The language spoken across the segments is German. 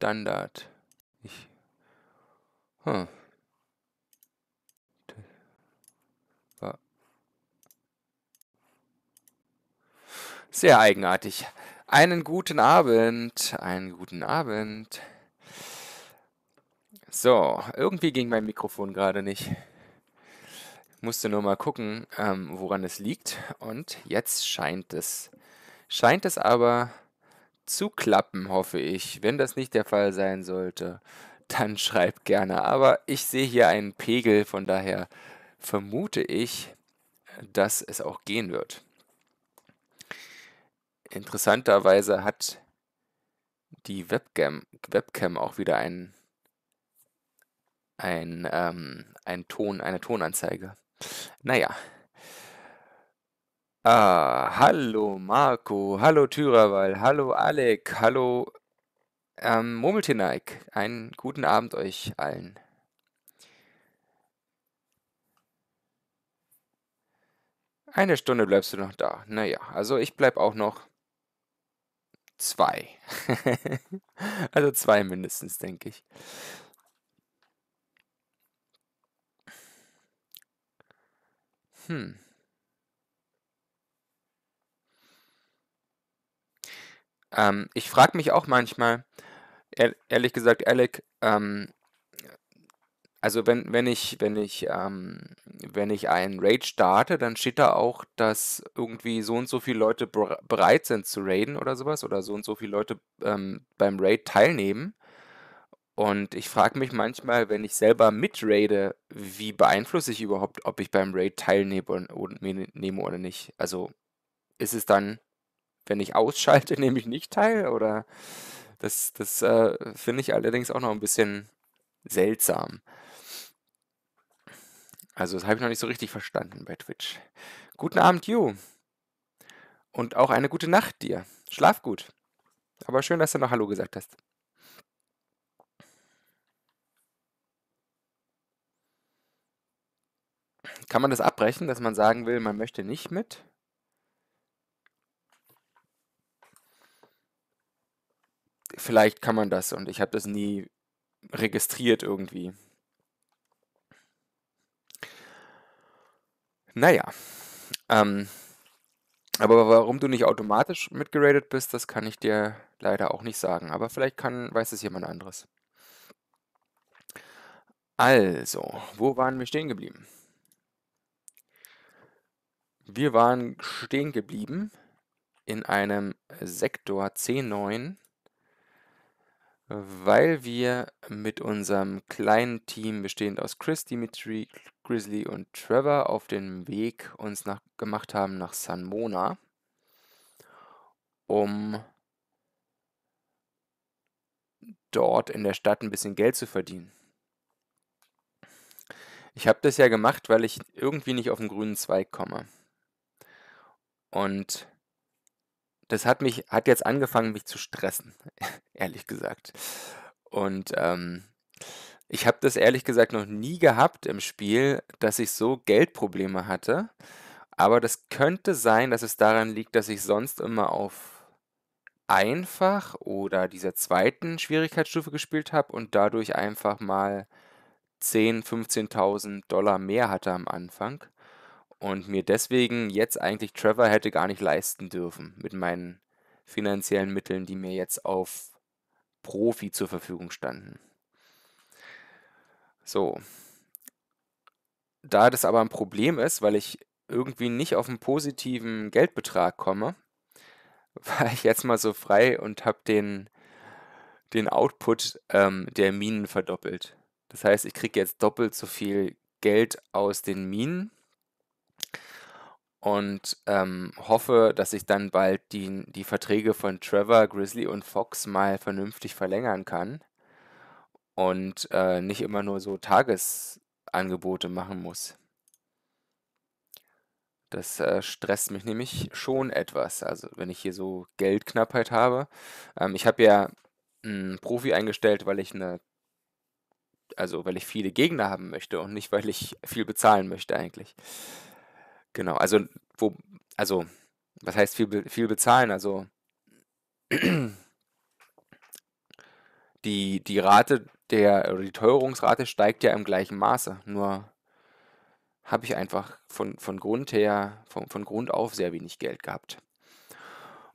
Standard. Sehr eigenartig. Einen guten Abend. Einen guten Abend. So, irgendwie ging mein Mikrofon gerade nicht. Ich musste nur mal gucken, woran es liegt. Und jetzt scheint es. Scheint es aber zu klappen, hoffe ich. Wenn das nicht der Fall sein sollte, dann schreibt gerne. Aber ich sehe hier einen Pegel, von daher vermute ich, dass es auch gehen wird. Interessanterweise hat die Webcam auch wieder eine Tonanzeige. Naja. Ah, hallo Marco, hallo Thürawal, hallo Alec, hallo Murmeltinaik. Einen guten Abend euch allen. Eine Stunde bleibst du noch da. Naja, also ich bleib auch noch. 2. Also 2 mindestens, denke ich. Ich frage mich auch manchmal, ehrlich gesagt, Alec, also wenn ich einen Raid starte, dann steht da auch, dass irgendwie so und so viele Leute bereit sind zu raiden oder sowas oder so und so viele Leute beim Raid teilnehmen. Und ich frage mich manchmal, wenn ich selber mitraide, wie beeinflusse ich überhaupt, ob ich beim Raid teilnehme oder nicht? Also ist es dann, wenn ich ausschalte, nehme ich nicht teil? Oder das finde ich allerdings auch noch ein bisschen seltsam. Also das habe ich noch nicht so richtig verstanden bei Twitch. Guten Abend, Ju. Und auch eine gute Nacht dir. Schlaf gut. Aber schön, dass du noch Hallo gesagt hast. Kann man das abbrechen, dass man sagen will, man möchte nicht mit? Vielleicht kann man das und ich habe das nie registriert irgendwie. Naja, aber warum du nicht automatisch mitgeradet bist, das kann ich dir leider auch nicht sagen. Aber vielleicht weiß es jemand anderes. Also, wo waren wir stehen geblieben? Wir waren stehen geblieben in einem Sektor C9, weil wir mit unserem kleinen Team bestehend aus Chris, Dimitri, Grizzly und Trevor auf den Weg uns gemacht haben nach San Mona, um dort in der Stadt ein bisschen Geld zu verdienen. Ich habe das ja gemacht, weil ich irgendwie nicht auf den grünen Zweig komme. Und das hat jetzt angefangen, mich zu stressen, ehrlich gesagt. Und ich habe das ehrlich gesagt noch nie gehabt im Spiel, dass ich so Geldprobleme hatte. Aber das könnte sein, dass es daran liegt, dass ich sonst immer auf einfach oder dieser zweiten Schwierigkeitsstufe gespielt habe und dadurch einfach mal 10.000, 15.000 Dollar mehr hatte am Anfang. Und mir deswegen jetzt eigentlich Trevor hätte gar nicht leisten dürfen mit meinen finanziellen Mitteln, die mir jetzt auf Profi zur Verfügung standen. So. Da das aber ein Problem ist, weil ich irgendwie nicht auf einen positiven Geldbetrag komme, war ich jetzt mal so frei und habe den Output der Minen verdoppelt. Das heißt, ich kriege jetzt doppelt so viel Geld aus den Minen. Und hoffe, dass ich dann bald die Verträge von Trevor, Grizzly und Fox mal vernünftig verlängern kann und nicht immer nur so Tagesangebote machen muss. Das stresst mich nämlich schon etwas, also wenn ich hier so Geldknappheit habe. Ich habe ja einen Profi eingestellt, weil ich viele Gegner haben möchte und nicht, weil ich viel bezahlen möchte eigentlich. Genau, also was heißt viel bezahlen? Also Die Teuerungsrate steigt ja im gleichen Maße, nur habe ich einfach von Grund auf sehr wenig Geld gehabt.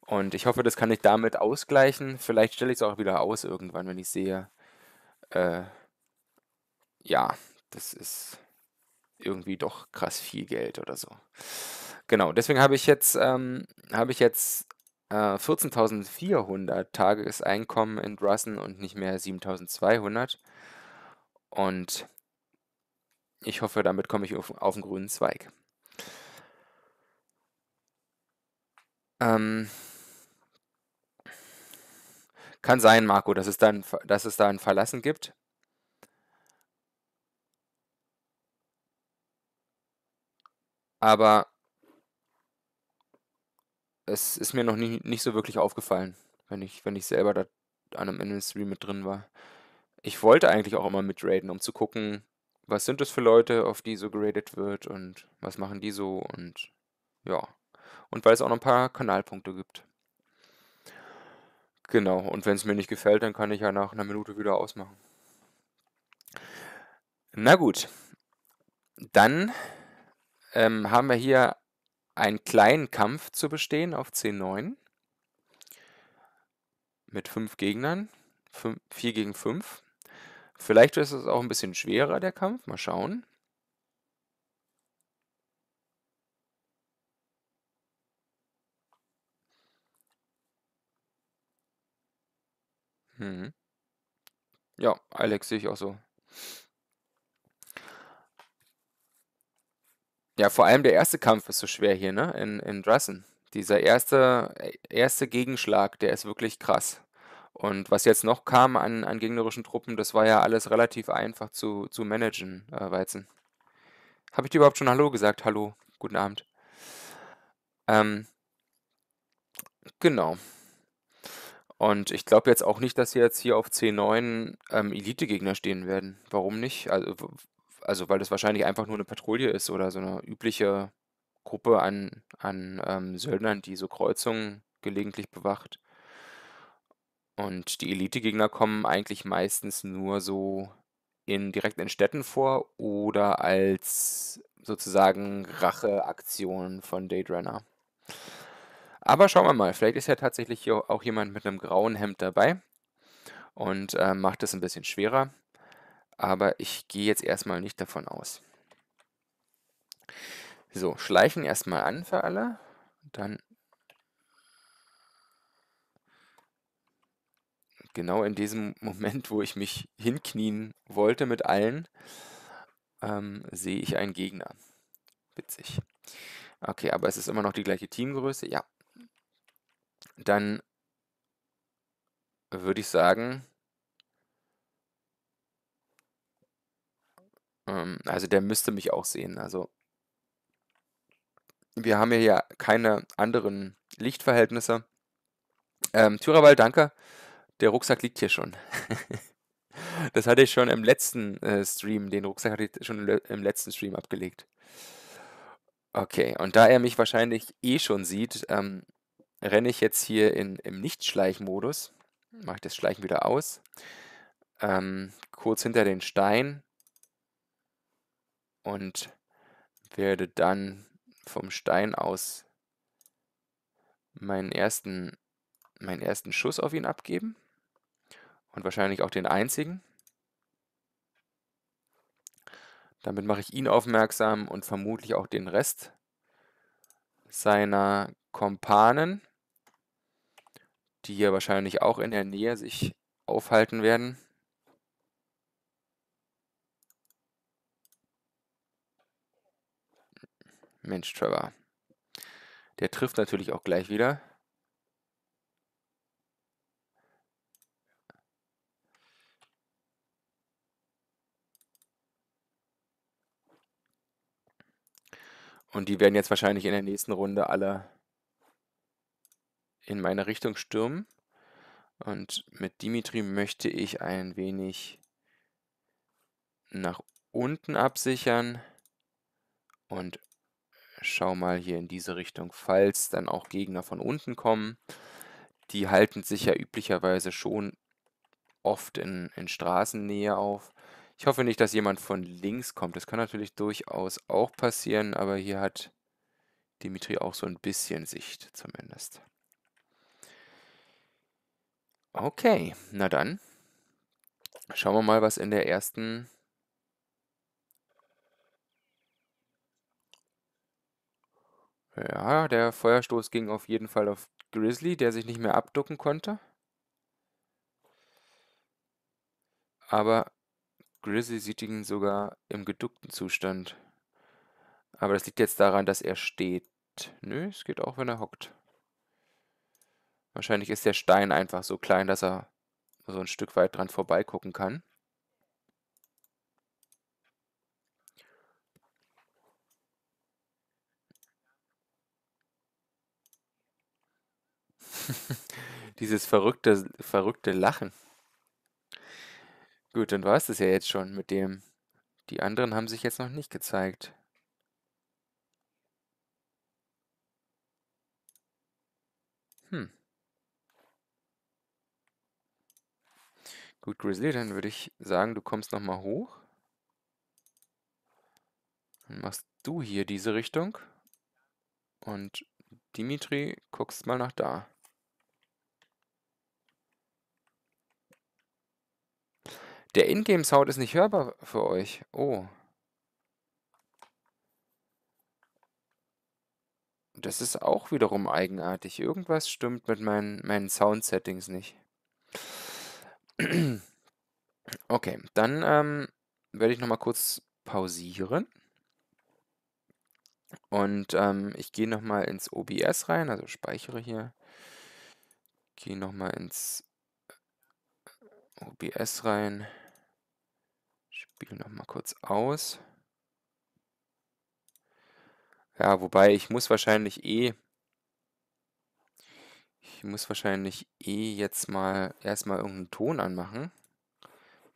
Und ich hoffe, das kann ich damit ausgleichen. Vielleicht stelle ich es auch wieder aus irgendwann, wenn ich sehe, ja, das ist irgendwie doch krass viel Geld oder so. Genau, deswegen habe ich jetzt 14.400 Tageseinkommen in Drassen und nicht mehr 7.200. Und ich hoffe, damit komme ich auf den grünen Zweig. Kann sein, Marco, dass es da ein Verlassen gibt. Aber es ist mir noch nicht so wirklich aufgefallen, wenn ich selber da an einem Industry mit drin war. Ich wollte eigentlich auch immer mit raiden, um zu gucken, was sind das für Leute, auf die so geradet wird und was machen die so und ja. Und weil es auch noch ein paar Kanalpunkte gibt. Genau, und wenn es mir nicht gefällt, dann kann ich ja nach einer Minute wieder ausmachen. Na gut, dann haben wir hier einen kleinen Kampf zu bestehen auf C9 mit 5 Gegnern, 4 gegen 5. Vielleicht ist es auch ein bisschen schwerer, der Kampf, mal schauen. Ja, Alex sehe ich auch so. Ja, vor allem der erste Kampf ist so schwer hier, ne? In Drassen. Dieser erste Gegenschlag, der ist wirklich krass. Und was jetzt noch kam an gegnerischen Truppen, das war ja alles relativ einfach zu managen, Weizen. Habe ich dir überhaupt schon Hallo gesagt? Hallo, guten Abend. Genau. Und ich glaube jetzt auch nicht, dass hier jetzt hier auf C9 Elite-Gegner stehen werden. Warum nicht? Also weil das wahrscheinlich einfach nur eine Patrouille ist oder so eine übliche Gruppe an Söldnern, die so Kreuzungen gelegentlich bewacht. Und die Elite-Gegner kommen eigentlich meistens nur so direkt in Städten vor oder als sozusagen Racheaktion von Deidranna. Aber schauen wir mal, vielleicht ist ja tatsächlich hier auch jemand mit einem grauen Hemd dabei und macht es ein bisschen schwerer. Aber ich gehe jetzt erstmal nicht davon aus. So, schleichen erstmal an für alle. Dann genau in diesem Moment, wo ich mich hinknien wollte mit allen, sehe ich einen Gegner. Witzig. Okay, aber es ist immer noch die gleiche Teamgröße. Ja. Dann würde ich sagen... Also der müsste mich auch sehen. Also wir haben ja keine anderen Lichtverhältnisse. Thürawald, danke. Der Rucksack liegt hier schon. Das hatte ich schon im letzten Stream. Den Rucksack hatte ich schon im letzten Stream abgelegt. Okay, und da er mich wahrscheinlich eh schon sieht, renne ich jetzt hier im Nicht-Schleichmodus. Mache ich das Schleichen wieder aus. Kurz hinter den Stein. Und werde dann vom Stein aus meinen ersten Schuss auf ihn abgeben. Und wahrscheinlich auch den einzigen. Damit mache ich ihn aufmerksam und vermutlich auch den Rest seiner Kompanen, die ja wahrscheinlich auch in der Nähe sich aufhalten werden. Mensch, Trevor. Der trifft natürlich auch gleich wieder. Und die werden jetzt wahrscheinlich in der nächsten Runde alle in meine Richtung stürmen. Und mit Dimitri möchte ich ein wenig nach unten absichern und schau mal hier in diese Richtung, falls dann auch Gegner von unten kommen. Die halten sich ja üblicherweise schon oft in Straßennähe auf. Ich hoffe nicht, dass jemand von links kommt. Das kann natürlich durchaus auch passieren, aber hier hat Dimitri auch so ein bisschen Sicht zumindest. Okay, na dann. Schauen wir mal, was in der ersten... Ja, der Feuerstoß ging auf jeden Fall auf Grizzly, der sich nicht mehr abducken konnte. Aber Grizzly sieht ihn sogar im geduckten Zustand. Aber das liegt jetzt daran, dass er steht. Nö, es geht auch, wenn er hockt. Wahrscheinlich ist der Stein einfach so klein, dass er so ein Stück weit dran vorbeigucken kann. Dieses verrückte Lachen. Gut, dann war es das ja jetzt schon mit dem. Die anderen haben sich jetzt noch nicht gezeigt. Gut, Grizzly, dann würde ich sagen, du kommst nochmal hoch. Dann machst du hier diese Richtung. Und Dimitri, guckst mal nach da. Der Ingame-Sound ist nicht hörbar für euch. Oh. Das ist auch wiederum eigenartig. Irgendwas stimmt mit meinen Sound-Settings nicht. Okay, dann werde ich nochmal kurz pausieren. Und ich gehe nochmal ins OBS rein, also speichere hier. Gehe nochmal ins OBS rein. Spiele nochmal kurz aus. Ja, wobei ich muss wahrscheinlich eh jetzt mal erstmal irgendeinen Ton anmachen.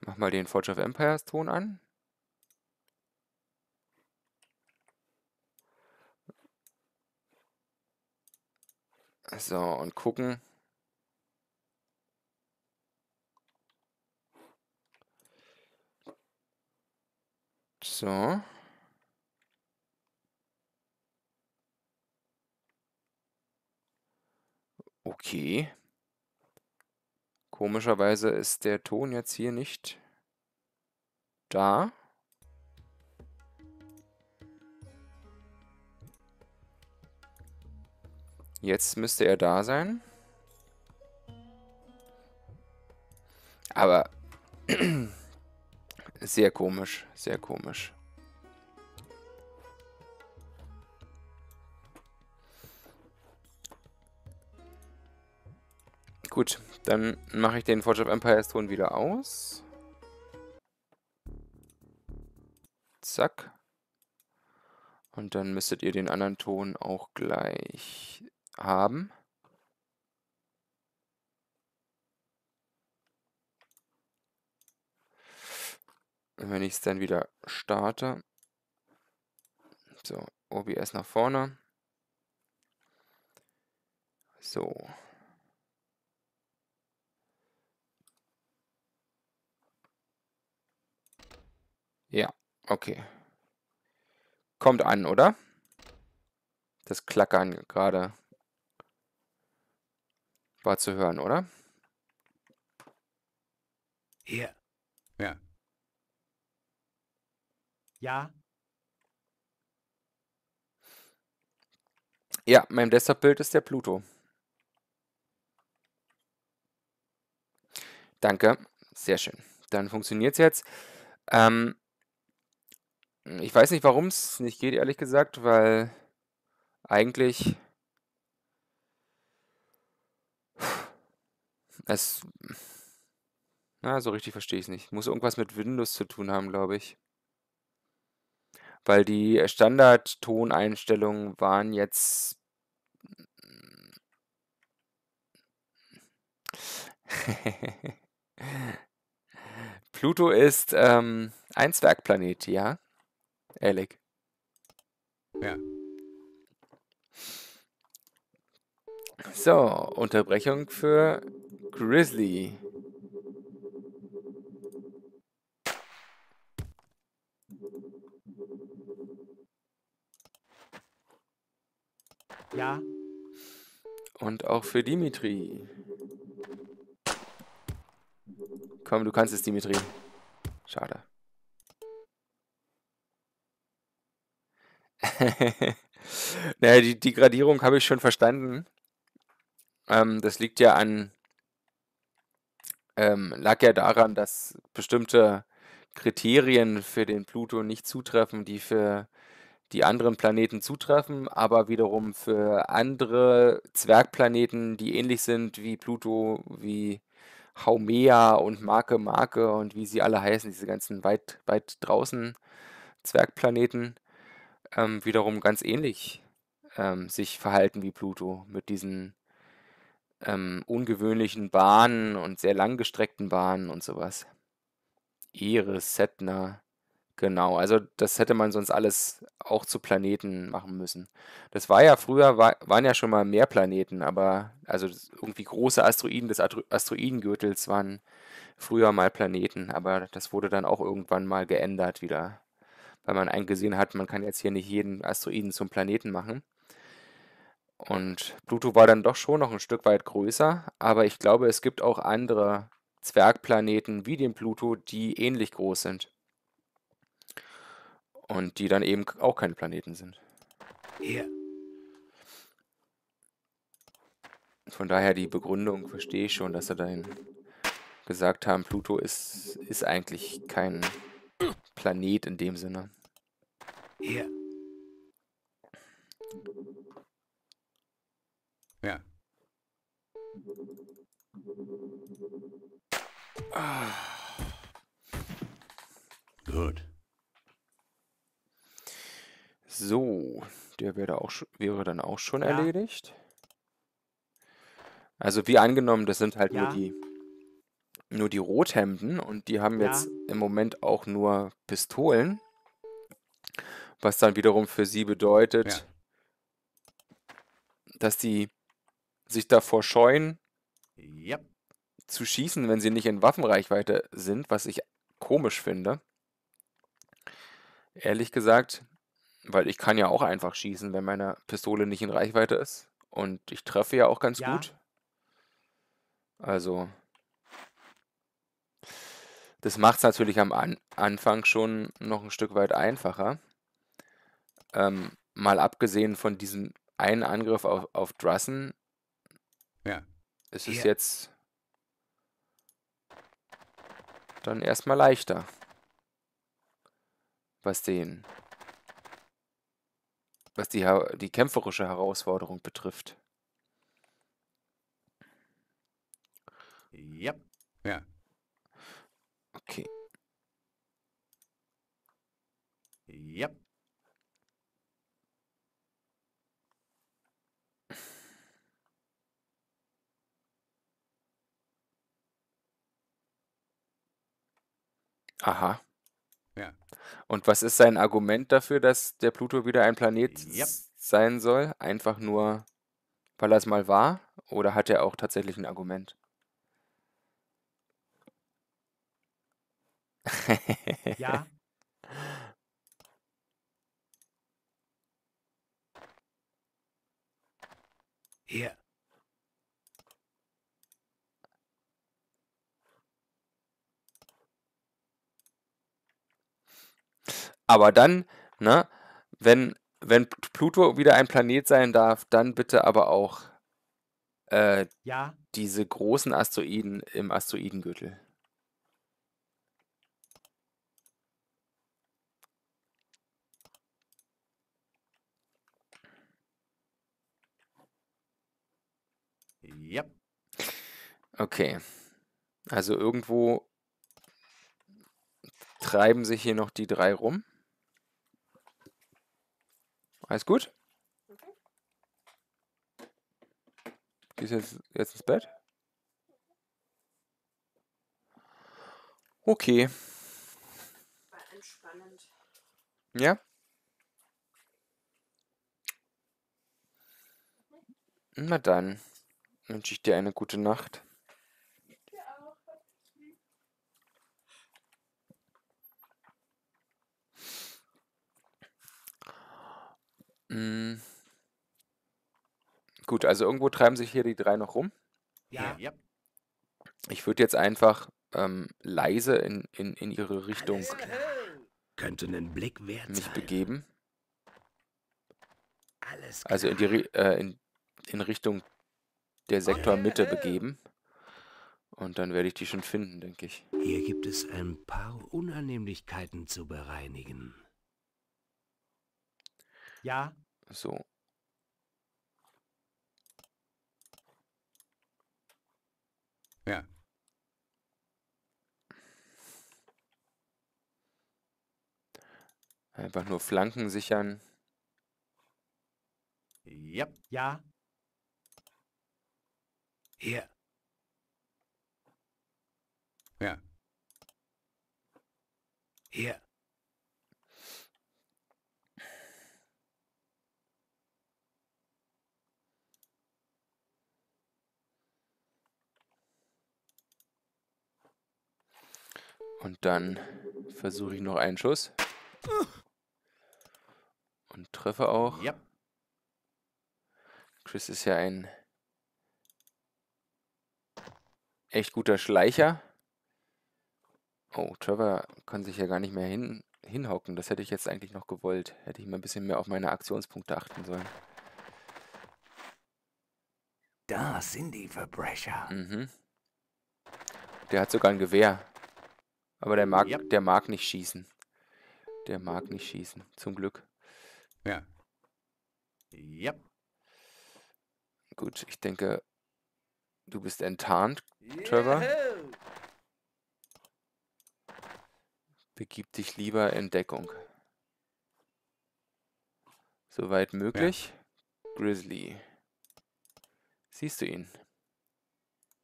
Mach mal den Forge of Empires Ton an. So, und gucken. So. Okay. Komischerweise ist der Ton jetzt hier nicht da. Jetzt müsste er da sein. Aber sehr komisch, sehr komisch. Gut, dann mache ich den Forge of Empires Ton wieder aus. Zack. Und dann müsstet ihr den anderen Ton auch gleich haben. Und wenn ich es dann wieder starte. So, OBS nach vorne. So. Ja, okay. Kommt an, oder? Das Klackern gerade war zu hören, oder? Ja. Ja. Ja. Ja, mein Desktop-Bild ist der Pluto. Danke, sehr schön. Dann funktioniert es jetzt. Ich weiß nicht, warum es nicht geht, ehrlich gesagt, weil eigentlich es, na, so richtig verstehe ich es nicht. Muss irgendwas mit Windows zu tun haben, glaube ich. Weil die Standard-Toneinstellungen waren jetzt Pluto ist ein Zwergplanet, ja? Alec. Ja. So, Unterbrechung für Grizzly. Und auch für Dimitri. Komm, du kannst es, Dimitri. Schade. Naja, die Gradierung habe ich schon verstanden. Das liegt ja an... lag ja daran, dass bestimmte Kriterien für den Pluto nicht zutreffen, die für die anderen Planeten zutreffen, aber wiederum für andere Zwergplaneten, die ähnlich sind wie Pluto, wie Haumea und Makemake und wie sie alle heißen, diese ganzen weit draußen Zwergplaneten, wiederum ganz ähnlich sich verhalten wie Pluto mit diesen ungewöhnlichen Bahnen und sehr langgestreckten Bahnen und sowas. Eris, Setna, genau, also das hätte man sonst alles auch zu Planeten machen müssen. Das war ja früher, waren ja schon mal mehr Planeten, aber also irgendwie große Asteroiden des Asteroidengürtels waren früher mal Planeten, aber das wurde dann auch irgendwann mal geändert wieder, weil man eingesehen hat, man kann jetzt hier nicht jeden Asteroiden zum Planeten machen. Und Pluto war dann doch schon noch ein Stück weit größer, aber ich glaube, es gibt auch andere Zwergplaneten wie den Pluto, die ähnlich groß sind. Und die dann eben auch keine Planeten sind. Yeah. Von daher die Begründung verstehe ich schon, dass sie dahin gesagt haben, Pluto ist eigentlich kein Planet in dem Sinne. Yeah. Ja. Ah. Gut. So, der wäre dann auch schon erledigt. Also wie angenommen, das sind halt nur die Rothemden und die haben jetzt im Moment auch nur Pistolen, was dann wiederum für sie bedeutet, dass die sich davor scheuen, zu schießen, wenn sie nicht in Waffenreichweite sind, was ich komisch finde. Ehrlich gesagt, weil ich kann ja auch einfach schießen, wenn meine Pistole nicht in Reichweite ist. Und ich treffe ja auch ganz gut. Also, das macht es natürlich am Anfang schon noch ein Stück weit einfacher. Mal abgesehen von diesem einen Angriff auf Drassen, es ist jetzt dann erstmal leichter. Was die kämpferische Herausforderung betrifft. Ja. Okay. Aha. Ja. Und was ist sein Argument dafür, dass der Pluto wieder ein Planet sein soll? Einfach nur, weil er es mal war? Oder hat er auch tatsächlich ein Argument? Ja. Ja. Aber dann, ne, wenn Pluto wieder ein Planet sein darf, dann bitte aber auch diese großen Asteroiden im Asteroidengürtel. Okay. Also irgendwo treiben sich hier noch die drei rum. Alles gut? Okay. Gehst jetzt ins Bett? Okay. War entspannend. Ja? Na dann wünsche ich dir eine gute Nacht. Dir auch. Gut, also irgendwo treiben sich hier die drei noch rum. Ja. Ja. Ich würde jetzt einfach leise in ihre Richtung könnte einen Blick wert mich begeben. Alles klar. Also in die in Richtung der Sektormitte begeben. Und dann werde ich die schon finden, denke ich. Hier gibt es ein paar Unannehmlichkeiten zu bereinigen. Ja. So. Ja. Einfach nur Flanken sichern. Ja. Ja. Hier. Ja. Hier. Und dann versuche ich noch einen Schuss. Und treffe auch. Ja. Chris ist ja ein echt guter Schleicher. Oh, Trevor kann sich ja gar nicht mehr hinhocken. Das hätte ich jetzt eigentlich noch gewollt. Hätte ich mal ein bisschen mehr auf meine Aktionspunkte achten sollen. Da sind die Verbrecher. Mhm. Der hat sogar ein Gewehr. Aber der mag nicht schießen. Der mag nicht schießen, zum Glück. Ja. Ja. Gut, ich denke, du bist enttarnt, Trevor. Begib dich lieber in Deckung. Soweit möglich. Ja. Grizzly. Siehst du ihn?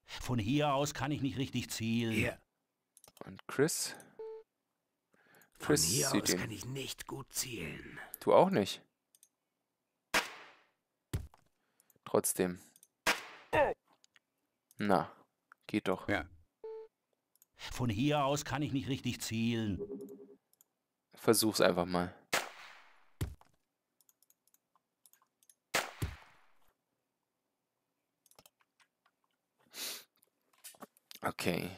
Von hier aus kann ich nicht richtig zielen. Ja. Und Chris? Chris von hier aus kann ich nicht gut zielen. Du auch nicht. Trotzdem. Na, geht doch. Ja. Von hier aus kann ich nicht richtig zielen. Versuch's einfach mal. Okay.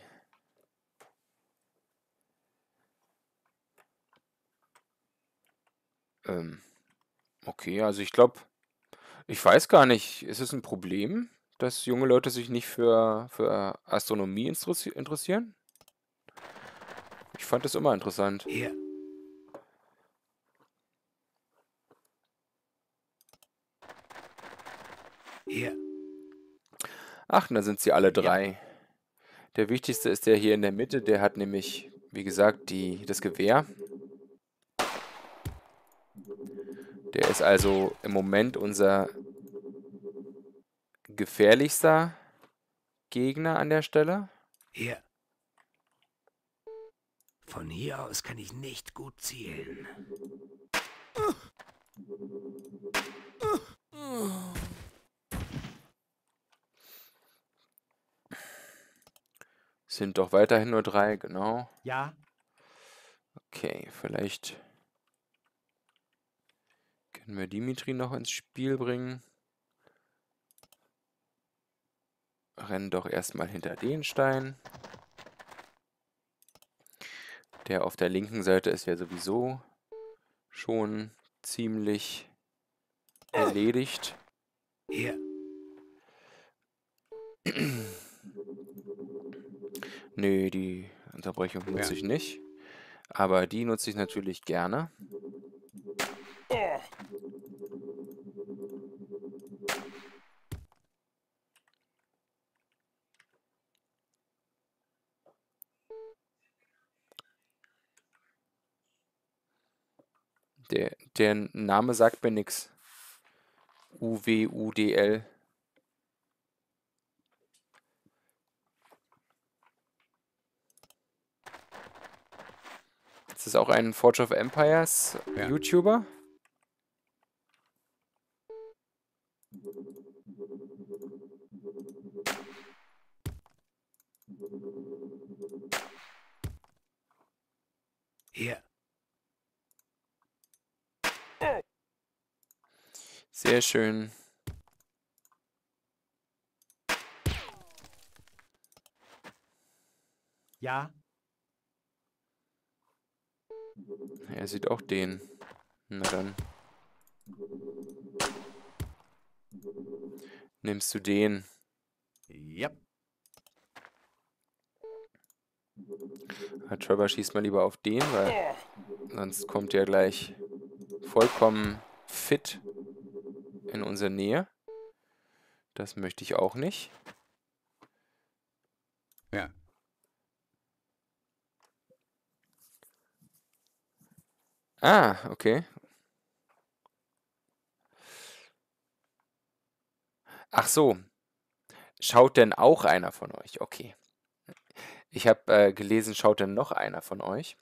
Okay, also ich glaube, ich weiß gar nicht, ist es ein Problem, dass junge Leute sich nicht für Astronomie interessieren? Ich fand das immer interessant. Ja. Ja. Ach, da sind sie alle drei. Ja. Der wichtigste ist der hier in der Mitte, der hat nämlich, wie gesagt, das Gewehr. Der ist also im Moment unser gefährlichster Gegner an der Stelle. Hier. Von hier aus kann ich nicht gut zielen. Sind doch weiterhin nur drei, genau. Ja. Okay, vielleicht können wir Dimitri noch ins Spiel bringen. Rennen doch erstmal hinter den Stein. Der auf der linken Seite ist ja sowieso schon ziemlich erledigt. Ja. Nö, die Unterbrechung nutze ich nicht. Aber die nutze ich natürlich gerne. Der Name sagt mir nichts. UWUDL. Ist das auch ein Forge of Empires YouTuber? Hier. Sehr schön. Ja. Er sieht auch den. Na dann. Nimmst du den? Ja. Trevor schießt mal lieber auf den, weil sonst kommt er gleich vollkommen fit in unsere Nähe. Das möchte ich auch nicht. Ja. Ah, okay. Ach so. Schaut denn auch einer von euch? Okay. Ich habe gelesen, schaut denn noch einer von euch?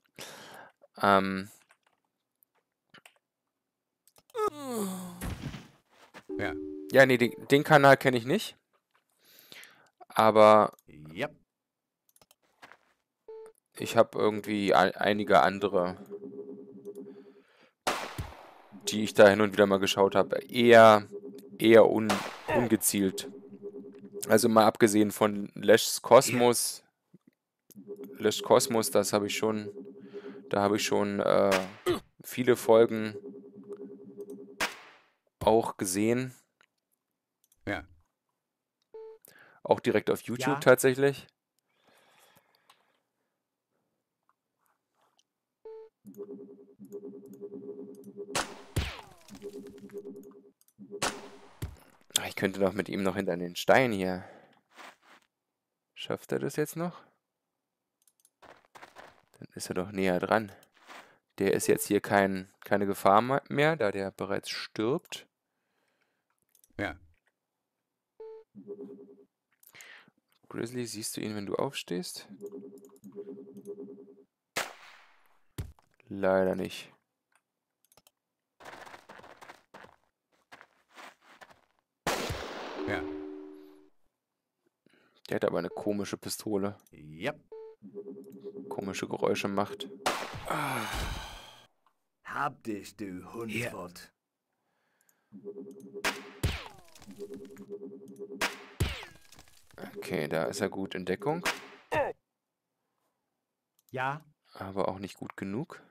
Ja. Ja, nee, den Kanal kenne ich nicht. Aber ja. Ich habe irgendwie einige andere, die ich da hin und wieder mal geschaut habe. Eher ungezielt. Also mal abgesehen von Lesch Kosmos. Lesch Kosmos, das habe ich schon. Da habe ich schon viele Folgen auch gesehen. Ja. Auch direkt auf YouTube ja. Tatsächlich. Ich könnte doch mit ihm noch hinter den Stein hier. Schafft er das jetzt noch? Dann ist er doch näher dran. Der ist jetzt hier keine Gefahr mehr, da der bereits stirbt. Ja. Grizzly, siehst du ihn, wenn du aufstehst? Leider nicht. Ja. Der hat aber eine komische Pistole. Ja. Komische Geräusche macht. Ah. Hab dich, du Hundwort. Okay, da ist er gut in Deckung. Ja. Aber auch nicht gut genug.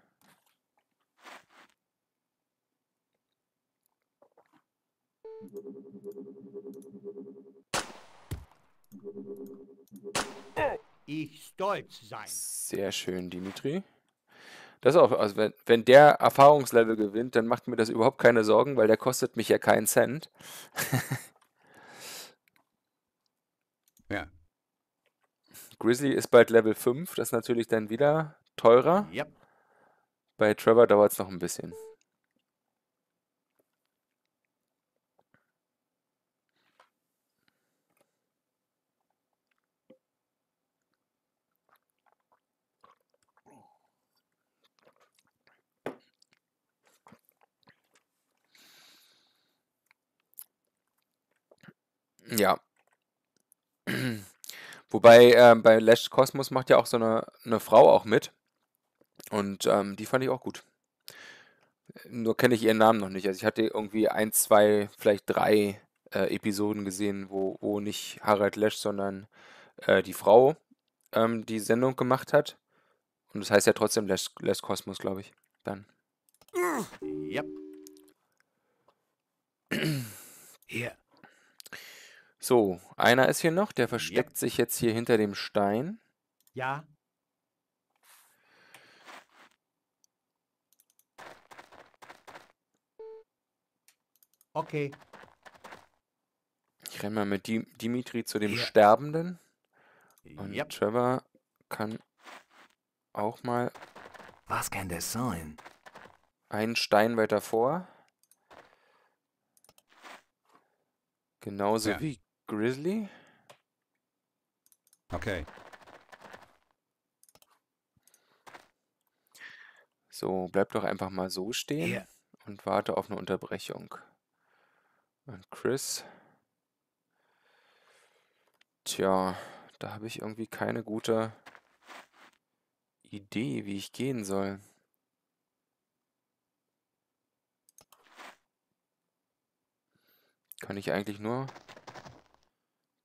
Ich stolz sein. Sehr schön, Dimitri. Das auch, also wenn der Erfahrungslevel gewinnt, dann macht mir das überhaupt keine Sorgen, weil der kostet mich ja keinen Cent. Ja. Grizzly ist bald Level 5, das ist natürlich dann wieder teurer. Yep. Bei Trevor dauert es noch ein bisschen. Ja. Wobei bei Lesch Kosmos macht ja auch so eine Frau auch mit. Und die fand ich auch gut. Nur kenne ich ihren Namen noch nicht. Also ich hatte irgendwie 1, 2, vielleicht 3 Episoden gesehen, wo nicht Harald Lesch, sondern die Frau die Sendung gemacht hat. Und das heißt ja trotzdem Lesch Kosmos, glaube ich. Dann. Ja. Hier. So, einer ist hier noch, der versteckt ja. Sich jetzt hier hinter dem Stein. Ja. Okay. Ich renne mal mit Dimitri zu dem ja. Sterbenden. Und ja. Trevor kann auch mal... Was kann das sein? Einen Stein weiter vor. Genauso ja. Wie... Grizzly. Okay. So, bleib doch einfach mal so stehen yeah. Und warte auf eine Unterbrechung. Und Chris. Tja, da habe ich irgendwie keine gute Idee, wie ich gehen soll. Kann ich eigentlich nur...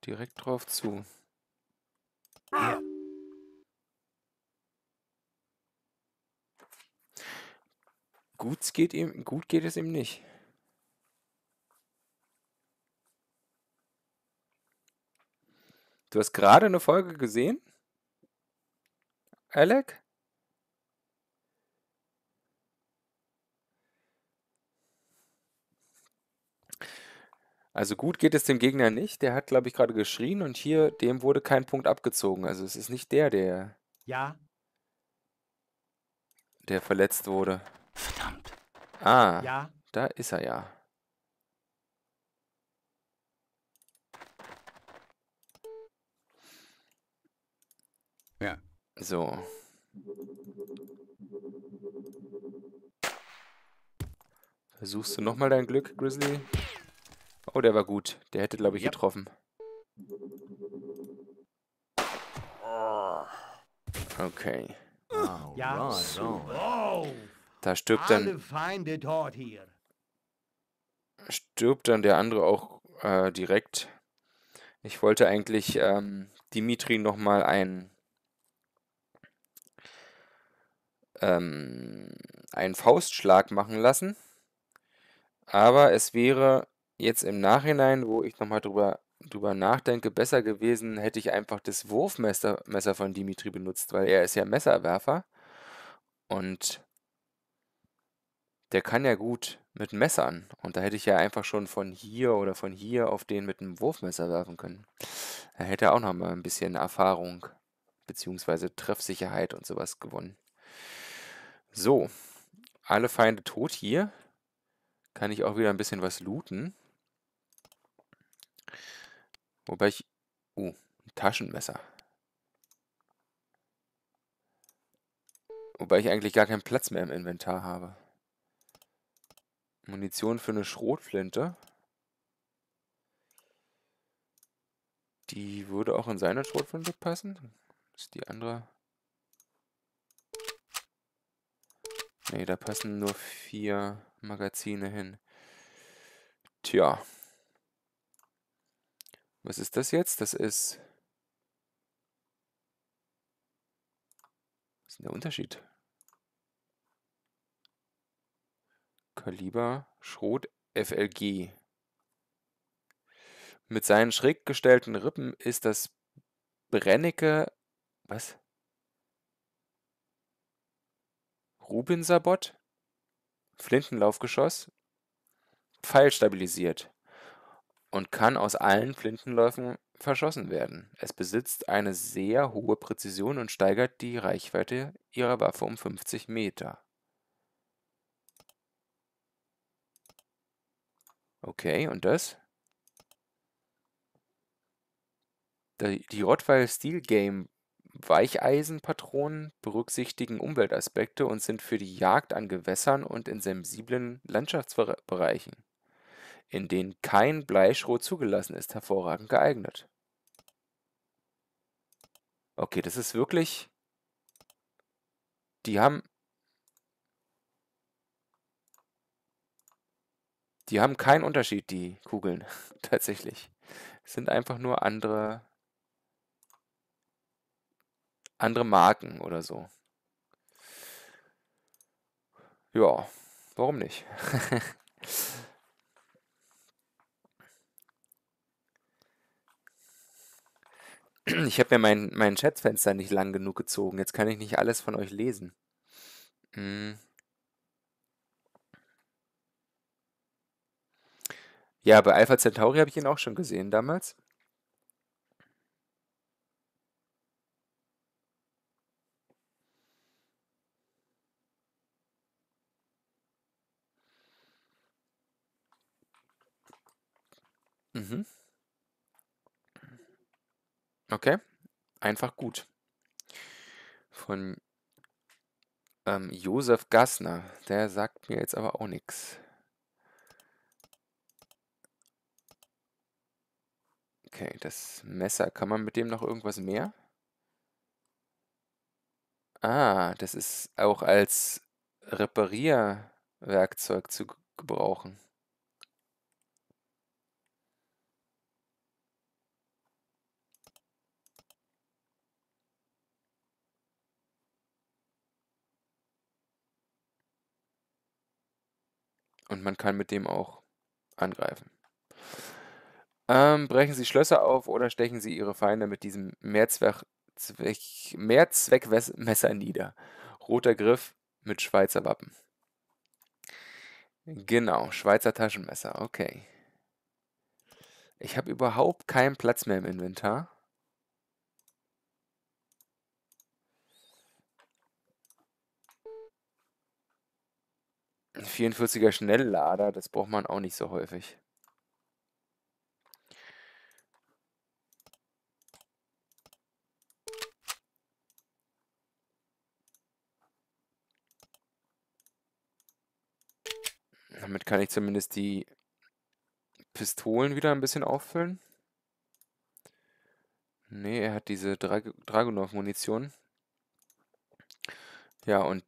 direkt drauf zu. Ja. Gut geht es ihm nicht. Du hast gerade eine Folge gesehen? Alec? Also gut geht es dem Gegner nicht. Der hat, glaube ich, gerade geschrien und hier, dem wurde kein Punkt abgezogen. Also es ist nicht der, der... Ja. Der verletzt wurde. Verdammt. Ah, ja. Da ist er ja. Ja. So. Versuchst du nochmal dein Glück, Grizzly? Oh, der war gut. Der hätte, glaube ich, getroffen. Okay. Ja. Da stirbt dann... Stirbt dann der andere auch direkt. Ich wollte eigentlich Dimitri nochmal einen Faustschlag machen lassen. Aber es wäre... Jetzt im Nachhinein, wo ich nochmal drüber nachdenke, besser gewesen, hätte ich einfach das Wurfmesser von Dimitri benutzt, weil er ist ja Messerwerfer und der kann ja gut mit Messern und da hätte ich ja einfach schon von hier oder von hier auf den mit einem Wurfmesser werfen können. Er hätte auch nochmal ein bisschen Erfahrung bzw. Treffsicherheit und sowas gewonnen. So, alle Feinde tot hier. Kann ich auch wieder ein bisschen was looten. Wobei ich... ein Taschenmesser. Wobei ich eigentlich gar keinen Platz mehr im Inventar habe. Munition für eine Schrotflinte. Die würde auch in seine Schrotflinte passen. Ist die andere... Nee, da passen nur 4 Magazine hin. Tja. Was ist das jetzt? Das ist... Was ist denn der Unterschied? Kaliber, Schrot, FLG. Mit seinen schräg gestellten Rippen ist das Brennecke... Was? Rubinsabot, Flintenlaufgeschoss, pfeilstabilisiert und kann aus allen Flintenläufen verschossen werden. Es besitzt eine sehr hohe Präzision und steigert die Reichweite ihrer Waffe um 50 Meter. Okay, und das? Die Rottweil Steel Game Weicheisenpatronen berücksichtigen Umweltaspekte und sind für die Jagd an Gewässern und in sensiblen Landschaftsbereichen, in denen kein Bleischrot zugelassen ist, hervorragend geeignet. Okay, das ist wirklich... Die haben keinen Unterschied, die Kugeln, tatsächlich. Es sind einfach nur andere Marken oder so. Ja, warum nicht? Ich habe mir mein Chatfenster nicht lang genug gezogen. Jetzt kann ich nicht alles von euch lesen. Ja, bei Alpha Centauri habe ich ihn auch schon gesehen damals. Okay, einfach gut. Von Josef Gassner, der sagt mir jetzt aber auch nichts. Okay, das Messer, kann man mit dem noch irgendwas mehr? Ah, das ist auch als Reparierwerkzeug zu gebrauchen. Und man kann mit dem auch angreifen. Brechen Sie Schlösser auf oder stechen Sie Ihre Feinde mit diesem Mehrzweckmesser nieder. Roter Griff mit Schweizer Wappen. Genau, Schweizer Taschenmesser, okay. Ich habe überhaupt keinen Platz mehr im Inventar. Ein 44er Schnelllader, das braucht man auch nicht so häufig. Damit kann ich zumindest die Pistolen wieder ein bisschen auffüllen. Ne, er hat diese Dragunov-Munition. Ja, und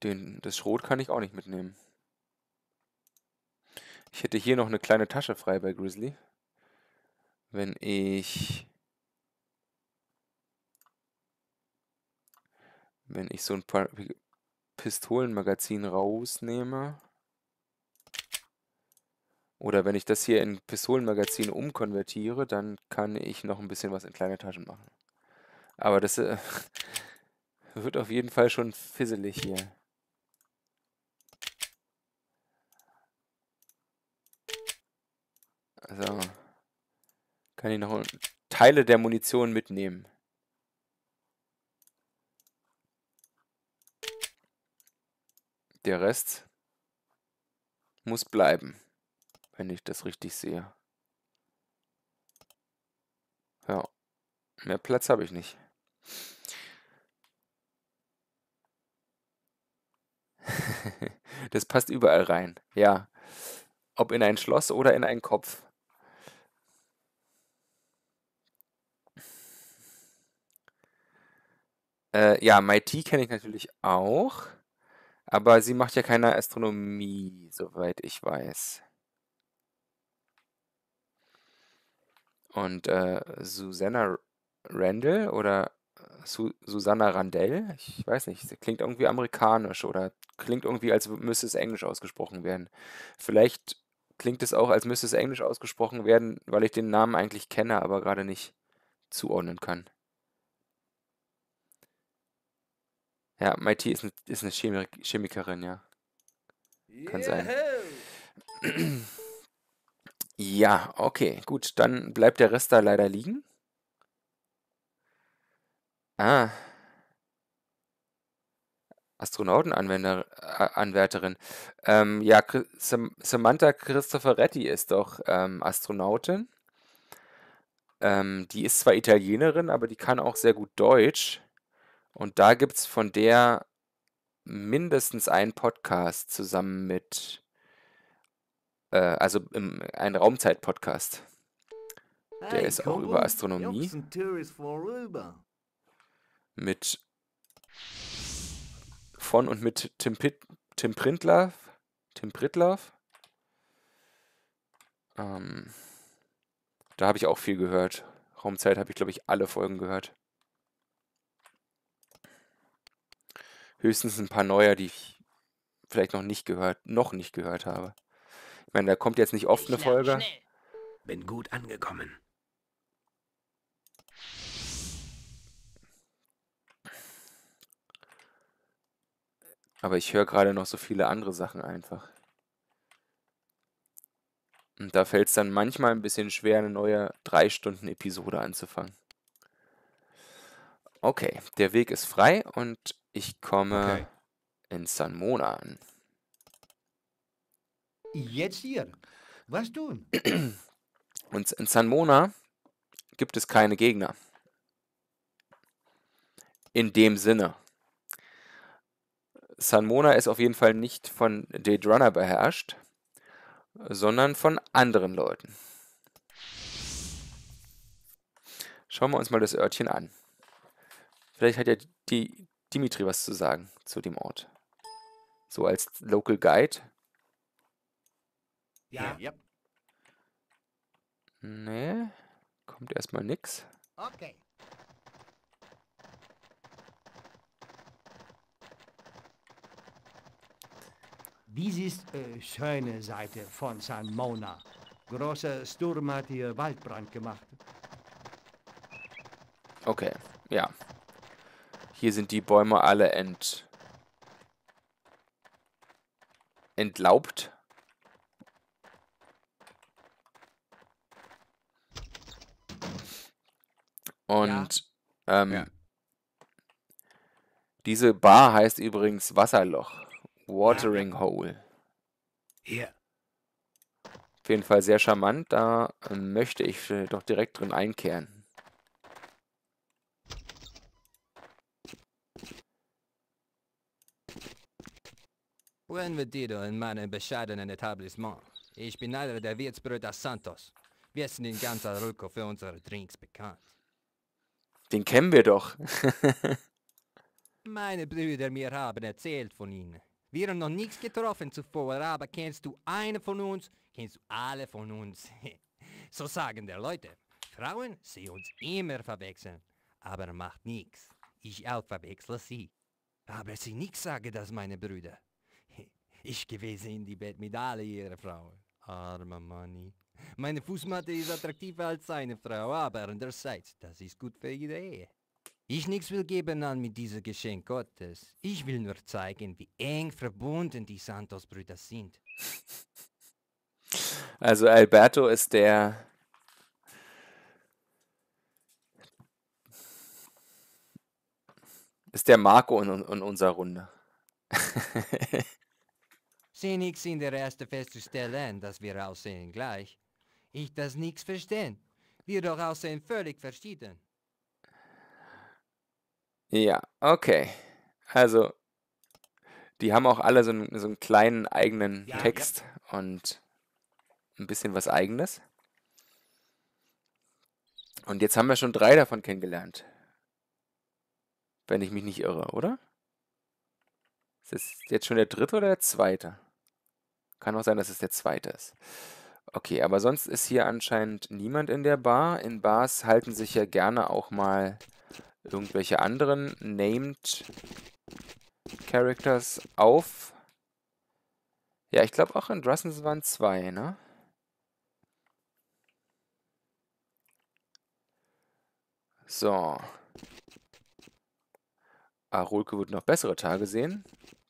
das Schrot kann ich auch nicht mitnehmen. Ich hätte hier noch eine kleine Tasche frei bei Grizzly. Wenn ich... so ein paar Pistolenmagazin rausnehme... Oder wenn ich das hier in Pistolenmagazin umkonvertiere, dann kann ich noch ein bisschen was in kleine Taschen machen. Aber das wird auf jeden Fall schon fisselig hier. So. Kann ich noch Teile der Munition mitnehmen. Der Rest muss bleiben. Wenn ich das richtig sehe. Ja. Mehr Platz habe ich nicht. Das passt überall rein. Ja. Ob in ein Schloss oder in einen Kopf. Ja, MIT kenne ich natürlich auch. Aber sie macht ja keine Astronomie, soweit ich weiß. Und Susanna Randall oder Susanna Randell, ich weiß nicht, sie klingt irgendwie amerikanisch oder klingt irgendwie, als müsste es Englisch ausgesprochen werden. Vielleicht klingt es auch, als müsste es Englisch ausgesprochen werden, weil ich den Namen eigentlich kenne, aber gerade nicht zuordnen kann. Ja, Mighty ist eine Chemikerin, ja. Kann sein. Ja, okay, gut, dann bleibt der Rest da leider liegen. Ah. Astronautenanwärterin. Ja, Samantha Cristoforetti ist doch Astronautin. Die ist zwar Italienerin, aber die kann auch sehr gut Deutsch. Und da gibt es von der mindestens einen Podcast zusammen mit... also ein Raumzeit-Podcast. Der ist auch über Astronomie. Mit Tim Pritlove. Da habe ich auch viel gehört. Raumzeit habe ich, glaube ich, alle Folgen gehört. Höchstens ein paar neue, die ich vielleicht noch nicht gehört habe. Ich meine, da kommt jetzt nicht oft eine Folge. Bin gut angekommen. Aber ich höre gerade noch so viele andere Sachen einfach. Und da fällt es dann manchmal ein bisschen schwer, eine neue 3-Stunden-Episode anzufangen. Okay, der Weg ist frei und ich komme in San Mona an. Jetzt hier. Was tun? Und in San Mona gibt es keine Gegner. In dem Sinne. San Mona ist auf jeden Fall nicht von Dead Runner beherrscht, sondern von anderen Leuten. Schauen wir uns mal das Örtchen an. Vielleicht hat ja Dimitri was zu sagen zu dem Ort. So als Local Guide. Ja. Nee, kommt erstmal nix. Okay. Dies ist schöne Seite von San Mona. Großer Sturm hat hier Waldbrand gemacht. Okay, ja. Hier sind die Bäume alle entlaubt. Und ja. Diese Bar heißt übrigens Wasserloch. Watering Hole. Hier. Auf jeden Fall sehr charmant. Da möchte ich doch direkt drin einkehren. Buen venido in meinem bescheidenen Etablissement. Ich bin einer der Wirtsbrüder Santos. Wir sind in ganz Arulco für unsere Drinks bekannt. Den kennen wir doch. Meine Brüder mir haben erzählt von ihnen. Wir haben noch nichts getroffen zuvor, aber kennst du einen von uns, kennst du alle von uns. So sagen der Leute. Frauen, sie uns immer verwechseln. Aber macht nichts. Ich auch verwechsle sie. Aber sie nichts sagen, dass meine Brüder. Ich gewesen in die Bett mit alle ihre Frauen. Armer Manni. Meine Fußmatte ist attraktiver als seine Frau, aber andererseits, das ist gut für jede Ehe. Ich nichts will geben an mit diesem Geschenk Gottes. Ich will nur zeigen, wie eng verbunden die Santos-Brüder sind. Also Alberto ist der Marco in unserer Runde. Seh nix in der ersten festzustellen, dass wir aussehen gleich. Ich das nix verstehen. Wir doch aussehen völlig verschieden. Ja, okay. Also, die haben auch alle so einen kleinen eigenen Text und ein bisschen was Eigenes. Und jetzt haben wir schon 3 davon kennengelernt. Wenn ich mich nicht irre, oder? Ist das jetzt schon der 3. oder der 2.? Kann auch sein, dass es der 2. ist. Okay, aber sonst ist hier anscheinend niemand in der Bar. In Bars halten sich ja gerne auch mal irgendwelche anderen Named Characters auf. Ja, ich glaube auch in Drassen waren 2, ne? So. Arulco wird noch bessere Tage sehen.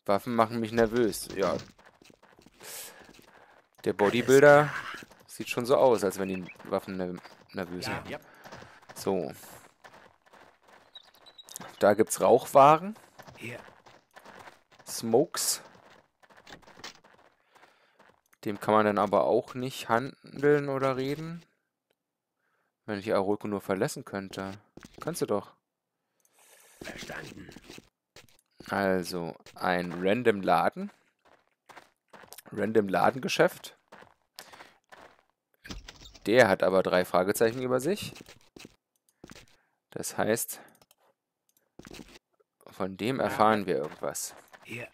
Waffen machen mich nervös. Ja. Der Bodybuilder sieht schon so aus, als wenn die Waffen nervös sind. Ja. So. Da gibt es Rauchwagen. Smokes. Dem kann man dann aber auch nicht handeln oder reden. Wenn ich Arulco nur verlassen könnte. Kannst du doch. Verstanden. Also, ein Random Laden. Random Ladengeschäft. Der hat aber 3 Fragezeichen über sich. Das heißt, von dem erfahren wir irgendwas. Hier.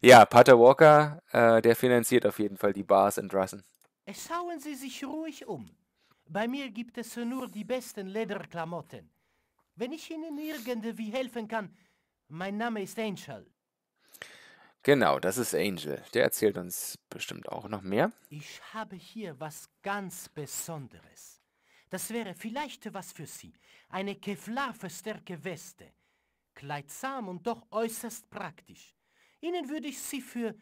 Ja, Pater Walker, der finanziert auf jeden Fall die Bars in Drassen. Schauen Sie sich ruhig um. Bei mir gibt es nur die besten Lederklamotten. Wenn ich Ihnen irgendwie helfen kann, mein Name ist Angel. Genau, das ist Angel. Der erzählt uns bestimmt auch noch mehr. Ich habe hier was ganz Besonderes. Das wäre vielleicht was für Sie. Eine Kevlar-verstärkte Weste. Kleidsam und doch äußerst praktisch. Ihnen würde ich sie für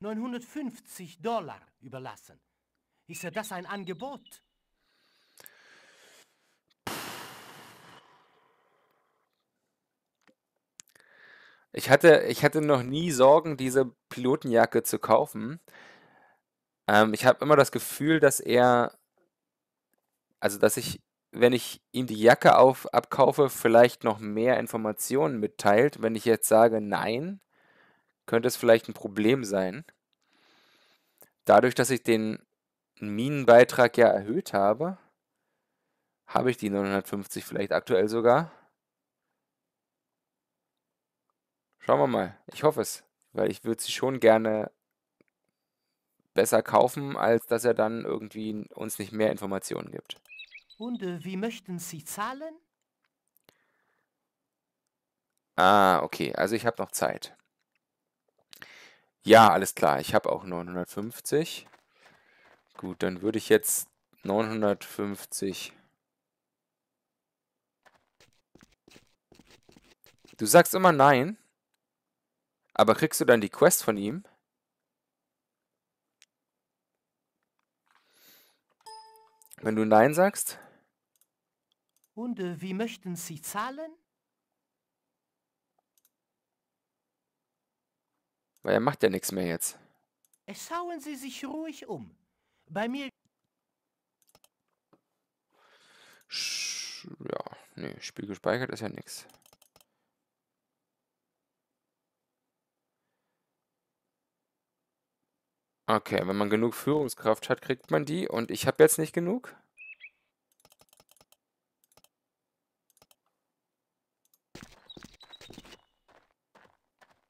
$950 überlassen. Ist ja das ein Angebot? Ich hatte noch nie Sorgen, diese Pilotenjacke zu kaufen. Ich habe immer das Gefühl, dass ich, wenn ich ihm die Jacke abkaufe, vielleicht noch mehr Informationen mitteilt. Wenn ich jetzt sage, nein, könnte es vielleicht ein Problem sein. Dadurch, dass ich den Minenbeitrag ja erhöht habe, habe ich die 950 vielleicht aktuell sogar. Schauen wir mal. Ich hoffe es, weil ich würde sie schon gerne besser kaufen, als dass er dann irgendwie uns nicht mehr Informationen gibt. Und wie möchten Sie zahlen? Ah, okay. Also ich habe noch Zeit. Ja, alles klar. Ich habe auch 950. Gut, dann würde ich jetzt 950... Du sagst immer nein, aber kriegst du dann die Quest von ihm? Wenn du nein sagst? Und wie möchten Sie zahlen? Weil er macht ja nichts mehr jetzt. Schauen Sie sich ruhig um. Bei mir... Ja, nee, Spiel gespeichert ist ja nichts. Okay, wenn man genug Führungskraft hat, kriegt man die. Und ich habe jetzt nicht genug.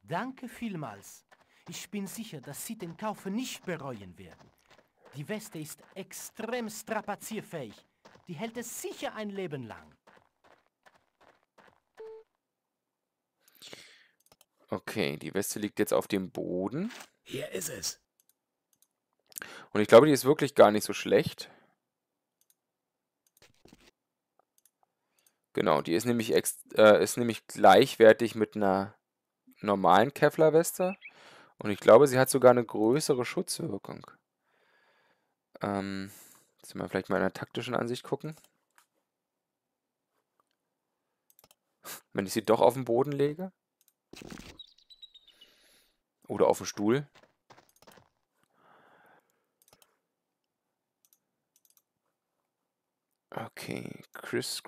Danke vielmals. Ich bin sicher, dass Sie den Kauf nicht bereuen werden. Die Weste ist extrem strapazierfähig. Die hält es sicher ein Leben lang. Okay, die Weste liegt jetzt auf dem Boden. Hier ist es. Und ich glaube, die ist wirklich gar nicht so schlecht. Genau, die ist nämlich gleichwertig mit einer normalen Kevlar-Weste. Und ich glaube, sie hat sogar eine größere Schutzwirkung. Jetzt mal vielleicht mal in der taktischen Ansicht gucken. Wenn ich sie doch auf den Boden lege. Oder auf den Stuhl. Okay, Chris.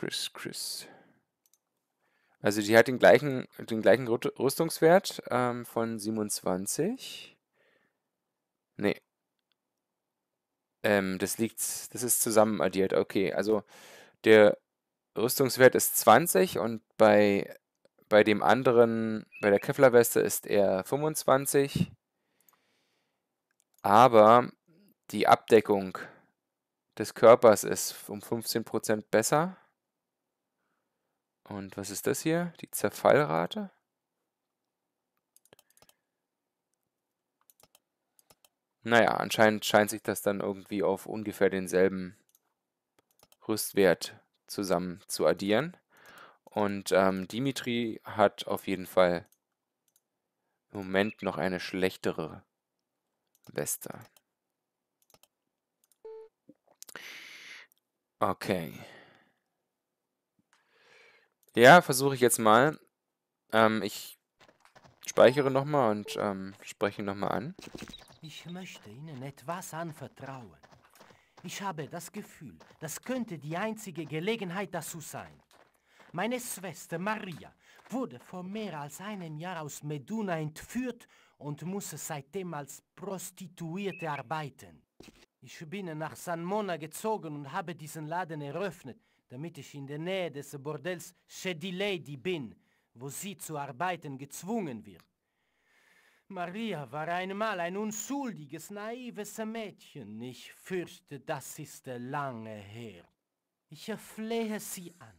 Also die hat den gleichen Rüstungswert von 27. Nee. Das ist zusammen addiert. Okay, also der Rüstungswert ist 20 und bei dem anderen, bei der Kevlar-Weste ist er 25. Aber die Abdeckung des Körpers ist um 15% besser. Und was ist das hier? Die Zerfallrate? Naja, anscheinend scheint sich das dann irgendwie auf ungefähr denselben Rüstwert zusammen zu addieren. Und Dimitri hat auf jeden Fall im Moment noch eine schlechtere Weste. Okay. Ja, versuche ich jetzt mal. Ich speichere nochmal und spreche nochmal an. Ich möchte Ihnen etwas anvertrauen. Ich habe das Gefühl, das könnte die einzige Gelegenheit dazu sein. Meine Schwester Maria wurde vor mehr als einem Jahr aus Meduna entführt und muss seitdem als Prostituierte arbeiten. Ich bin nach San Mona gezogen und habe diesen Laden eröffnet, damit ich in der Nähe des Bordells Shady Lady bin, wo sie zu arbeiten gezwungen wird. Maria war einmal ein unschuldiges, naives Mädchen. Ich fürchte, das ist lange her. Ich flehe Sie an.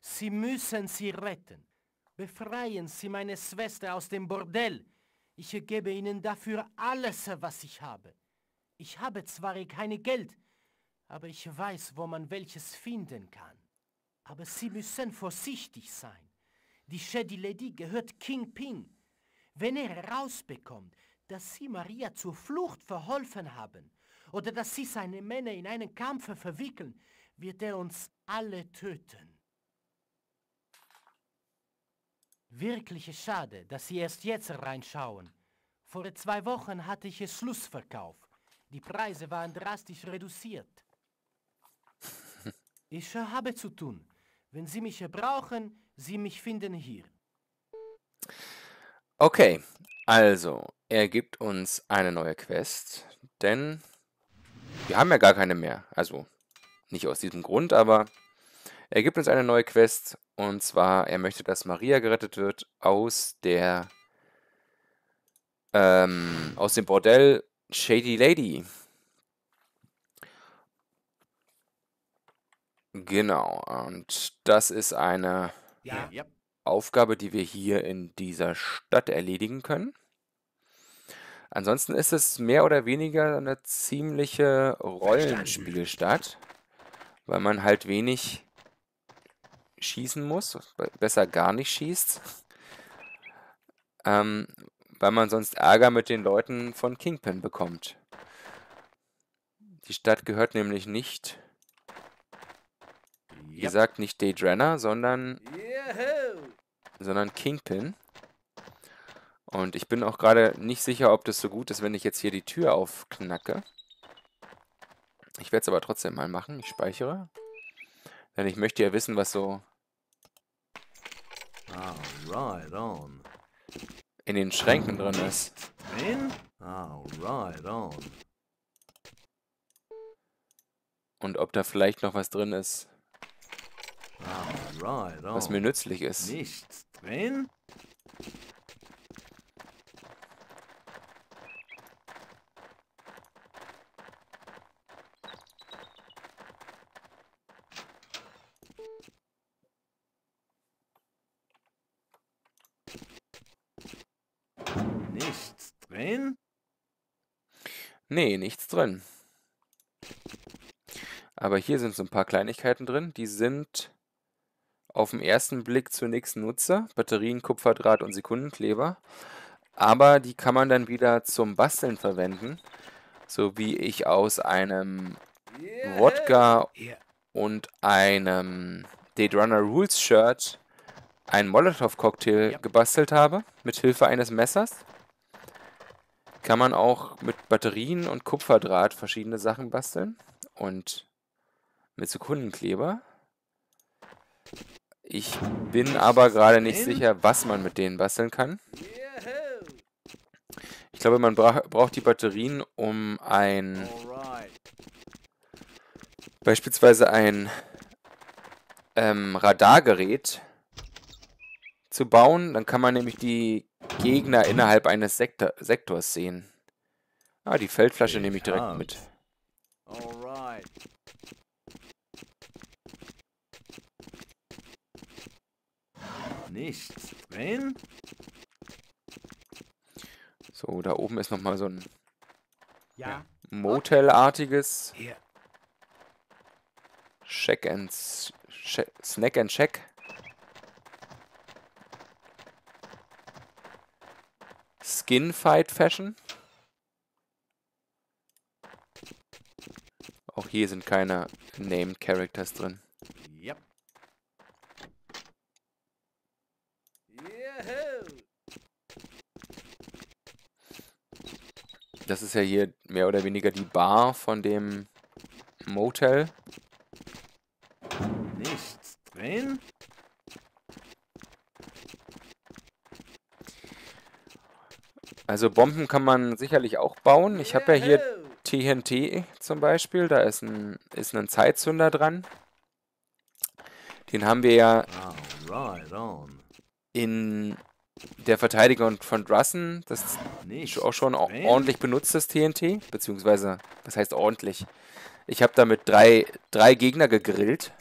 Sie müssen sie retten. Befreien Sie meine Schwester aus dem Bordell. Ich gebe Ihnen dafür alles, was ich habe. Ich habe zwar kein Geld, aber ich weiß, wo man welches finden kann. Aber Sie müssen vorsichtig sein. Die Shady Lady gehört Kingpin. Wenn er herausbekommt, dass Sie Maria zur Flucht verholfen haben oder dass Sie seine Männer in einen Kampf verwickeln, wird er uns alle töten. Wirklich schade, dass Sie erst jetzt reinschauen. Vor 2 Wochen hatte ich Schlussverkauf. Die Preise waren drastisch reduziert. Ich habe zu tun. Wenn Sie mich brauchen, Sie mich finden hier. Okay, also, er gibt uns eine neue Quest, denn wir haben ja gar keine mehr. Also, nicht aus diesem Grund, aber er gibt uns eine neue Quest. Und zwar, er möchte, dass Maria gerettet wird aus dem Bordell Shady Lady. Genau, und das ist eine Aufgabe, die wir hier in dieser Stadt erledigen können. Ansonsten ist es mehr oder weniger eine ziemliche Rollenspielstadt, weil man halt wenig schießen muss, besser gar nicht schießt, weil man sonst Ärger mit den Leuten von Kingpin bekommt. Die Stadt gehört nämlich nicht, wie gesagt, nicht Deidranna, sondern Kingpin. Und ich bin auch gerade nicht sicher, ob das so gut ist, wenn ich jetzt hier die Tür aufknacke. Ich werde es aber trotzdem mal machen. Ich speichere. Denn ich möchte ja wissen, was so in den Schränken drin ist. Und ob da vielleicht noch was drin ist, was mir nützlich ist. Nichts drin? Nee, nichts drin. Aber hier sind so ein paar Kleinigkeiten drin. Die sind auf den ersten Blick zunächst Nutzer. Batterien, Kupferdraht und Sekundenkleber. Aber die kann man dann wieder zum Basteln verwenden. So wie ich aus einem Wodka und einem Dead Runner Rules Shirt einen Molotow-Cocktail gebastelt habe. Mit Hilfe eines Messers. Kann man auch mit Batterien und Kupferdraht verschiedene Sachen basteln. Und mit Sekundenkleber. Ich bin aber gerade nicht sicher, was man mit denen basteln kann. Ich glaube, man braucht die Batterien, um ein... Beispielsweise ein Radargerät zu bauen. Dann kann man nämlich die Gegner innerhalb eines Sektors sehen. Ah, die Feldflasche nehme ich direkt mit. Nichts drin? So, da oben ist nochmal so ein Motelartiges Snack and Check. Skinfight Fashion. Auch hier sind keine Named Characters drin. Yep. Das ist ja hier mehr oder weniger die Bar von dem Motel. Nichts drin. Also Bomben kann man sicherlich auch bauen. Ich habe ja hier TNT zum Beispiel. Da ist ein Zeitzünder dran. Den haben wir ja in der Verteidigung von Drassen. Das ist auch schon ordentlich benutztes TNT. Beziehungsweise, was heißt ordentlich? Ich habe damit drei Gegner gegrillt.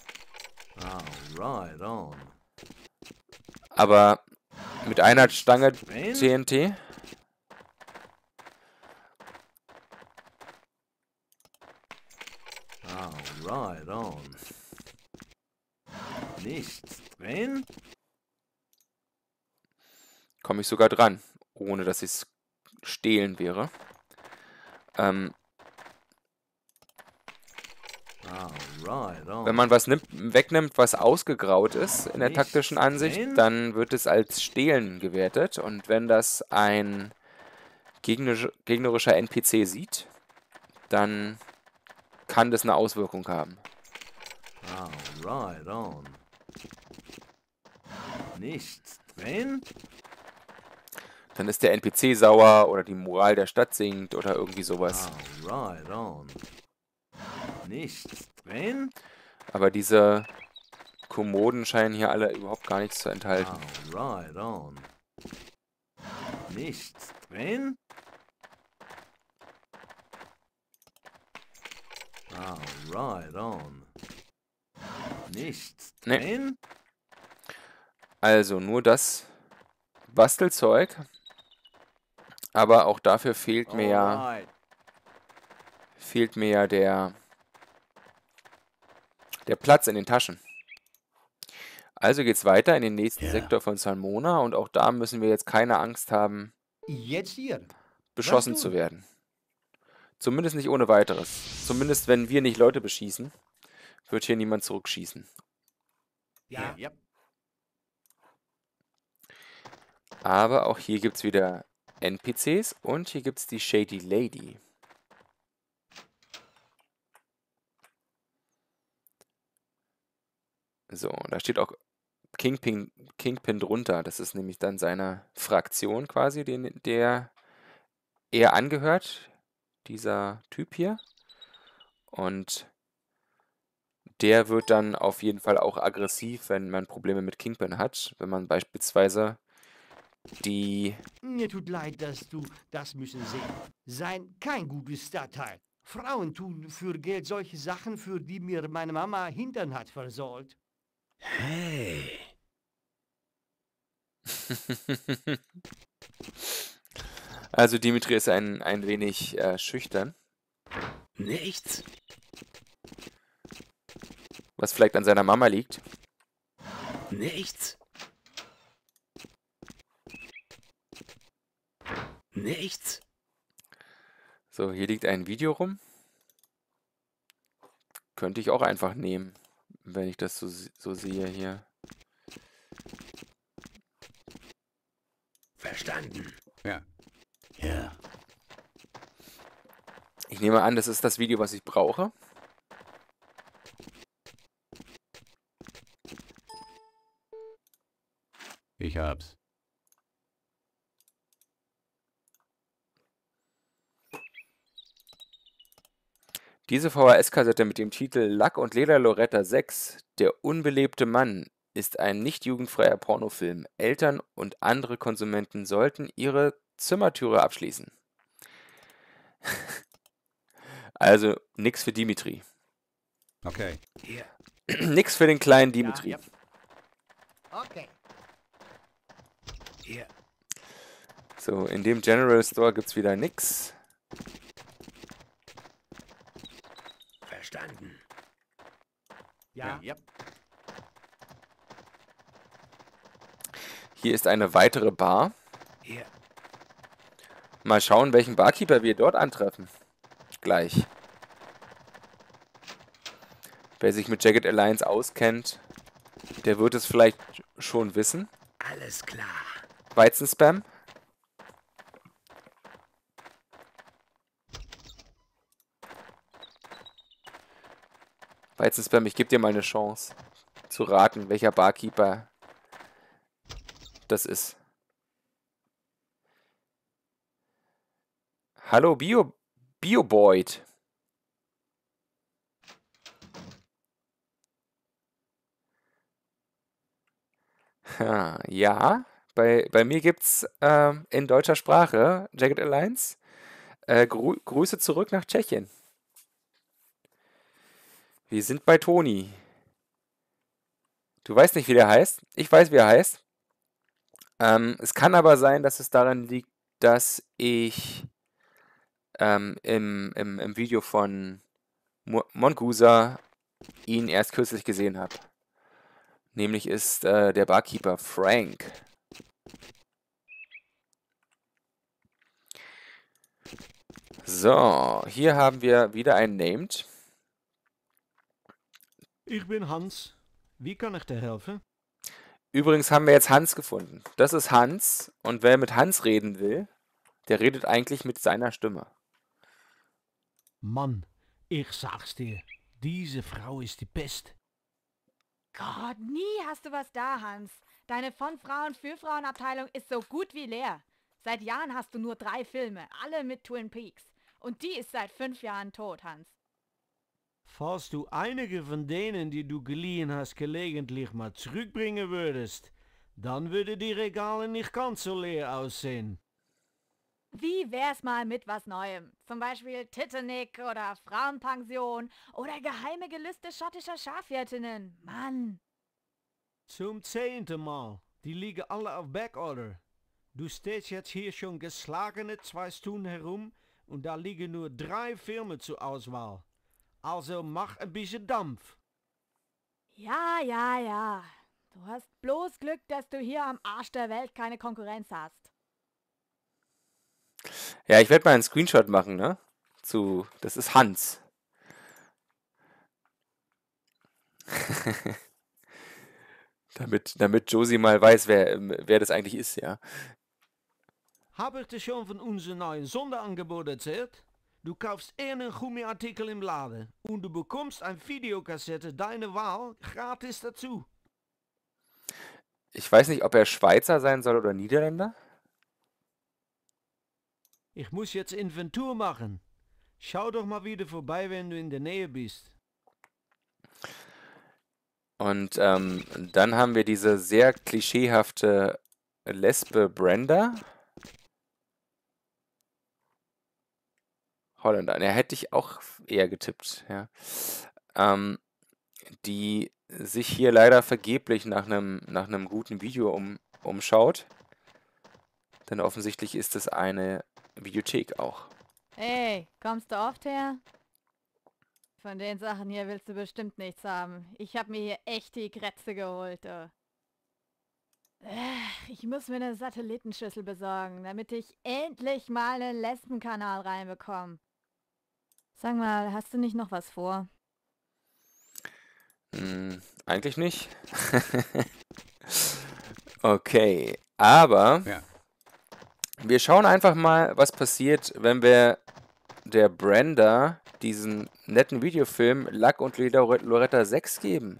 Aber mit einer Stange TNT... Nichts drin? Komme ich sogar dran, ohne dass es stehlen wäre. Wenn man was wegnimmt, was ausgegraut ist in der taktischen Ansicht, dann wird es als stehlen gewertet. Und wenn das ein gegnerischer NPC sieht, dann kann das eine Auswirkung haben. Nichts drin? Dann ist der NPC sauer oder die Moral der Stadt sinkt oder irgendwie sowas. Nichts drin? Aber diese Kommoden scheinen hier alle überhaupt gar nichts zu enthalten. Nichts drin? nichts drin. Nee. Also nur das Bastelzeug. Aber auch dafür fehlt mir ja... Fehlt mir ja der Platz in den Taschen. Also geht's weiter in den nächsten Sektor von San Mona. Und auch da müssen wir jetzt keine Angst haben, beschossen zu werden. Zumindest nicht ohne weiteres. Zumindest wenn wir nicht Leute beschießen, wird hier niemand zurückschießen. Ja. Aber auch hier gibt es wieder NPCs und hier gibt es die Shady Lady. So, da steht auch Kingpin drunter. Das ist nämlich dann seine Fraktion quasi, der er angehört, dieser Typ hier. Und der wird dann auf jeden Fall auch aggressiv, wenn man Probleme mit Kingpin hat. Wenn man beispielsweise die... Mir tut leid, dass du das müssen sehen. Sein kein gutes Stadtteil. Frauen tun für Geld solche Sachen, für die mir meine Mama Hintern hat versorgt. Hey. Also Dimitri ist ein wenig schüchtern. Nichts. Was vielleicht an seiner Mama liegt. Nichts. Nichts. So, hier liegt ein Video rum. Könnte ich auch einfach nehmen, wenn ich das so sehe hier. Verstanden. Ja. Ich nehme an, das ist das Video, was ich brauche. Ich hab's. Diese VHS-Kassette mit dem Titel Lack und Leder Loretta 6, der unbelebte Mann, ist ein nicht jugendfreier Pornofilm. Eltern und andere Konsumenten sollten ihre Zimmertüre abschließen. Also, nix für Dimitri. Okay. Nix für den kleinen Dimitri. Ja, okay. Yeah. So, in dem General Store gibt's wieder nix. Verstanden. Ja. Hier ist eine weitere Bar. Yeah. Mal schauen, welchen Barkeeper wir dort antreffen. Gleich. Wer sich mit Jagged Alliance auskennt, der wird es vielleicht schon wissen. Alles klar. Weizenspam. Weizenspam, ich gebe dir mal eine Chance zu raten, welcher Barkeeper das ist. Hallo, Bioboyd. Ja, bei mir gibt es in deutscher Sprache Jagged Alliance. Grüße zurück nach Tschechien. Wir sind bei Tony. Du weißt nicht, wie der heißt. Ich weiß, wie er heißt. Es kann aber sein, dass es daran liegt, dass ich im Video von Mongusa ihn erst kürzlich gesehen habe. Nämlich ist der Barkeeper Frank. So, hier haben wir wieder einen Named. Ich bin Hans. Wie kann ich dir helfen? Übrigens haben wir jetzt Hans gefunden. Das ist Hans. Und wer mit Hans reden will, der redet eigentlich mit seiner Stimme. Mann, ich sag's dir. Diese Frau ist die Beste. Gott, nie hast du was da, Hans. Deine von Frauen für Frauenabteilung ist so gut wie leer. Seit Jahren hast du nur 3 Filme, alle mit Twin Peaks. Und die ist seit 5 Jahren tot, Hans. Falls du einige von denen, die du geliehen hast, gelegentlich mal zurückbringen würdest, dann würde die Regale nicht ganz so leer aussehen. Wie wär's mal mit was Neuem? Zum Beispiel Titanic oder Frauenpension oder geheime Gelüste schottischer Schafwirtinnen. Mann! Zum 10. Mal. Die liegen alle auf Backorder. Du stehst jetzt hier schon geschlagene 2 Stunden herum und da liegen nur 3 Filme zur Auswahl. Also mach ein bisschen Dampf. Ja, ja, ja. Du hast bloß Glück, dass du hier am Arsch der Welt keine Konkurrenz hast. Ja, ich werde mal einen Screenshot machen, ne? Zu, das ist Hans. Damit Josie mal weiß, wer das eigentlich ist, ja. Habe ich dir schon von unserem neuen Sonderangebot erzählt? Du kaufst einen Gummiartikel im Laden und du bekommst eine Videokassette deiner Wahl gratis dazu. Ich weiß nicht, ob er Schweizer sein soll oder Niederländer. Ich muss jetzt Inventur machen. Schau doch mal wieder vorbei, wenn du in der Nähe bist. Und dann haben wir diese sehr klischeehafte Lesbe Brenda. Holländer. Ja, hätte ich auch eher getippt. Ja. Die sich hier leider vergeblich nach einem guten Video umschaut. Denn offensichtlich ist es eine Videothek auch. Hey, kommst du oft her? Von den Sachen hier willst du bestimmt nichts haben. Ich habe mir hier echt die Krätze geholt. Oh. Ich muss mir eine Satellitenschüssel besorgen, damit ich endlich mal einen Lesbenkanal reinbekomme. Sag mal, hast du nicht noch was vor? Eigentlich nicht. Okay, aber ja. Wir schauen einfach mal, was passiert, wenn wir der Brenda diesen netten Videofilm Lack und Leder Loretta 6 geben.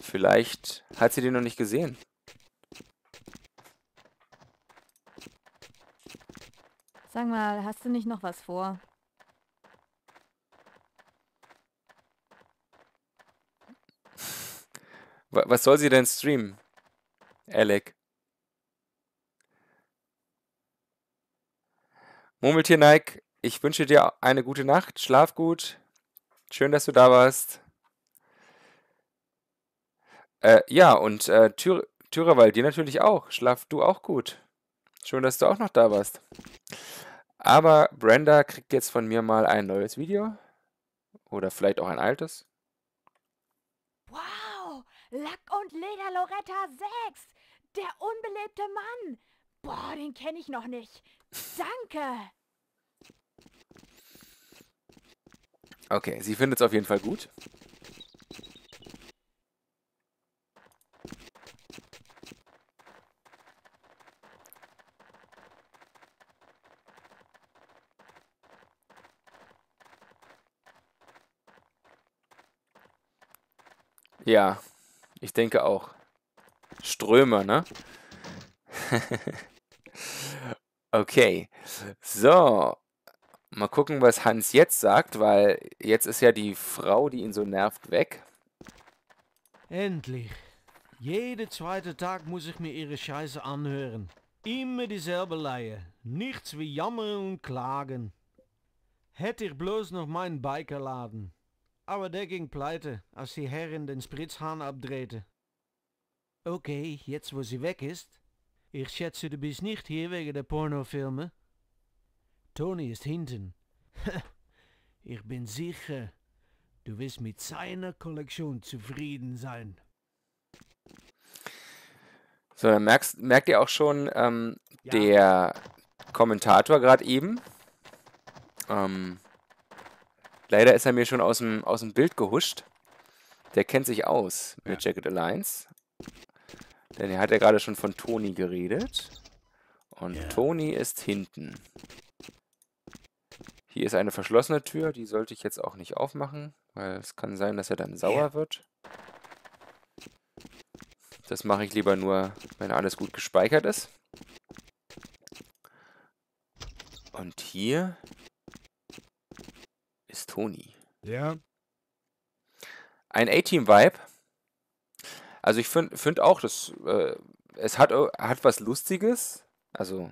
Vielleicht hat sie den noch nicht gesehen. Sag mal, hast du nicht noch was vor? Was soll sie denn streamen, Alec? Murmeltier Nike, ich wünsche dir eine gute Nacht, schlaf gut, schön, dass du da warst. Ja, und Thürerwald, dir natürlich auch, schlaf du auch gut, schön, dass du auch noch da warst. Aber Brenda kriegt jetzt von mir mal ein neues Video oder vielleicht auch ein altes. Wow, Lack und Leder Loretta 6, der unbelebte Mann. Boah, den kenne ich noch nicht. Danke. Okay, sie findet es auf jeden Fall gut. Ja, ich denke auch. Ströme, ne? Okay, so. Mal gucken, was Hans jetzt sagt, weil jetzt ist ja die Frau, die ihn so nervt, weg. Endlich. Jeden zweiten Tag muss ich mir ihre Scheiße anhören. Immer dieselbe Leier. Nichts wie Jammern und Klagen. Hätte ich bloß noch meinen Bikerladen. Aber der ging pleite, als die Herrin den Spritzhahn abdrehte. Okay, jetzt wo sie weg ist. Ich schätze, du bist nicht hier wegen der Pornofilme. Tony ist hinten. Ich bin sicher, du wirst mit seiner Kollektion zufrieden sein. So, dann merkt ihr auch schon, ja. Der Kommentator gerade eben, leider ist er mir schon aus dem Bild gehuscht. Der kennt sich aus mit Jagged Alliance. Denn er hat ja gerade schon von Tony geredet. Und Tony ist hinten. Hier ist eine verschlossene Tür. Die sollte ich jetzt auch nicht aufmachen. Weil es kann sein, dass er dann sauer wird. Das mache ich lieber nur, wenn alles gut gespeichert ist. Und hier ist Tony. Ja. Ein A-Team-Vibe. Also ich finde auch, dass es hat was Lustiges. Also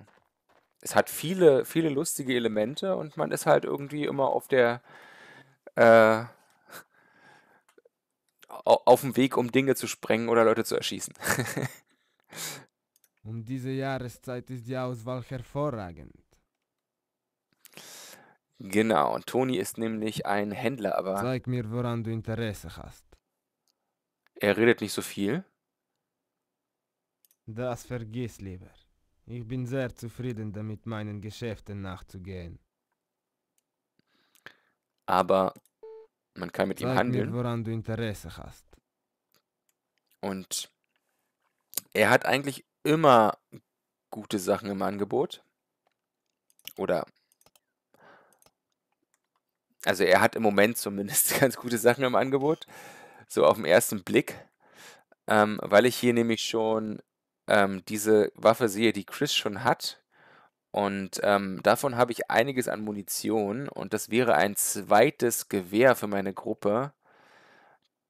es hat viele, viele lustige Elemente und man ist halt irgendwie immer auf der auf dem Weg, um Dinge zu sprengen oder Leute zu erschießen. Um diese Jahreszeit ist die Auswahl hervorragend. Genau, und Tony ist nämlich ein Händler, aber... Zeig mir, woran du Interesse hast. Er redet nicht so viel. Das vergiss lieber. Ich bin sehr zufrieden damit, meinen Geschäften nachzugehen. Aber man kann mit ihm handeln. Zeig mir, woran du Interesse hast. Und er hat eigentlich immer gute Sachen im Angebot. Oder... Also er hat im Moment zumindest ganz gute Sachen im Angebot, so auf den ersten Blick, weil ich hier nämlich schon diese Waffe sehe, die Chris schon hat, und davon habe ich einiges an Munition, und das wäre ein zweites Gewehr für meine Gruppe,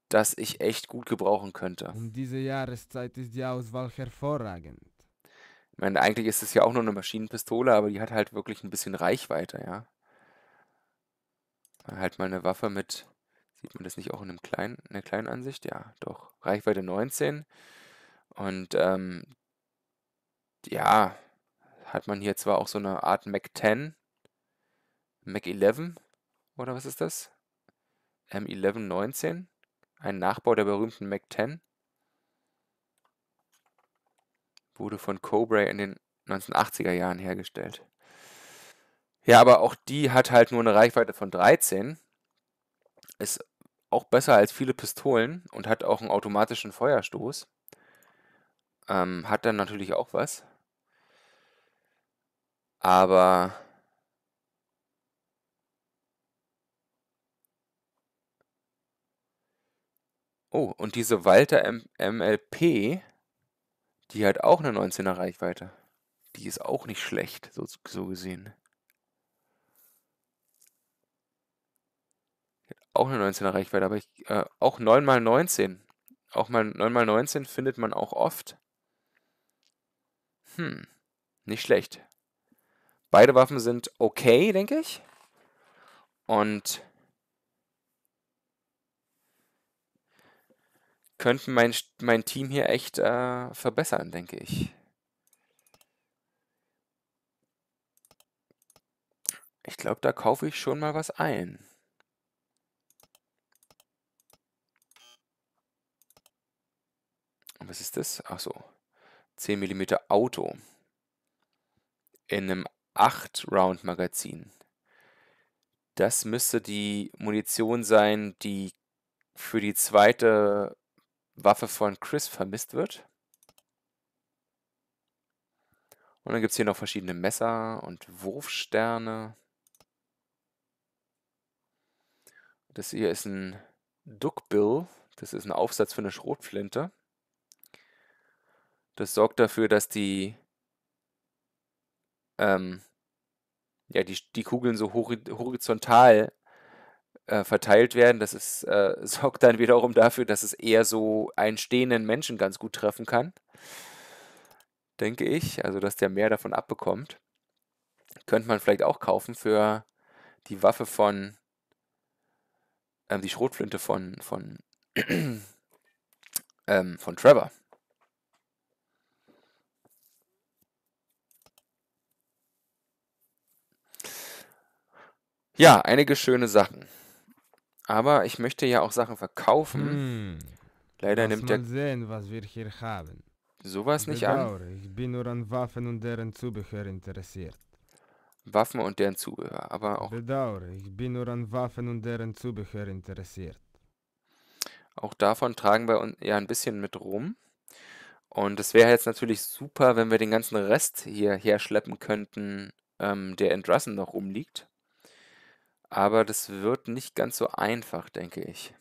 das ich echt gut gebrauchen könnte. Um diese Jahreszeit ist die Auswahl hervorragend. Ich meine, eigentlich ist es ja auch nur eine Maschinenpistole, aber die hat halt wirklich ein bisschen Reichweite, ja. Halt mal eine Waffe mit, sieht man das nicht auch in einem kleinen, in einer kleinen Ansicht? Ja, doch. Reichweite 19. Und ja, hat man hier zwar auch so eine Art Mac 10, Mac 11, oder was ist das? M1119, ein Nachbau der berühmten Mac 10. Wurde von Cobray in den 1980er Jahren hergestellt. Ja, aber auch die hat halt nur eine Reichweite von 13, ist auch besser als viele Pistolen und hat auch einen automatischen Feuerstoß. Hat dann natürlich auch was. Aber oh, und diese Walter MLP, die hat auch eine 19er Reichweite. Die ist auch nicht schlecht, so gesehen. Auch eine 19er Reichweite, aber ich, auch 9x19. Auch mal 9x19 findet man auch oft. Nicht schlecht. Beide Waffen sind okay, denke ich. Und könnten mein Team hier echt verbessern, denke ich. Ich glaube, da kaufe ich schon mal was ein. Was ist das? Achso. 10 mm Auto. In einem 8-Round-Magazin. Das müsste die Munition sein, die für die zweite Waffe von Chris vermisst wird. Und dann gibt es hier noch verschiedene Messer und Wurfsterne. Das hier ist ein Duckbill. Das ist ein Aufsatz für eine Schrotflinte. Das sorgt dafür, dass die, die Kugeln so horizontal verteilt werden. Das ist, sorgt dann wiederum dafür, dass es eher so einen stehenden Menschen ganz gut treffen kann. Denke ich. Also, dass der mehr davon abbekommt. Könnte man vielleicht auch kaufen für die Waffe von, die Schrotflinte von Trevor. Ja, einige schöne Sachen. Aber ich möchte ja auch Sachen verkaufen. Leider nimmt der... Mal sehen, was wir hier haben. Sowas nicht an. Ich bin nur an Waffen und deren Zubehör interessiert. Waffen und deren Zubehör, aber auch... Bedauere, ich bin nur an Waffen und deren Zubehör interessiert. Auch davon tragen wir uns ja ein bisschen mit rum. Und es wäre jetzt natürlich super, wenn wir den ganzen Rest hierher schleppen könnten, der in Drassen noch rumliegt. Aber das wird nicht ganz so einfach, denke ich.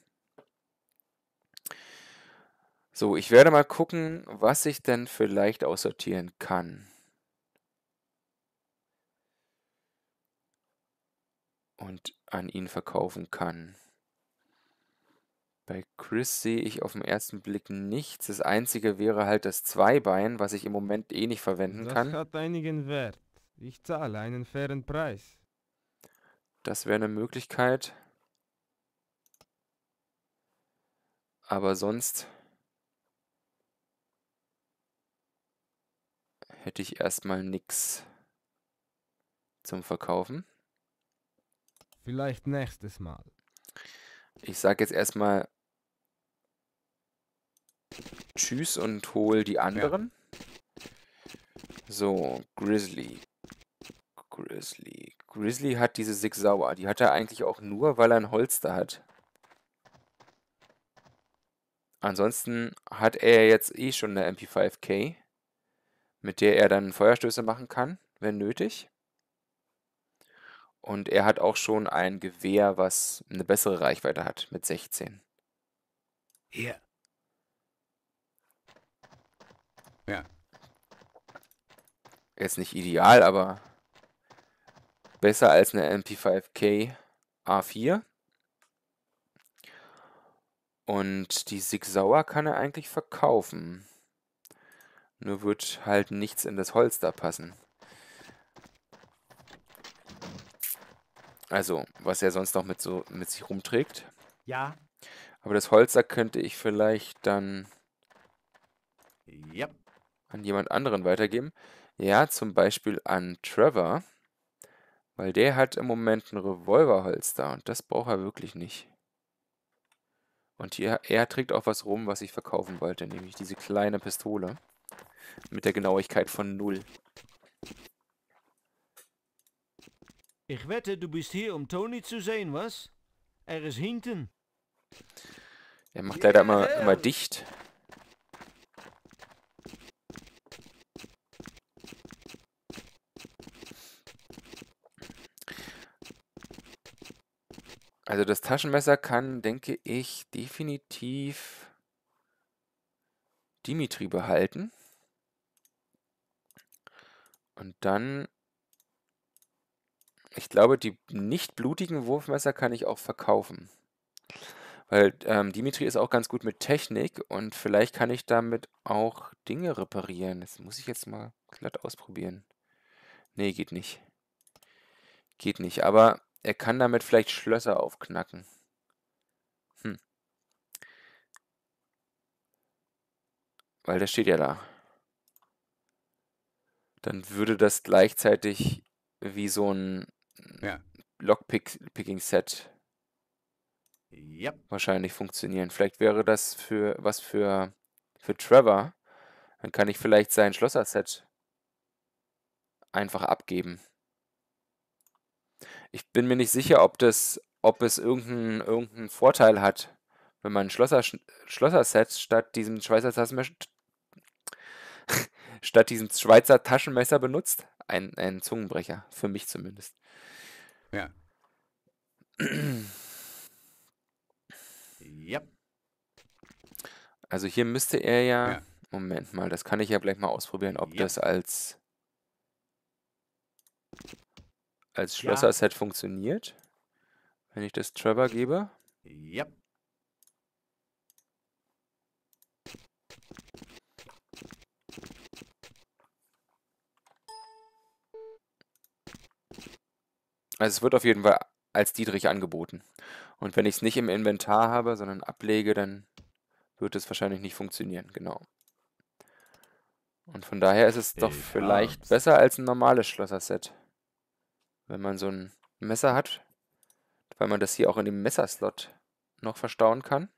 So, ich werde mal gucken, was ich denn vielleicht aussortieren kann. Und an ihn verkaufen kann. Bei Chris sehe ich auf den ersten Blick nichts. Das Einzige wäre halt das Zweibein, was ich im Moment eh nicht verwenden kann. Das hat einigen Wert. Ich zahle einen fairen Preis. Das wäre eine Möglichkeit. Aber sonst hätte ich erstmal nichts zum Verkaufen. Vielleicht nächstes Mal. Ich sage jetzt erstmal Tschüss und hol die anderen. Ja. So, Grizzly. Grizzly hat diese Sig Sauer. Die hat er eigentlich auch nur, weil er ein Holster hat. Ansonsten hat er jetzt eh schon eine MP5K, mit der er dann Feuerstöße machen kann, wenn nötig. Und er hat auch schon ein Gewehr, was eine bessere Reichweite hat, mit 16. Hier. Ja. Jetzt nicht ideal, aber besser als eine MP5K A4. Und die Sig Sauer kann er eigentlich verkaufen. Nur wird halt nichts in das Holster passen. Also, was er sonst noch mit sich rumträgt. Ja. Aber das Holster könnte ich vielleicht dann an jemand anderen weitergeben. Ja, zum Beispiel an Trevor. Weil der hat im Moment ein Revolverholster und das braucht er wirklich nicht. Und hier, er trägt auch was rum, was ich verkaufen wollte, nämlich diese kleine Pistole mit der Genauigkeit von 0. Ich wette, du bist hier, um Tony zu sehen, was? Er ist hinten. Er macht leider immer dicht. Also das Taschenmesser kann, denke ich, definitiv Dimitri behalten. Und dann, ich glaube, die nicht blutigen Wurfmesser kann ich auch verkaufen. Weil Dimitri ist auch ganz gut mit Technik und vielleicht kann ich damit auch Dinge reparieren. Das muss ich jetzt mal glatt ausprobieren. Nee, geht nicht. Geht nicht, aber er kann damit vielleicht Schlösser aufknacken. Weil das steht ja da. Dann würde das gleichzeitig wie so ein Lockpicking-Set wahrscheinlich funktionieren. Vielleicht wäre das für Trevor. Dann kann ich vielleicht sein Schlosser-Set einfach abgeben. Ich bin mir nicht sicher, ob es irgendeinen Vorteil hat, wenn man ein Schlosser-Set statt diesem Schweizer Taschenmesser benutzt. Ein Zungenbrecher, für mich zumindest. Ja. Also hier müsste er ja. Moment mal, das kann ich ja gleich mal ausprobieren, ob das als Schlosser-Set funktioniert, wenn ich das Trevor gebe. Also es wird auf jeden Fall als Dietrich angeboten. Und wenn ich es nicht im Inventar habe, sondern ablege, dann wird es wahrscheinlich nicht funktionieren, genau. Und von daher ist es doch vielleicht besser als ein normales Schlosser-Set. Wenn man so ein Messer hat, weil man das hier auch in dem Messerslot noch verstauen kann.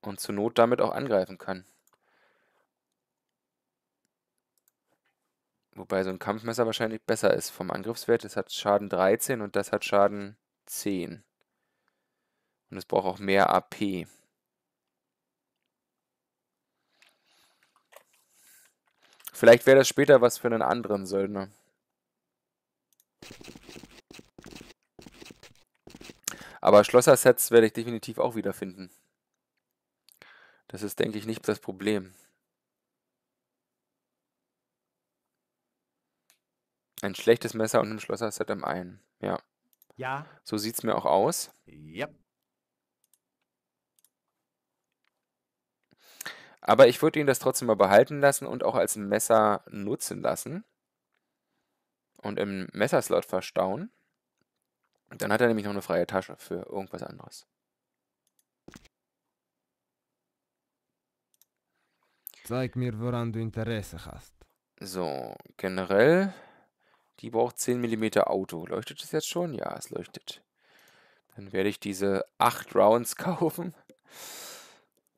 Und zur Not damit auch angreifen kann. Wobei so ein Kampfmesser wahrscheinlich besser ist vom Angriffswert. Das hat Schaden 13 und das hat Schaden 10. Und es braucht auch mehr AP. Vielleicht wäre das später was für einen anderen Söldner. Aber Schlosser-Sets werde ich definitiv auch wiederfinden. Das ist, denke ich, nicht das Problem. Ein schlechtes Messer und ein Schlosser-Set im einen. Ja. Ja. So sieht es mir auch aus. Ja. Aber ich würde ihn das trotzdem mal behalten lassen und auch als ein Messer nutzen lassen. Und im Messerslot verstauen. Und dann hat er nämlich noch eine freie Tasche für irgendwas anderes. Zeig mir, woran du Interesse hast. So, generell. Die braucht 10 mm Auto. Leuchtet es jetzt schon? Ja, es leuchtet. Dann werde ich diese 8 Rounds kaufen.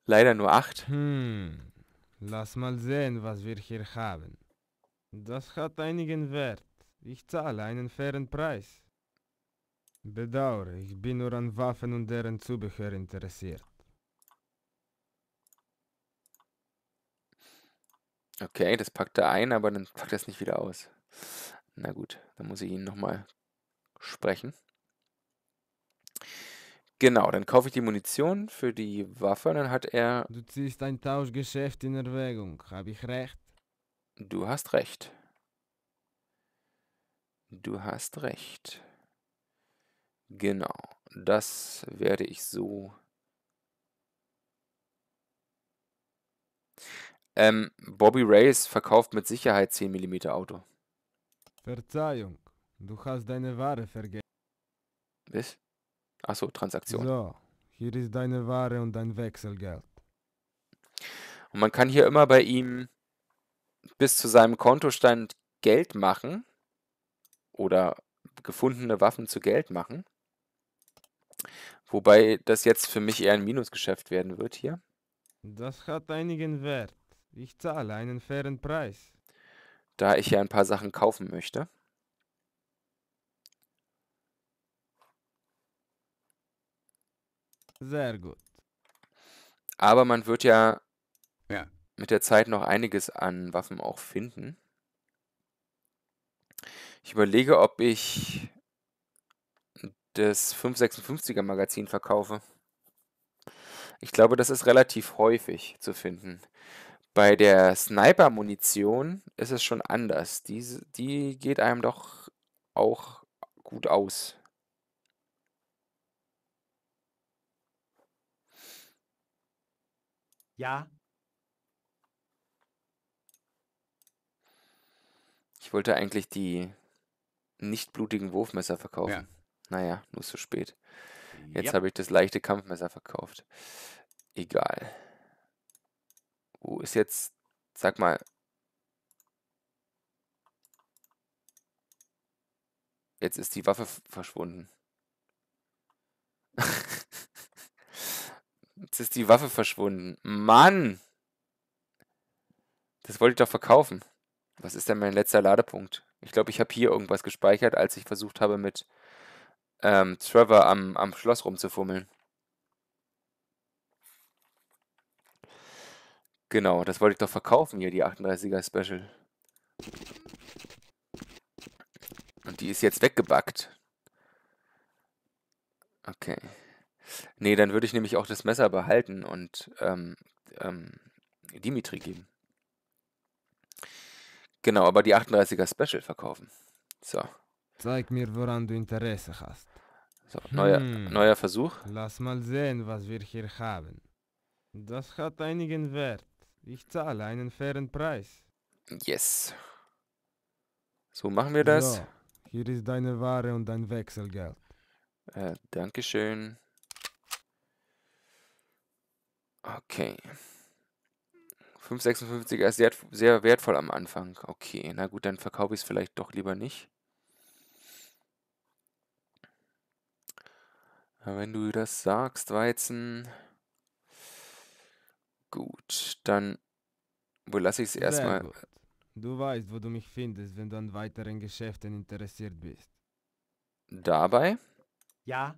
Leider nur 8. Lass mal sehen, was wir hier haben. Das hat einigen Wert. Ich zahle einen fairen Preis. Bedauere, ich bin nur an Waffen und deren Zubehör interessiert. Okay, das packt er ein, aber dann packt er es nicht wieder aus. Na gut, dann muss ich ihn nochmal sprechen. Genau, dann kaufe ich die Munition für die Waffe, dann hat er... Du ziehst ein Tauschgeschäft in Erwägung, habe ich recht? Du hast recht. Du hast recht. Genau, das werde ich so... Bobby Reyes verkauft mit Sicherheit 10 mm Auto. Verzeihung, du hast deine Ware vergessen. Was? Achso, Transaktion. So, hier ist deine Ware und dein Wechselgeld. Und man kann hier immer bei ihm bis zu seinem Kontostand Geld machen. Oder gefundene Waffen zu Geld machen. Wobei das jetzt für mich eher ein Minusgeschäft werden wird hier. Das hat einigen Wert. Ich zahle einen fairen Preis. Da ich ja ein paar Sachen kaufen möchte. Sehr gut. Aber man wird ja mit der Zeit noch einiges an Waffen auch finden. Ich überlege, ob ich das 556er Magazin verkaufe. Ich glaube, das ist relativ häufig zu finden. Bei der Sniper-Munition ist es schon anders. Die geht einem doch auch gut aus. Ja. Ich wollte eigentlich die nicht blutigen Wurfmesser verkaufen. Ja. Naja, nur zu spät. Jetzt habe ich das leichte Kampfmesser verkauft. Egal. Wo ist jetzt, sag mal. Jetzt ist die Waffe verschwunden. Jetzt ist die Waffe verschwunden. Mann! Das wollte ich doch verkaufen. Was ist denn mein letzter Ladepunkt? Ich glaube, ich habe hier irgendwas gespeichert, als ich versucht habe, mit Trevor am Schloss rumzufummeln. Genau, das wollte ich doch verkaufen hier, die 38er Special. Und die ist jetzt weggebackt. Okay. Nee, dann würde ich nämlich auch das Messer behalten und Dimitri geben. Genau, aber die 38er Special verkaufen. So. Zeig mir, woran du Interesse hast. So, neuer Versuch. Lass mal sehen, was wir hier haben. Das hat einigen Wert. Ich zahle einen fairen Preis. Yes. So machen wir das. So, hier ist deine Ware und dein Wechselgeld. Dankeschön. Okay. 5,56 ist sehr, sehr wertvoll am Anfang. Okay, na gut, dann verkaufe ich es vielleicht doch lieber nicht. Aber wenn du das sagst, Weizen. Gut, dann lasse ich es erstmal. Du weißt, wo du mich findest, wenn du an weiteren Geschäften interessiert bist. Dabei? Ja.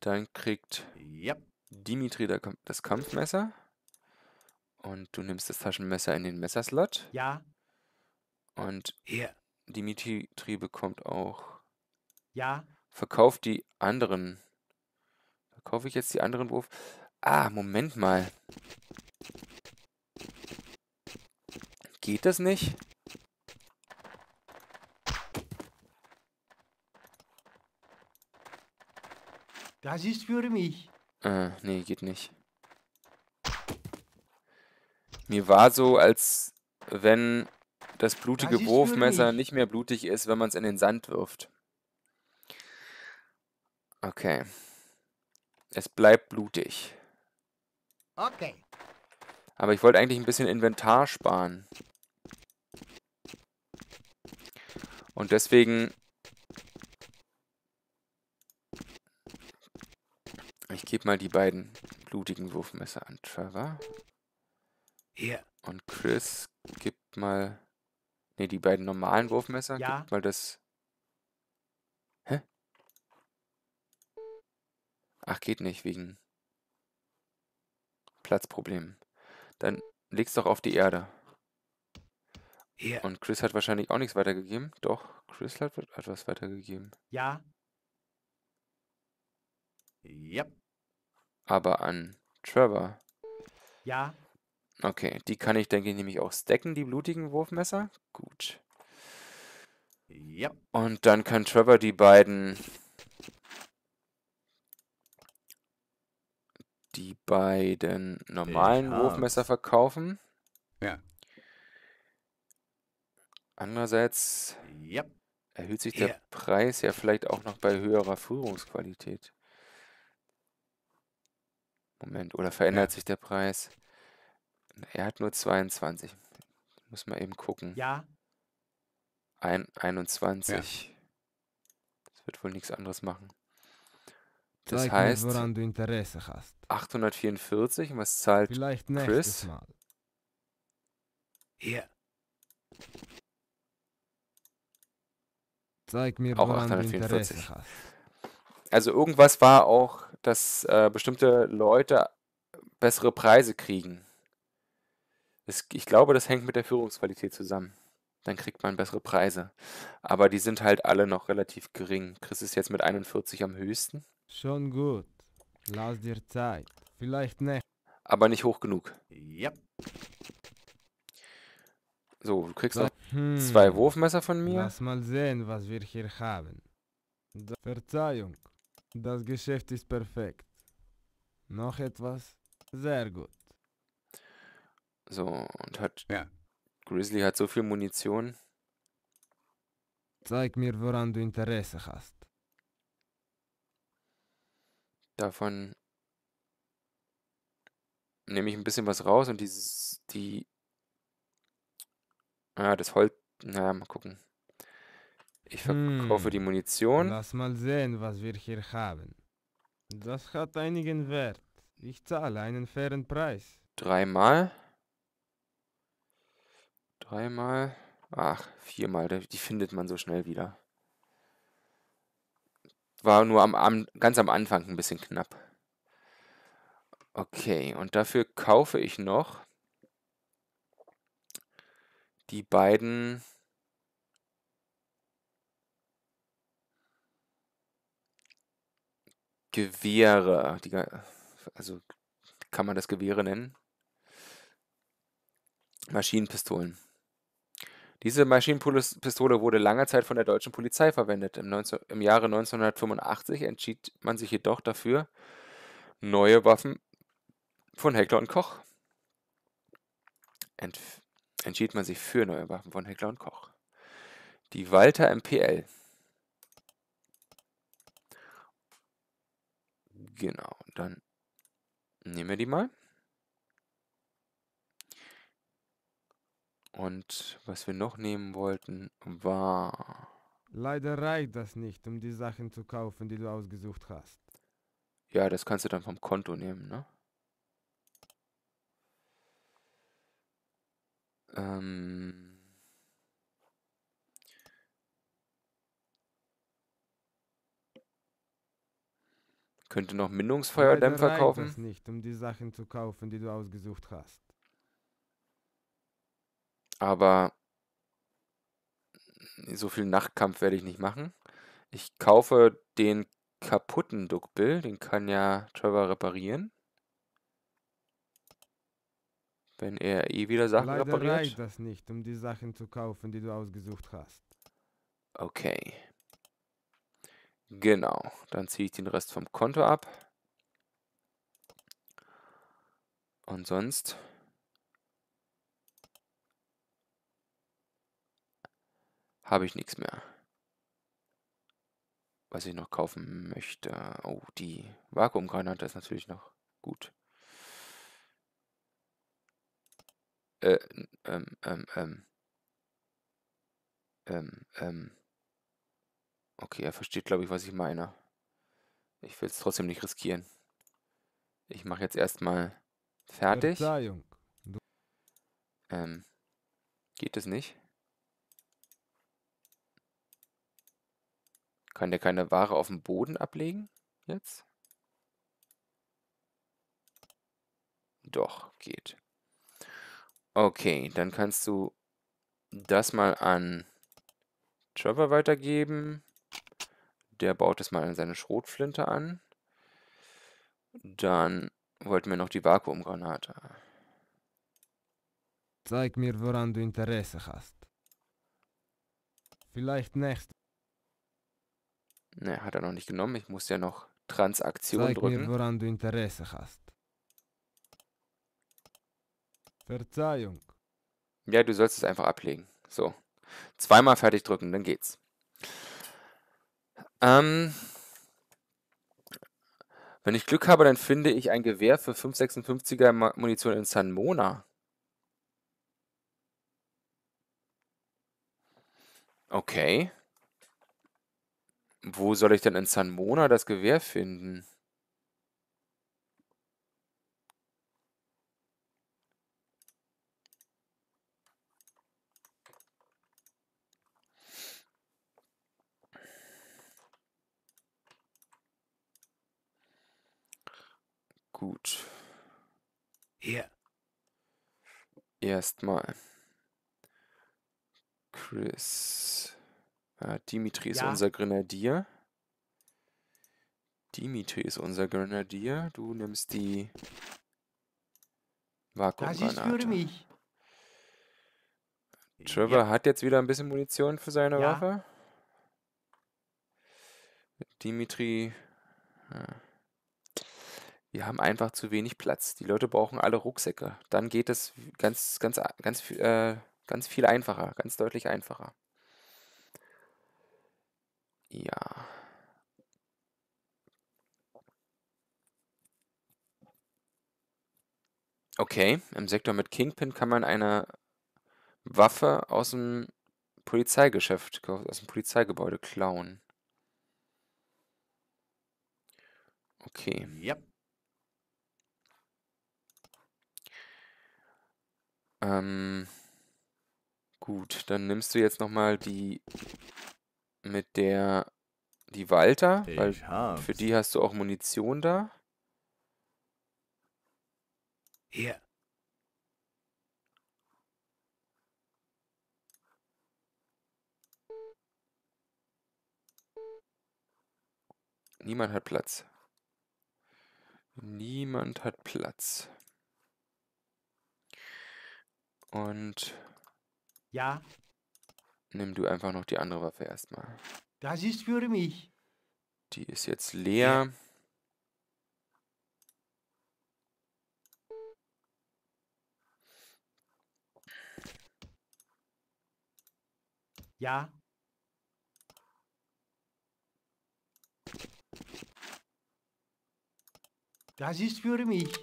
Dann kriegt... Ja. Dimitri das Kampfmesser und du nimmst das Taschenmesser in den Messerslot. Ja. Und Dimitri bekommt auch... Ja. Verkauft die anderen. Verkaufe ich jetzt die anderen Wurf? Ah, Moment mal. Geht das nicht? Das ist für mich. Nee, geht nicht. Mir war so, als wenn das blutige Wurfmesser nicht mehr blutig ist, wenn man es in den Sand wirft. Okay. Es bleibt blutig. Okay. Aber ich wollte eigentlich ein bisschen Inventar sparen. Und deswegen... Ich gebe mal die beiden blutigen Wurfmesser an Trevor. Hier. Und Chris gibt mal... Ne, die beiden normalen Wurfmesser. Ja. Gibt mal das... Hä? Ach, geht nicht, wegen... Platzproblemen. Dann leg's doch auf die Erde. Hier. Und Chris hat wahrscheinlich auch nichts weitergegeben. Doch, Chris hat etwas weitergegeben. Ja. Ja. Aber an Trevor. Ja. Okay, die kann ich, denke ich, nämlich auch stacken, die blutigen Wurfmesser. Gut. Ja. Und dann kann Trevor die beiden... normalen Wurfmesser verkaufen. Ja. Andererseits erhöht sich der Preis ja vielleicht auch noch bei höherer Führungsqualität. Moment, oder verändert sich der Preis? Er hat nur 22. Muss man eben gucken. Ja. 21. Ja. Das wird wohl nichts anderes machen. Das heißt, 844, was zahlt Chris? Hier. Zeig mir, auch 844. Also irgendwas war auch, dass bestimmte Leute bessere Preise kriegen. Ich glaube, das hängt mit der Führungsqualität zusammen. Dann kriegt man bessere Preise. Aber die sind halt alle noch relativ gering. Chris ist jetzt mit 41 am höchsten. Schon gut. Lass dir Zeit. Vielleicht nicht. Aber nicht hoch genug. Ja. So, du kriegst noch zwei Wurfmesser von mir. Lass mal sehen, was wir hier haben. Verzeihung. Das Geschäft ist perfekt. Noch etwas? Sehr gut. So, und hat... Ja. Grizzly hat so viel Munition. Zeig mir, woran du Interesse hast. Davon nehme ich ein bisschen was raus und dieses, das Holz, mal gucken. Ich verkaufe die Munition. Lass mal sehen, was wir hier haben. Das hat einigen Wert. Ich zahle einen fairen Preis. Dreimal. Ach, viermal. Die findet man so schnell wieder. War nur ganz am Anfang ein bisschen knapp. Okay, und dafür kaufe ich noch die beiden Gewehre. Also kann man das Gewehre nennen? Maschinenpistolen. Diese Maschinenpistole wurde lange Zeit von der deutschen Polizei verwendet. Im Jahre 1985 entschied man sich jedoch dafür, neue Waffen von Heckler und Koch. Die Walter MPL. Genau, dann nehmen wir die mal. Und was wir noch nehmen wollten, war... Leider reicht das nicht, um die Sachen zu kaufen, die du ausgesucht hast. Ja, das kannst du dann vom Konto nehmen, ne? Könnte noch Mündungsfeuerdämpfer kaufen. Leider reicht das nicht, um die Sachen zu kaufen, die du ausgesucht hast. Aber so viel Nachtkampf werde ich nicht machen. Ich kaufe den kaputten Duckbill. Den kann ja Trevor reparieren. Wenn er eh wieder Sachen repariert. Leider reicht das nicht, um die Sachen zu kaufen, die du ausgesucht hast. Okay. Genau. Dann ziehe ich den Rest vom Konto ab. Und sonst... habe ich nichts mehr, was ich noch kaufen möchte. Oh, die Vakuumgranate ist natürlich noch gut. Okay, er versteht, glaube ich, was ich meine. Ich will es trotzdem nicht riskieren. Ich mache jetzt erstmal fertig. Geht es nicht? Kann der keine Ware auf dem Boden ablegen? Jetzt? Doch, geht. Okay, dann kannst du das mal an Trevor weitergeben. Der baut es mal an seine Schrotflinte an. Dann wollten wir noch die Vakuumgranate. Zeig mir, woran du Interesse hast. Vielleicht nächstes. Ne, hat er noch nicht genommen. Ich muss ja noch Transaktion drücken. Zeig mir, woran du Interesse hast. Verzeihung. Ja, du sollst es einfach ablegen. So. Zweimal fertig drücken, dann geht's. Wenn ich Glück habe, dann finde ich ein Gewehr für 5,56er Munition in San Mona. Okay. Wo soll ich denn in San Mona das Gewehr finden? Gut. Hier. Erstmal. Chris. Ah, Dimitri ist unser Grenadier. Du nimmst die Vakuumgranate. Das ist für mich. Trevor hat jetzt wieder ein bisschen Munition für seine Waffe. Dimitri. Ah. Wir haben einfach zu wenig Platz. Die Leute brauchen alle Rucksäcke. Dann geht es ganz viel einfacher, ganz deutlich einfacher. Ja. Okay, im Sektor mit Kingpin kann man eine Waffe aus dem Polizeigeschäft, aus dem Polizeigebäude klauen. Okay. Yep. Gut, dann nimmst du jetzt nochmal die mit der die Walter, weil für die hast du auch Munition da. Hier. Niemand hat Platz. Und nimm du einfach noch die andere Waffe erstmal. Das ist für mich. Die ist jetzt leer. Ja. Das ist für mich.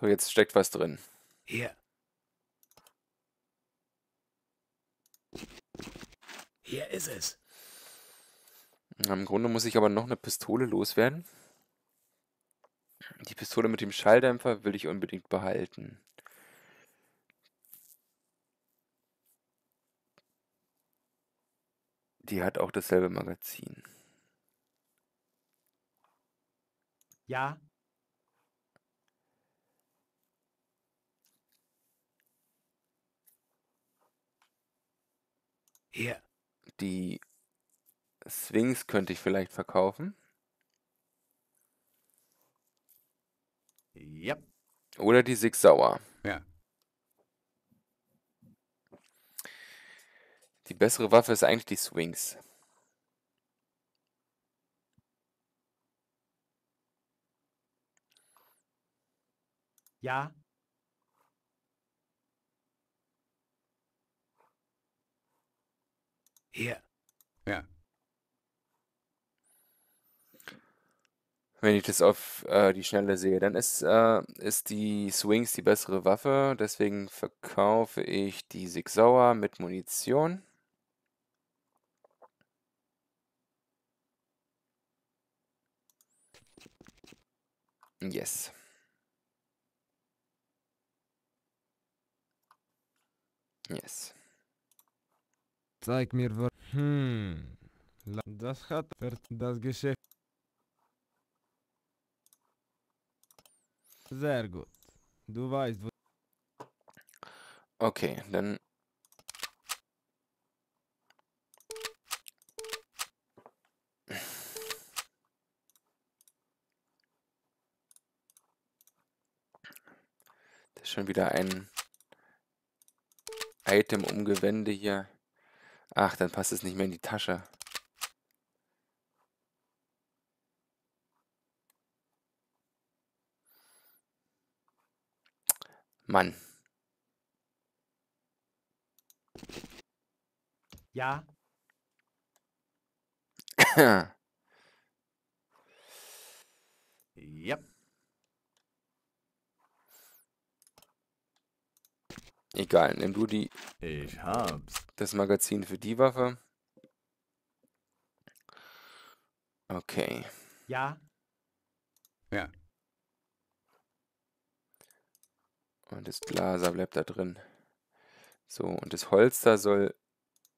So, jetzt steckt was drin. Hier. Hier ist es. Im Grunde muss ich aber noch eine Pistole loswerden. Die Pistole mit dem Schalldämpfer will ich unbedingt behalten. Die hat auch dasselbe Magazin. Ja. Hier. Die Swings könnte ich vielleicht verkaufen. Ja. Oder die Sig Sauer. Ja. Die bessere Waffe ist eigentlich die Swings. Ja. Hier. Ja. Wenn ich das auf die Schnelle sehe, dann ist die Swings die bessere Waffe. Deswegen verkaufe ich die Sig Sauer mit Munition. Yes. Yes. Zeig mir, wo... Das hat das Geschäft. Sehr gut. Du weißt, wo... Okay, dann... Das ist schon wieder ein... Item umgewende hier. Ach, dann passt es nicht mehr in die Tasche. Mann. Ja. Ja. Egal, nimm du die. Ich hab's. Das Magazin für die Waffe. Okay. Ja. Ja. Und das Glaser bleibt da drin. So, und das Holster soll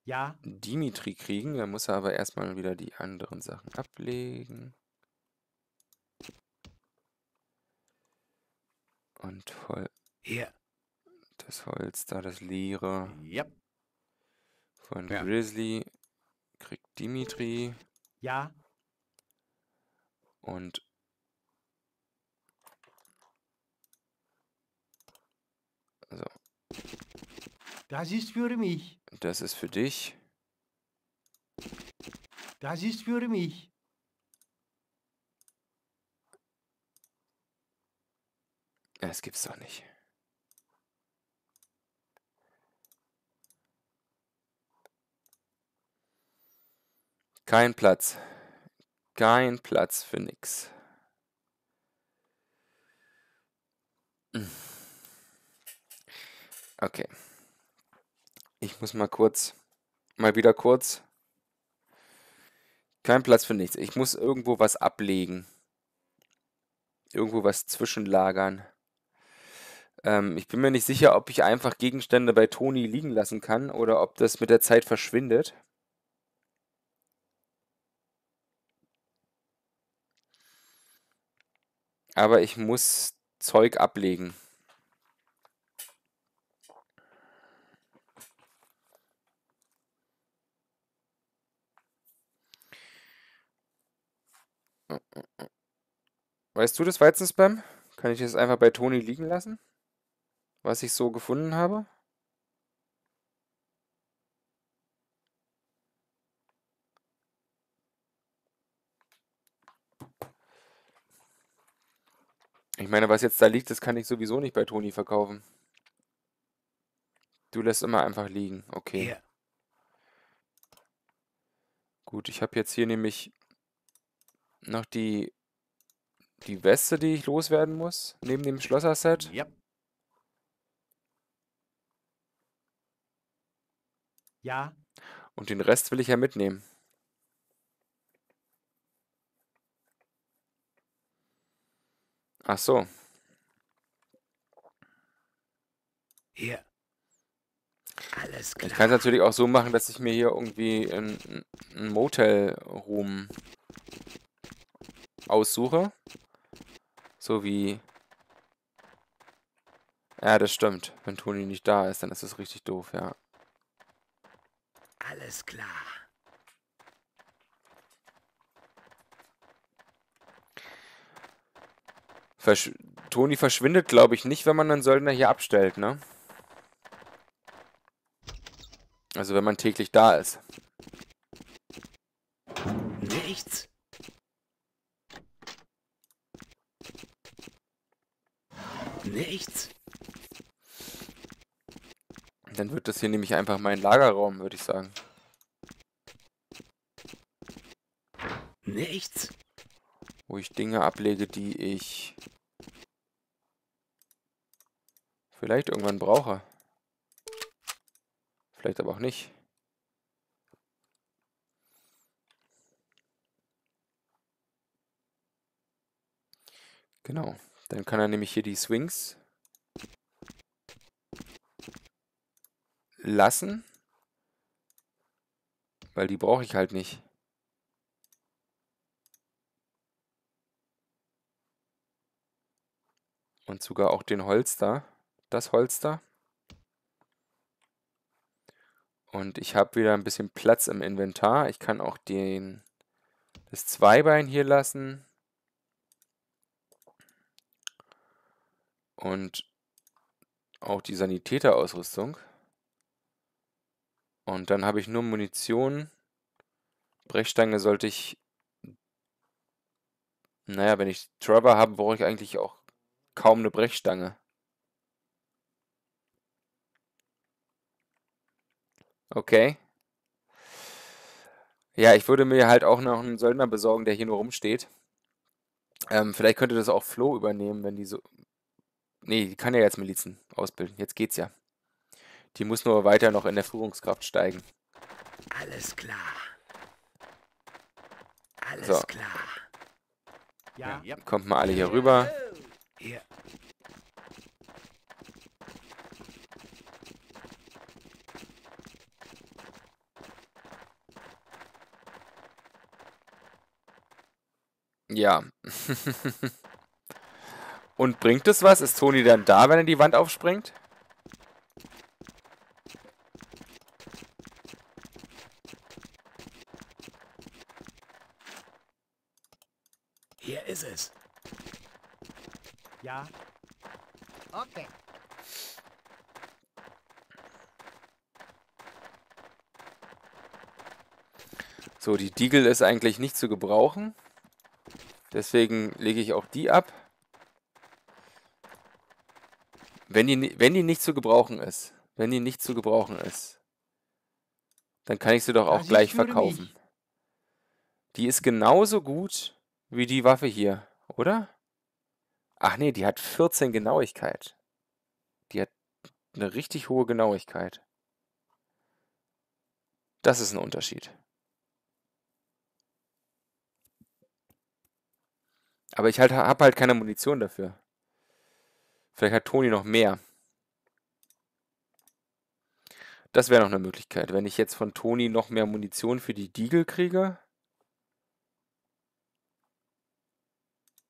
ja Dimitri kriegen. Da muss er aber erstmal wieder die anderen Sachen ablegen. Und voll. Hier. Das Holster, das leere. Yep. Von ja. Grizzly kriegt Dimitri. Ja. Und so. Das ist für mich. Das ist für dich. Das ist für mich. Das gibt's doch nicht. Kein Platz. Kein Platz für nix. Okay. Ich muss mal kurz, mal wieder kurz. Kein Platz für nichts. Ich muss irgendwo was ablegen. Irgendwo was zwischenlagern. Ich bin mir nicht sicher, ob ich einfach Gegenstände bei Tony liegen lassen kann oder ob das mit der Zeit verschwindet. Aber ich muss Zeug ablegen. Weißt du das Weizenspam? Kann ich das einfach bei Toni liegen lassen? Was ich so gefunden habe? Ich meine, was jetzt da liegt, das kann ich sowieso nicht bei Toni verkaufen. Du lässt immer einfach liegen. Okay. Yeah. Gut, ich habe jetzt hier nämlich noch die Weste, die ich loswerden muss, neben dem Schlosserset. Yep. Ja. Und den Rest will ich ja mitnehmen. Ach so. Hier. Alles klar. Ich kann es natürlich auch so machen, dass ich mir hier irgendwie ein Motel-Room aussuche. So wie... Ja, das stimmt. Wenn Toni nicht da ist, dann ist das richtig doof, ja. Alles klar. Toni verschwindet, glaube ich, nicht, wenn man einen Söldner hier abstellt, ne? Also wenn man täglich da ist. Nichts. Nichts. Dann wird das hier nämlich einfach mein Lagerraum, würde ich sagen. nichts. Wo ich Dinge ablege, die ich vielleicht irgendwann brauche. Vielleicht aber auch nicht. Genau. Dann kann er nämlich hier die Swings lassen. Weil die brauche ich halt nicht. Und sogar auch den Holster. Das Holster. Und ich habe wieder ein bisschen Platz im Inventar. Ich kann auch das Zweibein hier lassen. Und auch die Sanitäterausrüstung. Und dann habe ich nur Munition. Brechstange sollte ich... Naja, wenn ich Trevor habe, brauche ich eigentlich auch kaum eine Brechstange. Okay. Ja, ich würde mir halt auch noch einen Söldner besorgen, der hier nur rumsteht. Vielleicht könnte das auch Flo übernehmen, wenn die so... Nee, die kann ja jetzt Milizen ausbilden. Jetzt geht's ja. Die muss nur weiter noch in der Führungskraft steigen. Alles klar. Alles so. Klar. Ja. Ja. Kommt mal alle hier rüber. Ja. Ja. Und bringt es was? Ist Tony dann da, wenn er die Wand aufspringt? Ist. Ja. Okay. So, die Diegel ist eigentlich nicht zu gebrauchen. Deswegen lege ich auch die ab. Wenn die nicht zu gebrauchen ist, dann kann ich sie doch auch gleich verkaufen. Nicht. Die ist genauso gut wie die Waffe hier, oder? Ach nee, die hat 14 Genauigkeit. Die hat eine richtig hohe Genauigkeit. Das ist ein Unterschied. Aber ich habe halt keine Munition dafür. Vielleicht hat Tony noch mehr. Das wäre noch eine Möglichkeit. Wenn ich jetzt von Tony noch mehr Munition für die Diegel kriege...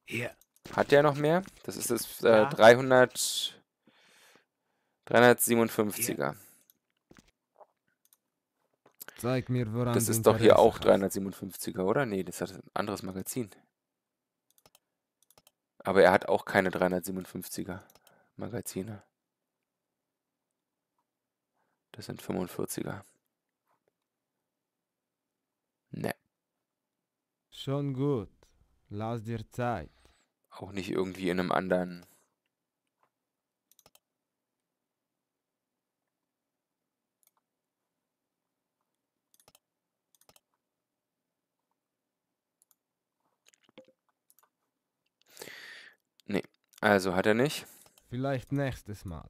Hier. Hat der noch mehr? Das ist das 357er. Zeig mir, woran das ist doch hier auch 357er, oder? Nee, das hat ein anderes Magazin. Aber er hat auch keine 357er Magazine. Das sind 45er. Ne. Schon gut. Lass dir Zeit. Auch nicht irgendwie in einem anderen. Nee, also hat er nicht. Vielleicht nächstes Mal.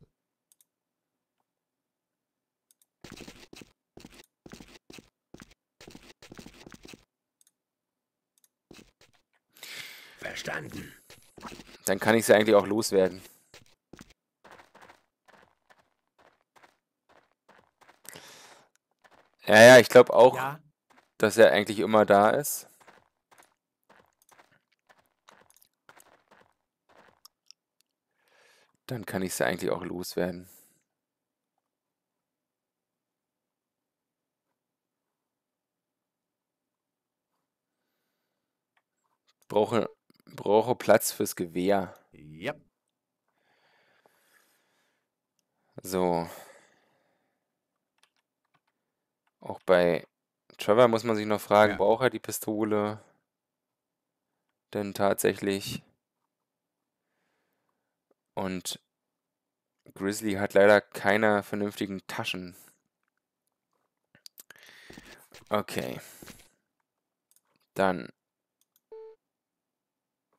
Verstanden. Dann kann ich sie eigentlich auch loswerden. Ja, ich glaube auch, dass er eigentlich immer da ist. Dann kann ich sie eigentlich auch loswerden. Brauche Platz fürs Gewehr. Ja. Yep. So. Auch bei Trevor muss man sich noch fragen, braucht er die Pistole denn tatsächlich? Und Grizzly hat leider keine vernünftigen Taschen. Okay. Dann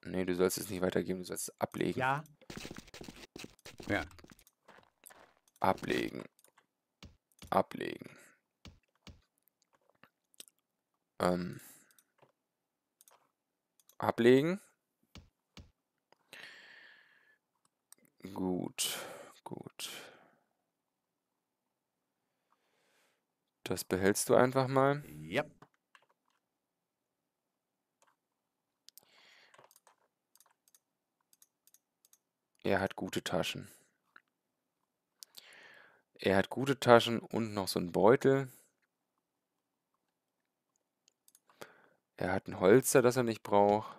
Nee, du sollst es nicht weitergeben, du sollst es ablegen. Ja. Ja. Ablegen. Ablegen. Ablegen. Gut, gut. Das behältst du einfach mal. Ja. Yep. Er hat gute Taschen. Er hat gute Taschen und noch so einen Beutel. Er hat ein Holster, das er nicht braucht.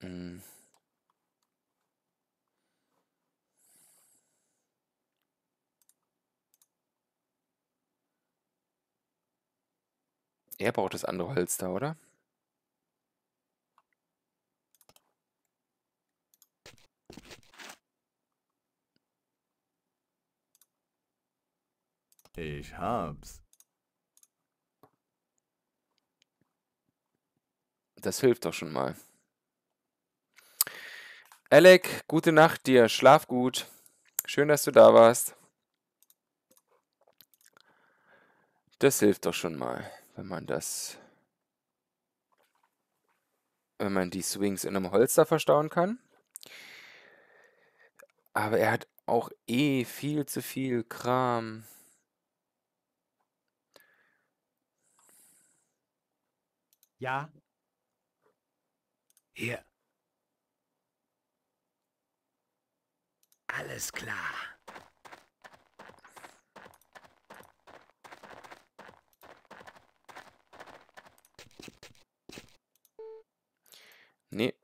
Hm. Er braucht das andere Holster, oder? Ich hab's. Das hilft doch schon mal. Alec, gute Nacht dir. Schlaf gut. Schön, dass du da warst. Das hilft doch schon mal, wenn man das... wenn man die Swings in einem Holster verstauen kann. Aber er hat auch eh viel zu viel Kram... Ja. Hier. Alles klar. Nee.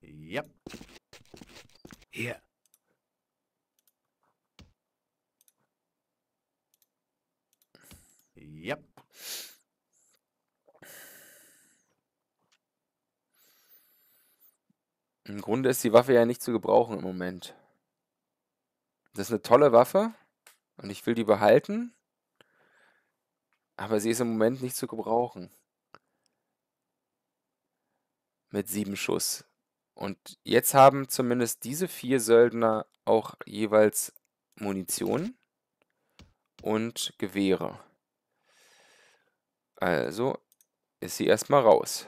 Ja. Hier. Ja. Im Grunde ist die Waffe ja nicht zu gebrauchen im Moment. Das ist eine tolle Waffe und ich will die behalten, aber sie ist im Moment nicht zu gebrauchen. Mit 7 Schuss. Und jetzt haben zumindest diese 4 Söldner auch jeweils Munition und Gewehre. Also ist sie erstmal raus.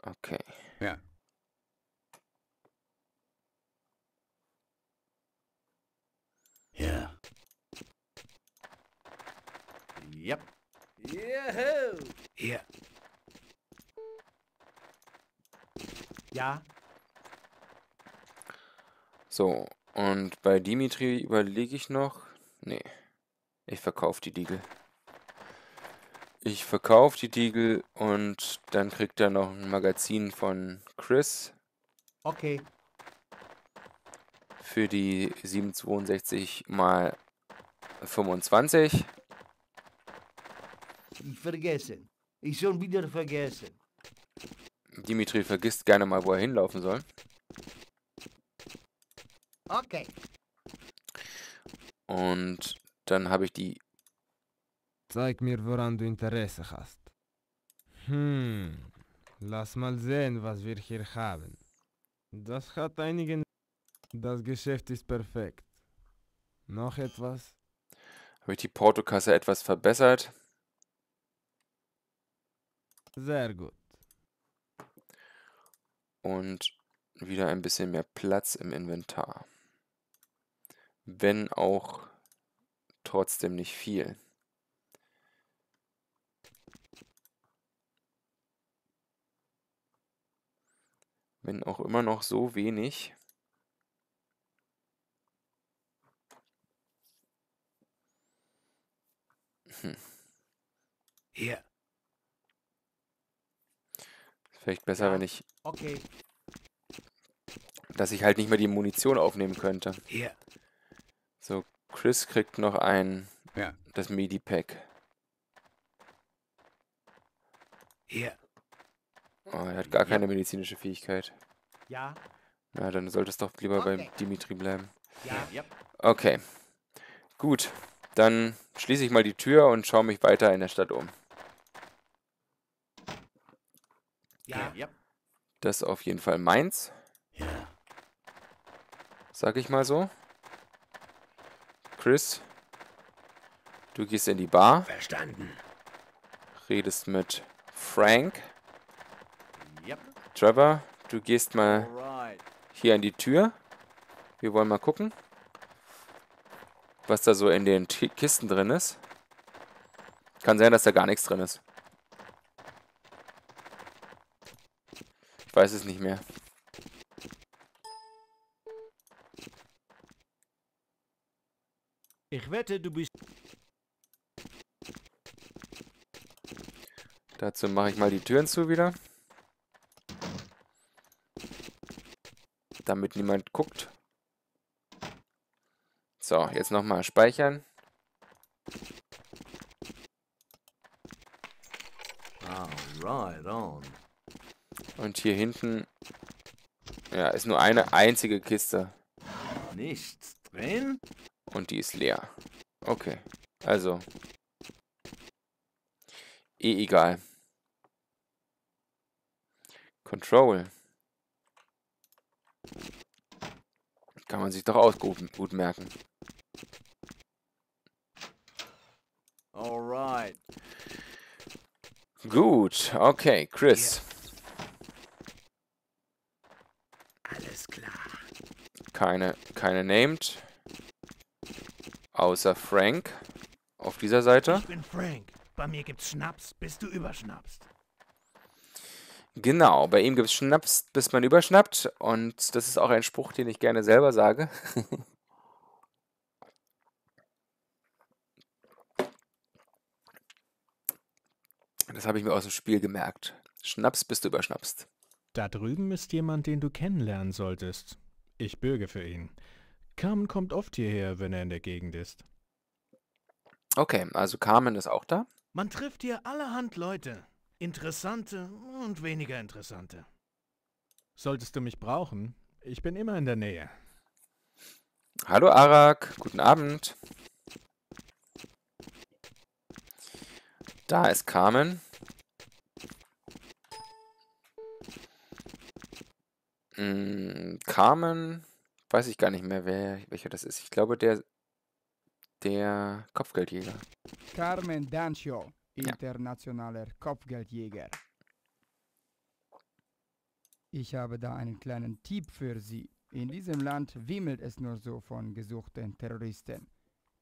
Okay. Ja. Ja. Yep. Juhu. Ja. Ja. So, und bei Dimitri überlege ich noch... Nee. Ich verkaufe die Diegel. Ich verkaufe die Diegel und dann kriegt er noch ein Magazin von Chris. Okay. Für die 762 x 25. Vergessen. Ich schon wieder vergessen. Dimitri vergisst gerne mal, wo er hinlaufen soll. Okay. Und dann habe ich die... Zeig mir, woran du Interesse hast. Lass mal sehen, was wir hier haben. Das hat einigen... Das Geschäft ist perfekt. Noch etwas? Habe ich die Portokasse etwas verbessert? Sehr gut. Und wieder ein bisschen mehr Platz im Inventar. Wenn auch trotzdem nicht viel. Wenn auch immer noch so wenig. Hier. Ist vielleicht besser, ja. Wenn ich... Okay. Dass ich halt nicht mehr die Munition aufnehmen könnte. Hier. So, Chris kriegt noch ein... Ja. Das Medi-Pack. Hier. Oh, er hat gar keine medizinische Fähigkeit. Ja. Ja, dann solltest du doch lieber beim Dimitri bleiben. Ja. Okay. Gut. Dann schließe ich mal die Tür und schaue mich weiter in der Stadt um. Ja. Das ist auf jeden Fall meins. Ja. Sag ich mal so. Chris, du gehst in die Bar. Verstanden. Redest mit Frank. Ja. Trevor, du gehst mal hier an die Tür. Wir wollen mal gucken, was da so in den Kisten drin ist. Kann sein, dass da gar nichts drin ist. Ich weiß es nicht mehr. Ich wette, du bist... Dazu mache ich mal die Türen zu wieder. Damit niemand guckt. So, jetzt nochmal speichern. Und hier hinten, ja, ist nur eine einzige Kiste. Nichts drin. Und die ist leer. Okay, also. Egal. Control. Kann man sich doch auch gut merken. Alright. Gut, okay, Chris. Alles klar. Keine named. Außer Frank. Auf dieser Seite. Ich bin Frank. Bei mir gibt's Schnaps, bis du überschnappst. Genau, bei ihm gibt's Schnaps, bis man überschnappt. Und das ist auch ein Spruch, den ich gerne selber sage. Das habe ich mir aus dem Spiel gemerkt. Schnaps, bis du überschnappst. Da drüben ist jemand, den du kennenlernen solltest. Ich bürge für ihn. Carmen kommt oft hierher, wenn er in der Gegend ist. Okay, also Carmen ist auch da. Man trifft hier allerhand Leute. Interessante und weniger interessante. Solltest du mich brauchen, ich bin immer in der Nähe. Hallo Arak, guten Abend. Da ist Carmen. Carmen, weiß ich gar nicht mehr, welcher das ist. Ich glaube, der Kopfgeldjäger. Carmen Dancio, internationaler Kopfgeldjäger. Ich habe da einen kleinen Tipp für Sie. In diesem Land wimmelt es nur so von gesuchten Terroristen.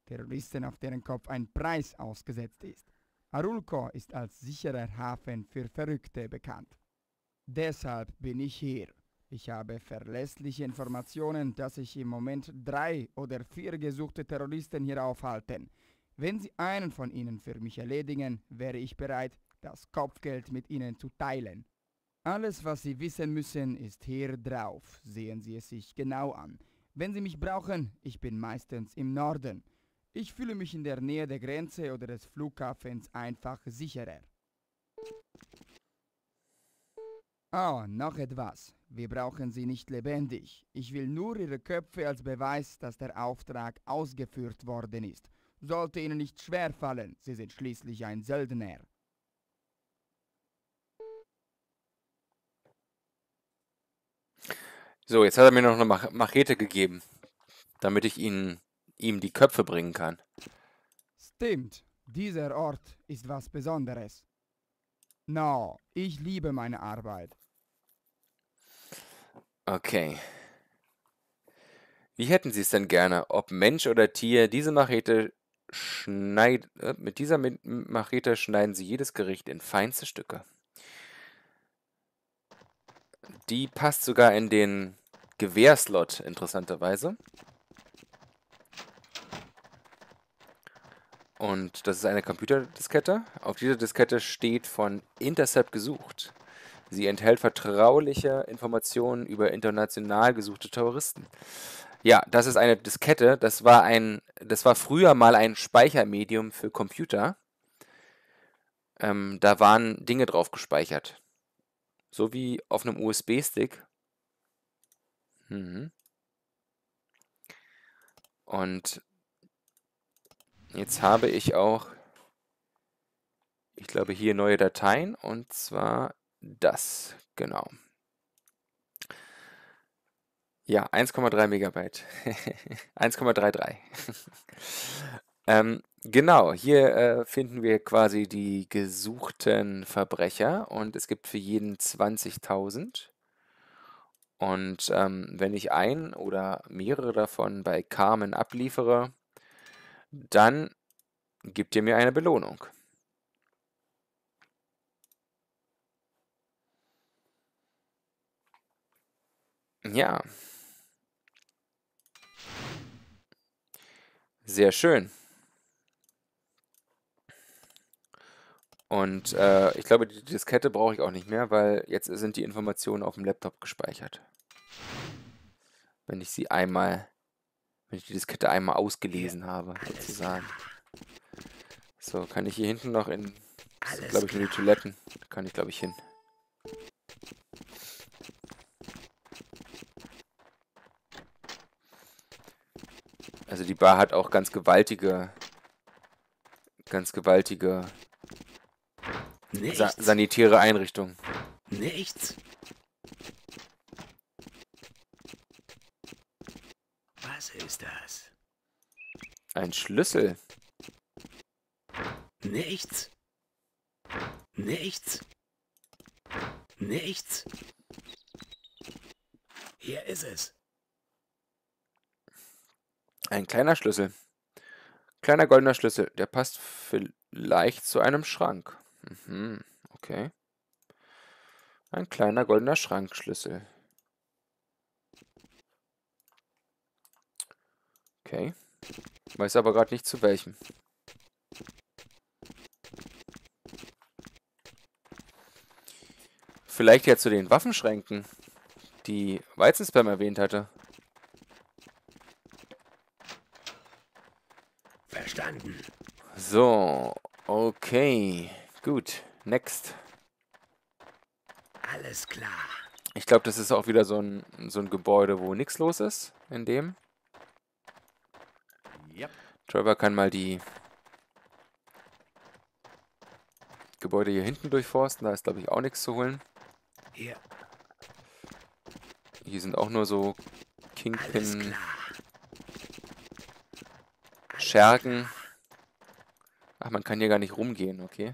Terroristen, auf deren Kopf ein Preis ausgesetzt ist. Arulco ist als sicherer Hafen für Verrückte bekannt. Deshalb bin ich hier. Ich habe verlässliche Informationen, dass sich im Moment 3 oder 4 gesuchte Terroristen hier aufhalten. Wenn Sie einen von ihnen für mich erledigen, wäre ich bereit, das Kopfgeld mit ihnen zu teilen. Alles, was Sie wissen müssen, ist hier drauf. Sehen Sie es sich genau an. Wenn Sie mich brauchen, ich bin meistens im Norden. Ich fühle mich in der Nähe der Grenze oder des Flughafens einfach sicherer. Oh, noch etwas. Wir brauchen sie nicht lebendig. Ich will nur ihre Köpfe als Beweis, dass der Auftrag ausgeführt worden ist. Sollte ihnen nicht schwerfallen, sie sind schließlich ein Söldner. So, jetzt hat er mir noch eine Machete gegeben, damit ich ihm die Köpfe bringen kann. Stimmt, dieser Ort ist was Besonderes. No, ich liebe meine Arbeit. Okay. Wie hätten Sie es denn gerne, ob Mensch oder Tier, mit dieser Machete schneiden Sie jedes Gericht in feinste Stücke. Die passt sogar in den Gewehrslot, interessanterweise. Und das ist eine Computerdiskette. Auf dieser Diskette steht von Intercept gesucht. Sie enthält vertrauliche Informationen über international gesuchte Terroristen. Ja, das ist eine Diskette. Das war früher mal ein Speichermedium für Computer. Da waren Dinge drauf gespeichert. So wie auf einem USB-Stick. Mhm. Und jetzt habe ich auch, ich glaube, hier neue Dateien, und zwar das, genau. Ja, 1,3 Megabyte. 1,33. Genau, hier finden wir quasi die gesuchten Verbrecher, und es gibt für jeden 20.000. Und wenn ich ein oder mehrere davon bei Carmen abliefere, dann gibt ihr mir eine Belohnung. Ja. Sehr schön. Und ich glaube, die Diskette brauche ich auch nicht mehr, weil jetzt sind die Informationen auf dem Laptop gespeichert. Wenn ich sie einmal, wenn ich die Diskette einmal ausgelesen habe, sozusagen. So, kann ich hier hinten noch in, glaube ich, in die Toiletten, kann ich, glaube ich, hin. Also die Bar hat auch ganz gewaltige sanitäre Einrichtungen. Nichts. Was ist das? Ein Schlüssel. Nichts. Nichts. Nichts. Hier ist es. Ein kleiner Schlüssel. Kleiner goldener Schlüssel. Der passt vielleicht zu einem Schrank. Mhm, okay. Ein kleiner goldener Schrankschlüssel. Okay. Weiß aber gerade nicht zu welchem. Vielleicht ja zu den Waffenschränken, die Weizenspam erwähnt hatte. Verstanden. So, okay. Gut, next. Alles klar. Ich glaube, das ist auch wieder so ein Gebäude, wo nichts los ist, in dem. Yep. Trevor kann mal die Gebäude hier hinten durchforsten. Da ist, glaube ich, auch nichts zu holen. Hier. Hier sind auch nur so Kingpin... Schergen. Ach, man kann hier gar nicht rumgehen, okay.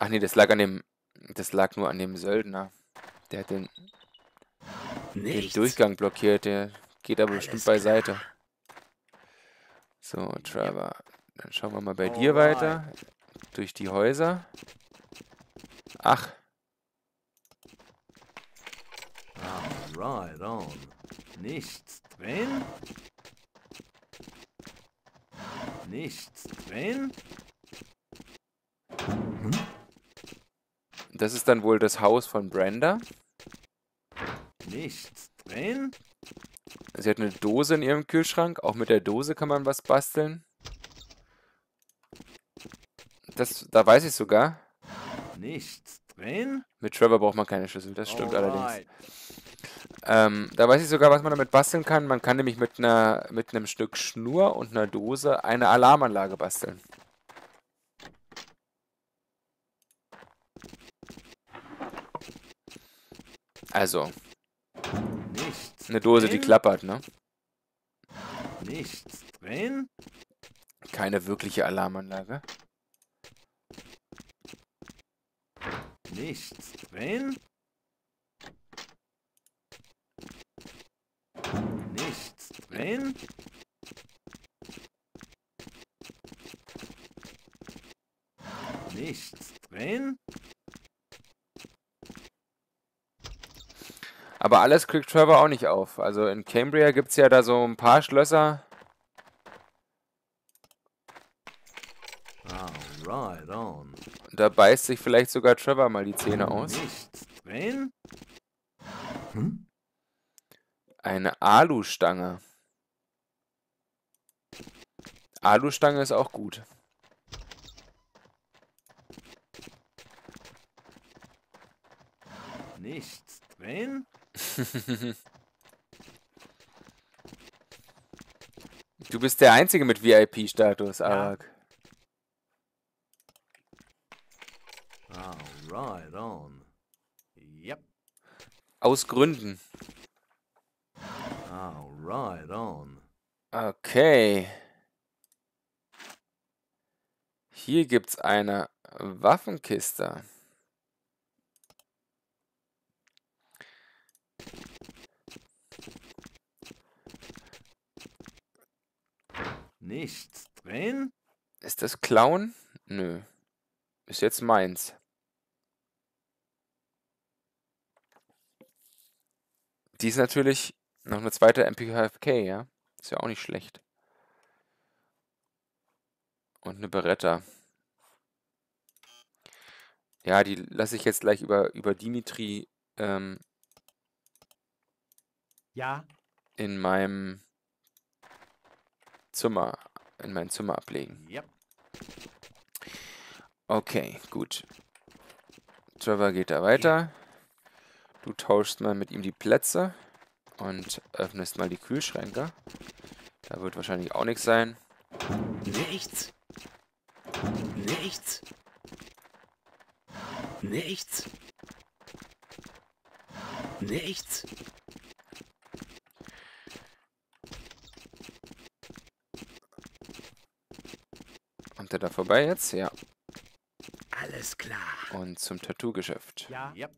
Ach nee, das lag an dem... Das lag nur an dem Söldner. Der hat den Durchgang blockiert. Der geht aber bestimmt beiseite. So, Trevor. Dann schauen wir mal bei dir weiter. Durch die Häuser. Ach. Alright, nichts drin. Nichts drin. Hm? Das ist dann wohl das Haus von Brenda. Nichts drin. Sie hat eine Dose in ihrem Kühlschrank. Auch mit der Dose kann man was basteln. Das, da weiß ich sogar. Nichts drin. Mit Trevor braucht man keine Schlüssel, das stimmt allerdings. Da weiß ich sogar, was man damit basteln kann. Man kann nämlich mit einem Stück Schnur und einer Dose eine Alarmanlage basteln. Also. Nichts eine Dose, drin. Die klappert, ne? Nichts drin. Keine wirkliche Alarmanlage. Nichts drin. Nichts drin. Nichts drin. Aber alles kriegt Trevor auch nicht auf. Also in Cambria gibt es ja da so ein paar Schlösser. Alright, on. Da beißt sich vielleicht sogar Trevor mal die Zähne aus. Nichts drin? Hm? Eine Alustange. Alustange ist auch gut. Nichts drin? Du bist der Einzige mit VIP-Status, Arak. Ja. Alright, on. Yep. Aus Gründen. Alright, on. Okay. Hier gibt's eine Waffenkiste. Nichts drin? Ist das Clown? Nö. Ist jetzt meins. Die ist natürlich noch eine zweite MPHFK, ja? Ist ja auch nicht schlecht. Und eine Beretta. Ja, die lasse ich jetzt gleich über Dimitri ja. in mein Zimmer ablegen. Yep. Okay, gut. Trevor geht da weiter. Du tauschst mal mit ihm die Plätze und öffnest mal die Kühlschränke. Da wird wahrscheinlich auch nichts sein. Nichts. Nichts. Nichts. Nichts. Kommt er da vorbei jetzt? Ja. Alles klar. Und zum Tattoo-Geschäft. Ja. Yep.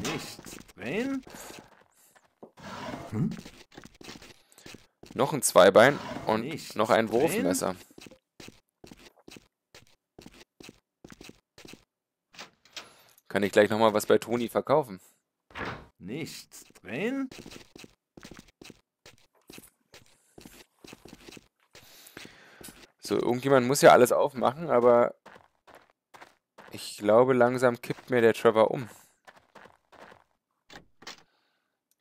Nichts drin? Hm? Noch ein Zweibein und nichts noch ein Wurfmesser. Drin? Kann ich gleich nochmal was bei Tony verkaufen? Nichts drin? So, irgendjemand muss ja alles aufmachen, aber ich glaube, langsam kippt mir der Trevor um.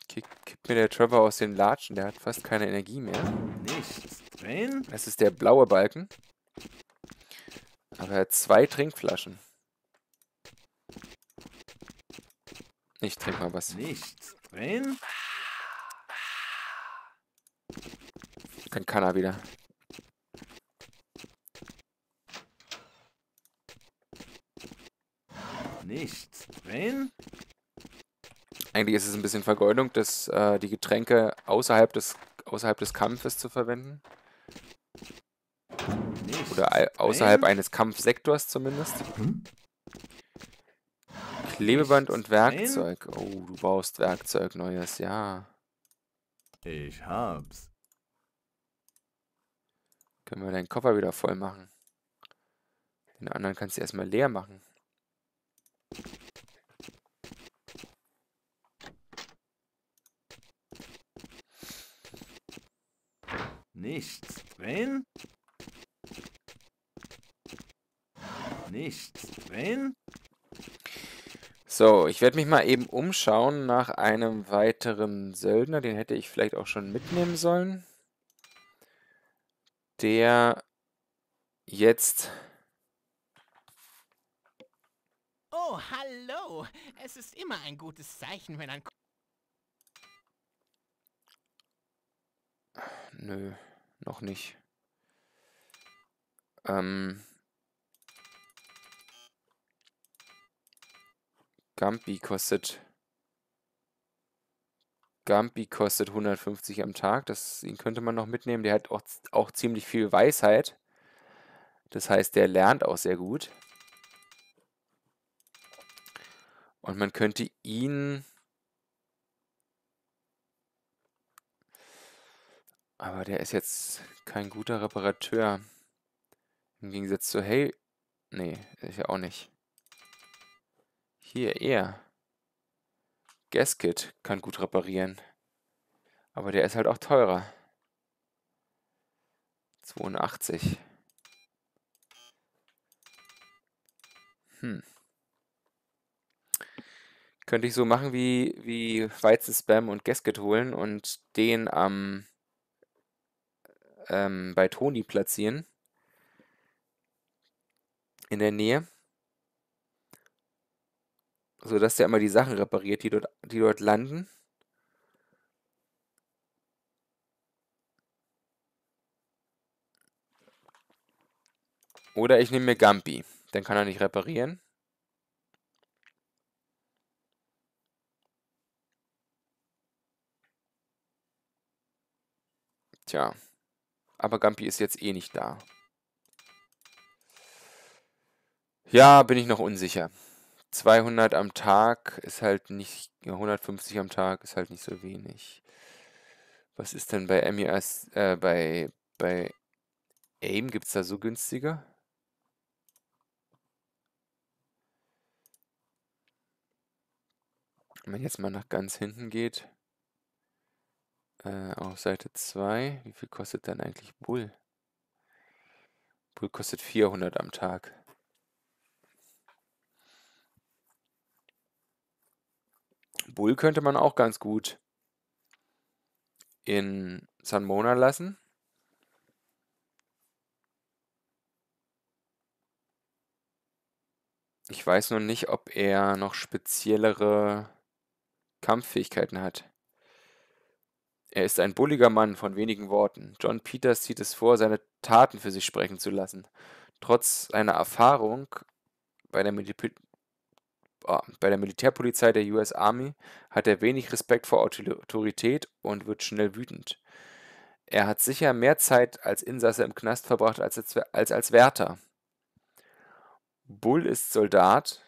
Kippt mir der Trevor aus den Latschen, der hat fast keine Energie mehr. Nichts drin? Das ist der blaue Balken. Aber er hat 2 Trinkflaschen. Ich trinke mal was. Nichts drin? Dann kann er wieder. Nichts drin? Eigentlich ist es ein bisschen Vergeudung, dass die Getränke außerhalb des Kampfes zu verwenden. Nichts oder außerhalb drin? Eines Kampfsektors zumindest. Hm? Klebeband nichts und Werkzeug. Drin? Oh, du brauchst Werkzeug, neues, ja. Ich hab's. Können wir deinen Koffer wieder voll machen. Den anderen kannst du erstmal leer machen. Nichts drin? Nichts drin? So, ich werde mich mal eben umschauen nach einem weiteren Söldner. Den hätte ich vielleicht auch schon mitnehmen sollen. Der jetzt... Oh, hallo! Es ist immer ein gutes Zeichen, wenn ein... Nö, noch nicht. Gambi kostet 150 am Tag. Ihn könnte man noch mitnehmen. Der hat auch ziemlich viel Weisheit. Das heißt, der lernt auch sehr gut. Und man könnte ihn... Aber der ist jetzt kein guter Reparateur. Im Gegensatz zu Hey... Nee, ist ja auch nicht. Hier, er. Gasket kann gut reparieren. Aber der ist halt auch teurer. 82. Hm. Könnte ich so machen wie Weizen Spam und Gasket holen und den am bei Tony platzieren. In der Nähe. Sodass der immer die Sachen repariert, die dort landen. Oder ich nehme mir Gumby. Dann kann er nicht reparieren. Tja. Aber Gumby ist jetzt eh nicht da. Ja, bin ich noch unsicher. 200 am Tag ist halt nicht... Ja, 150 am Tag ist halt nicht so wenig. Was ist denn bei MIS... bei AIM gibt es da so günstiger? Wenn man jetzt mal nach ganz hinten geht... auf Seite 2. Wie viel kostet dann eigentlich Bull? Bull kostet 400 am Tag. Bull könnte man auch ganz gut in San Mona lassen. Ich weiß nur nicht, ob er noch speziellere Kampffähigkeiten hat. Er ist ein bulliger Mann von wenigen Worten. John Peters zieht es vor, seine Taten für sich sprechen zu lassen. Trotz seiner Erfahrung bei der Militärpolizei der US Army hat er wenig Respekt vor Autorität und wird schnell wütend. Er hat sicher mehr Zeit als Insasse im Knast verbracht als Wärter. Bull ist Soldat,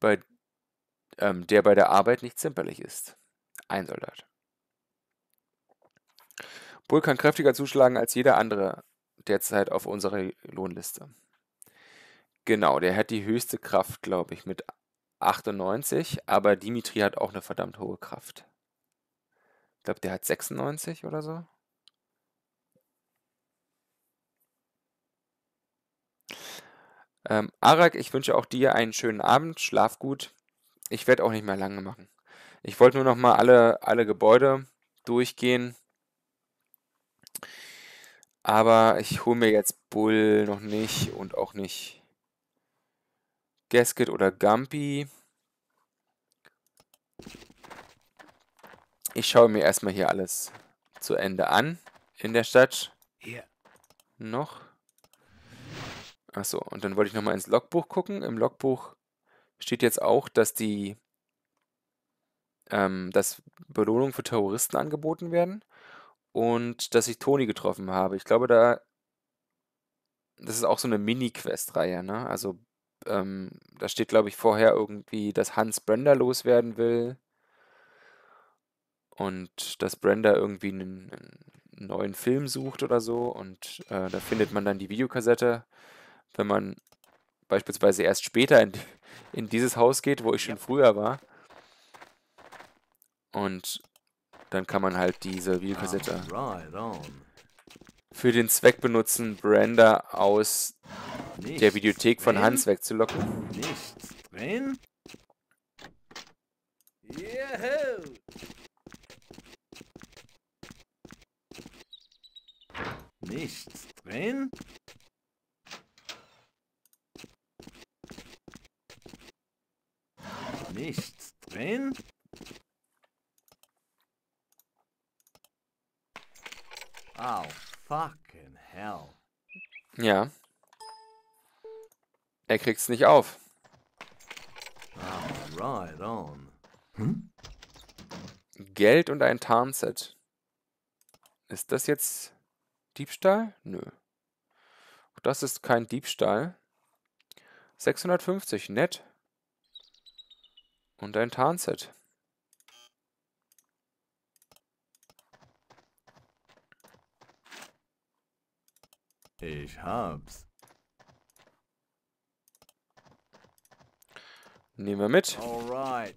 der bei der Arbeit nicht zimperlich ist. Ein Soldat. Bull kann kräftiger zuschlagen als jeder andere derzeit auf unserer Lohnliste. Genau, der hat die höchste Kraft, glaube ich, mit 98, aber Dimitri hat auch eine verdammt hohe Kraft. Ich glaube, der hat 96 oder so. Arak, ich wünsche auch dir einen schönen Abend, schlaf gut. Ich werde auch nicht mehr lange machen. Ich wollte nur noch mal alle Gebäude durchgehen. Aber ich hole mir jetzt Bull noch nicht und auch nicht Gasket oder Gumby. Ich schaue mir erstmal hier alles zu Ende an in der Stadt. Hier. Noch. Achso, und dann wollte ich nochmal ins Logbuch gucken. Im Logbuch steht jetzt auch, dass dass Belohnungen für Terroristen angeboten werden. Und dass ich Tony getroffen habe. Ich glaube, das ist auch so eine Mini-Quest-Reihe, ne? Also, da steht, glaube ich, vorher irgendwie, dass Hans Brenda loswerden will. Und dass Brenda irgendwie einen neuen Film sucht oder so. Und da findet man dann die Videokassette. Wenn man beispielsweise erst später in dieses Haus geht, wo ich schon früher war. Und... Dann kann man halt diese Videokassette für den Zweck benutzen, Brenda aus der Videothek von Hans wegzulocken. Nichts drin? Nichts drin? Oh, fucking hell. Ja. Er kriegt's nicht auf. Oh, right on. Hm? Geld und ein Tarnset. Ist das jetzt Diebstahl? Nö. Das ist kein Diebstahl. 650, nett. Und ein Tarnset. Ich hab's. Nehmen wir mit. Alright.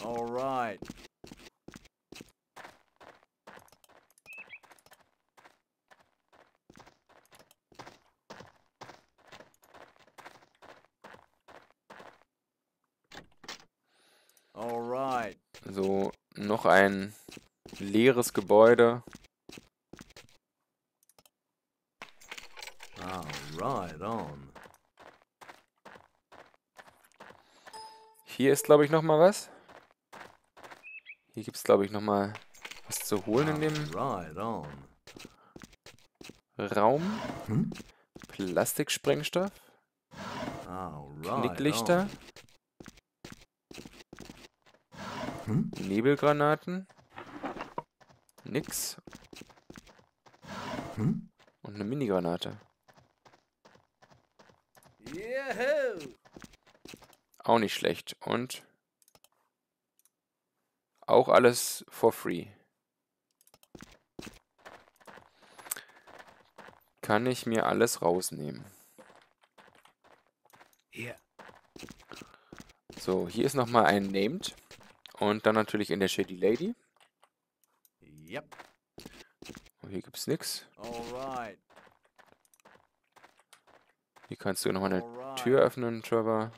Alright. Alright. So, noch ein leeres Gebäude. Right on. Hier ist, glaube ich, nochmal was. Hier gibt es, glaube ich, nochmal was zu holen in dem Raum. Hm? Plastiksprengstoff. Knicklichter. Nebelgranaten. Nix. Hm? Und eine Minigranate. Auch nicht schlecht. Und auch alles for free. Kann ich mir alles rausnehmen. So, hier ist nochmal ein Named. Und dann natürlich in der Shady Lady. Yep. Und hier gibt es nichts. Hier kannst du nochmal eine Tür öffnen, Trevor.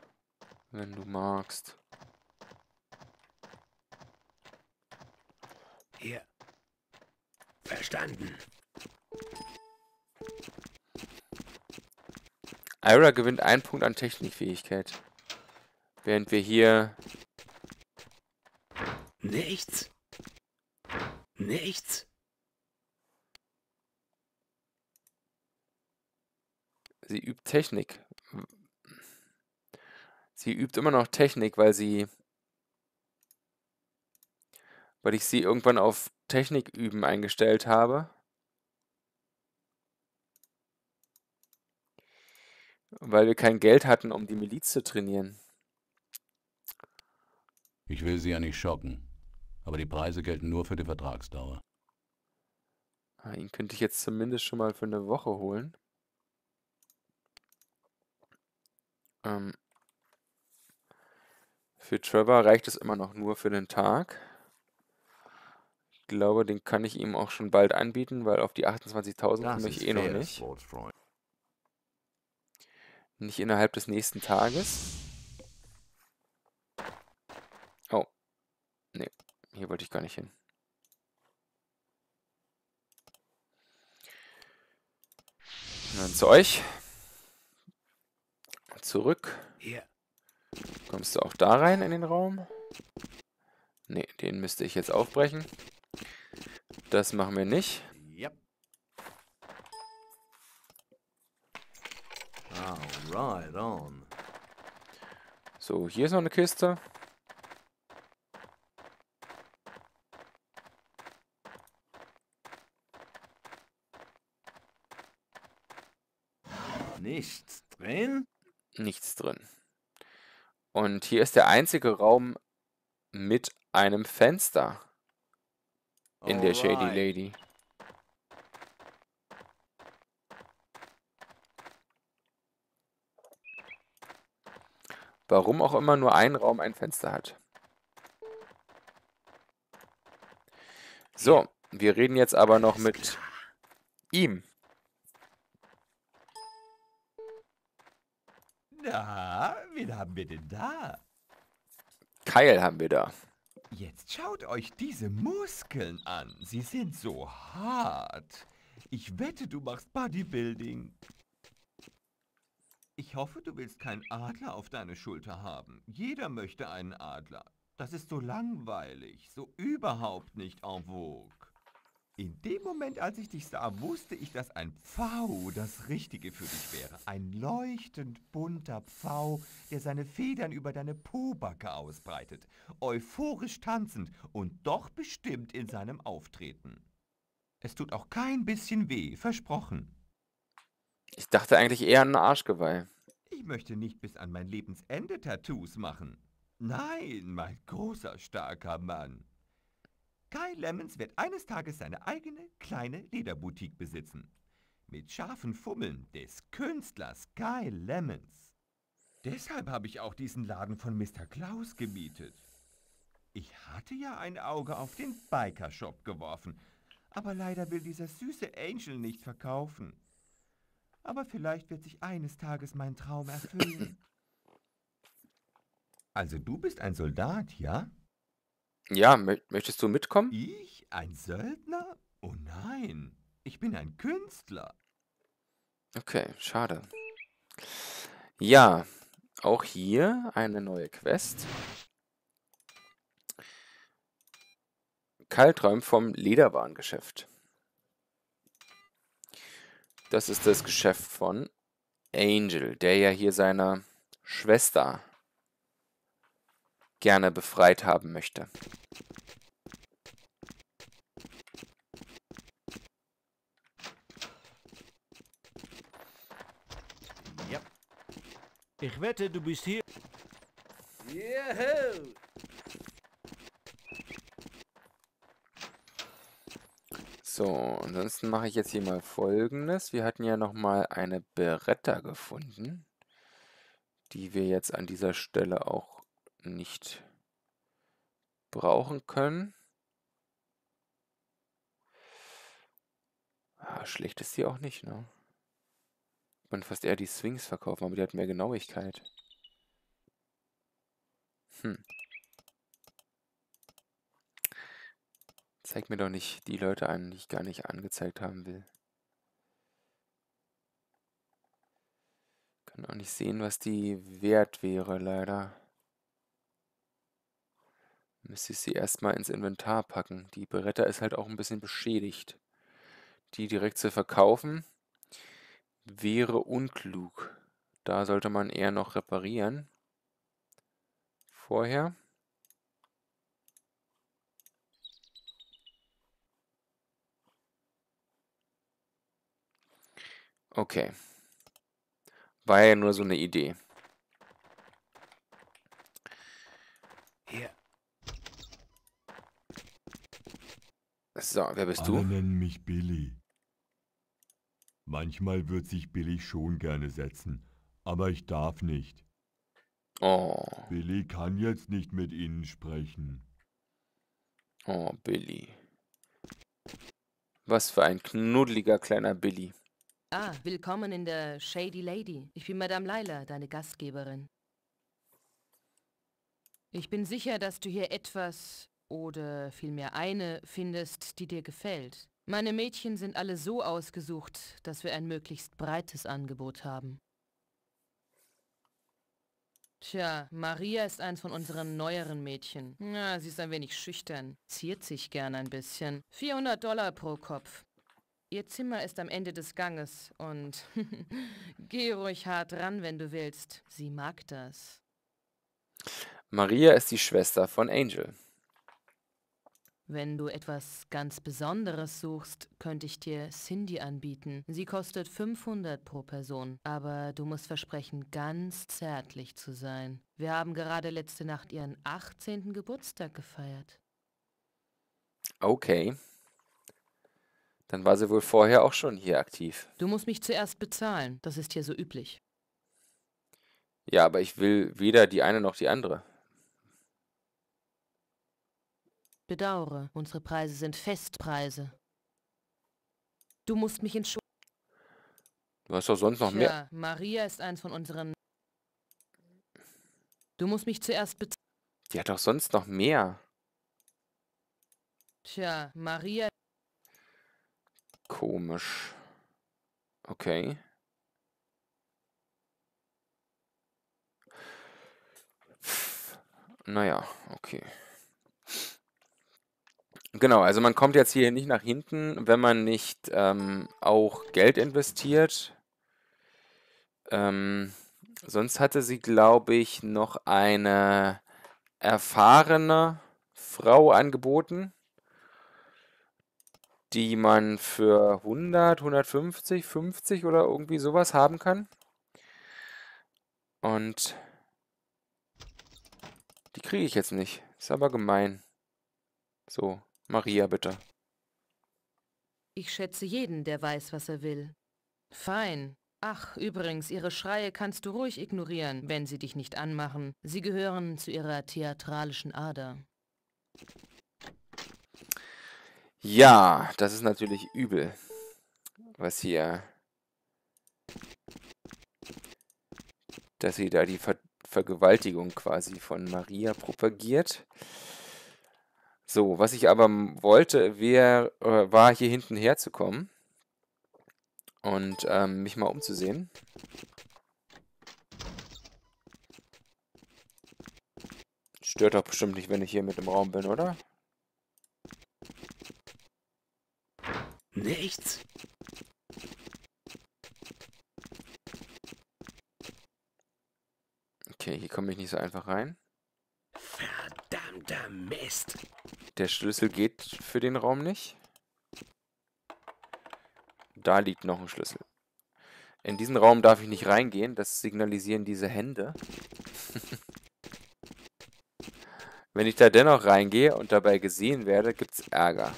Wenn du magst. Hier. Verstanden. Ira gewinnt einen Punkt an Technikfähigkeit. Während wir hier... Nichts. Nichts. Sie übt Technik. Sie übt immer noch Technik, weil ich sie irgendwann auf Technik üben eingestellt habe. Weil wir kein Geld hatten, um die Miliz zu trainieren. Ich will sie ja nicht schocken, aber die Preise gelten nur für die Vertragsdauer. Ihn könnte ich jetzt zumindest schon mal für eine Woche holen. Für Trevor reicht es immer noch nur für den Tag. Ich glaube, den kann ich ihm auch schon bald anbieten, weil auf die 28.000 komme ich eh noch nicht. Nicht innerhalb des nächsten Tages. Oh. Nee, hier wollte ich gar nicht hin. Und dann zu euch. Zurück. Yeah. Kommst du auch da rein in den Raum? Ne, den müsste ich jetzt aufbrechen. Das machen wir nicht. Yep. Alright, on. So, hier ist noch eine Kiste. Nichts drin? Nichts drin. Und hier ist der einzige Raum mit einem Fenster in der Shady Lady. Warum auch immer nur ein Raum ein Fenster hat. So, wir reden jetzt aber noch mit ihm. Na, wen haben wir denn da? Kyle haben wir da. Jetzt schaut euch diese Muskeln an. Sie sind so hart. Ich wette, du machst Bodybuilding. Ich hoffe, du willst keinen Adler auf deine Schulter haben. Jeder möchte einen Adler. Das ist so langweilig, so überhaupt nicht en vogue. In dem Moment, als ich dich sah, wusste ich, dass ein Pfau das Richtige für dich wäre. Ein leuchtend bunter Pfau, der seine Federn über deine Pobacke ausbreitet, euphorisch tanzend und doch bestimmt in seinem Auftreten. Es tut auch kein bisschen weh, versprochen. Ich dachte eigentlich eher an ein Arschgeweih. Ich möchte nicht bis an mein Lebensende Tattoos machen. Nein, mein großer, starker Mann. Kai Lemons wird eines Tages seine eigene kleine Lederboutique besitzen. Mit scharfen Fummeln des Künstlers Kai Lemons. Deshalb habe ich auch diesen Laden von Mr. Klaus gemietet. Ich hatte ja ein Auge auf den Biker-Shop geworfen, aber leider will dieser süße Angel nicht verkaufen. Aber vielleicht wird sich eines Tages mein Traum erfüllen. Also du bist ein Soldat, ja? Ja, möchtest du mitkommen? Ich? Ein Söldner? Oh nein, ich bin ein Künstler. Okay, schade. Ja, auch hier eine neue Quest. Kyle träumt vom Lederwarengeschäft. Das ist das Geschäft von Angel, der ja hier seine Schwester gerne befreit haben möchte. Ja. Ich wette, du bist hier. Juhu. So, ansonsten mache ich jetzt hier mal Folgendes. Wir hatten ja nochmal eine Beretta gefunden, die wir jetzt an dieser Stelle auch nicht brauchen können. Ah, schlecht ist die auch nicht, ne? Man fast eher die Swings verkaufen, aber die hat mehr Genauigkeit. Zeig mir doch nicht die Leute an, die ich gar nicht angezeigt haben will. Kann auch nicht sehen, was die wert wäre, leider. Müsste ich sie erstmal ins Inventar packen. Die Beretta ist halt auch ein bisschen beschädigt. Die direkt zu verkaufen, wäre unklug. Da sollte man eher noch reparieren. Vorher. Okay. War ja nur so eine Idee. Hier. So, wer bist du? Alle nennen mich Billy. Manchmal wird sich Billy schon gerne setzen, aber ich darf nicht. Oh. Billy kann jetzt nicht mit Ihnen sprechen. Oh, Billy. Was für ein knuddeliger kleiner Billy. Ah, willkommen in der Shady Lady. Ich bin Madame Laila, deine Gastgeberin. Ich bin sicher, dass du hier etwas oder vielmehr eine findest, die dir gefällt. Meine Mädchen sind alle so ausgesucht, dass wir ein möglichst breites Angebot haben. Tja, Maria ist eins von unseren neueren Mädchen. Na, sie ist ein wenig schüchtern, ziert sich gern ein bisschen. $400 pro Kopf. Ihr Zimmer ist am Ende des Ganges und geh ruhig hart ran, wenn du willst. Sie mag das. Maria ist die Schwester von Angel. Wenn du etwas ganz Besonderes suchst, könnte ich dir Cindy anbieten. Sie kostet $500 pro Person, aber du musst versprechen, ganz zärtlich zu sein. Wir haben gerade letzte Nacht ihren 18. Geburtstag gefeiert. Okay. Dann war sie wohl vorher auch schon hier aktiv. Du musst mich zuerst bezahlen. Das ist hier so üblich. Ja, aber ich will weder die eine noch die andere. Bedauere. Unsere Preise sind Festpreise. Du musst mich entschuldigen. Du hast doch sonst noch mehr. Ja, Maria ist eins von unseren... Du musst mich zuerst bezahlen. Die hat doch sonst noch mehr. Tja, Maria... Komisch. Okay. Naja, okay. Genau, also man kommt jetzt hier nicht nach hinten, wenn man nicht auch Geld investiert. Sonst hatte sie, glaube ich, noch eine erfahrene Frau angeboten, die man für 100, 150, 50 oder irgendwie sowas haben kann. Und die kriege ich jetzt nicht. Ist aber gemein. So, Maria, bitte. Ich schätze jeden, der weiß, was er will. Fein. Ach, übrigens, ihre Schreie kannst du ruhig ignorieren, wenn sie dich nicht anmachen. Sie gehören zu ihrer theatralischen Ader. Ja, das ist natürlich übel, was hier, dass sie da die Vergewaltigung quasi von Maria propagiert. So, was ich aber wollte, war hier hinten herzukommen und mich mal umzusehen. Stört doch bestimmt nicht, wenn ich hier mit im Raum bin, oder? Nichts. Okay, hier komme ich nicht so einfach rein. Verdammter Mist. Der Schlüssel geht für den Raum nicht. Da liegt noch ein Schlüssel. In diesen Raum darf ich nicht reingehen, das signalisieren diese Hände. Wenn ich da dennoch reingehe und dabei gesehen werde, gibt es Ärger.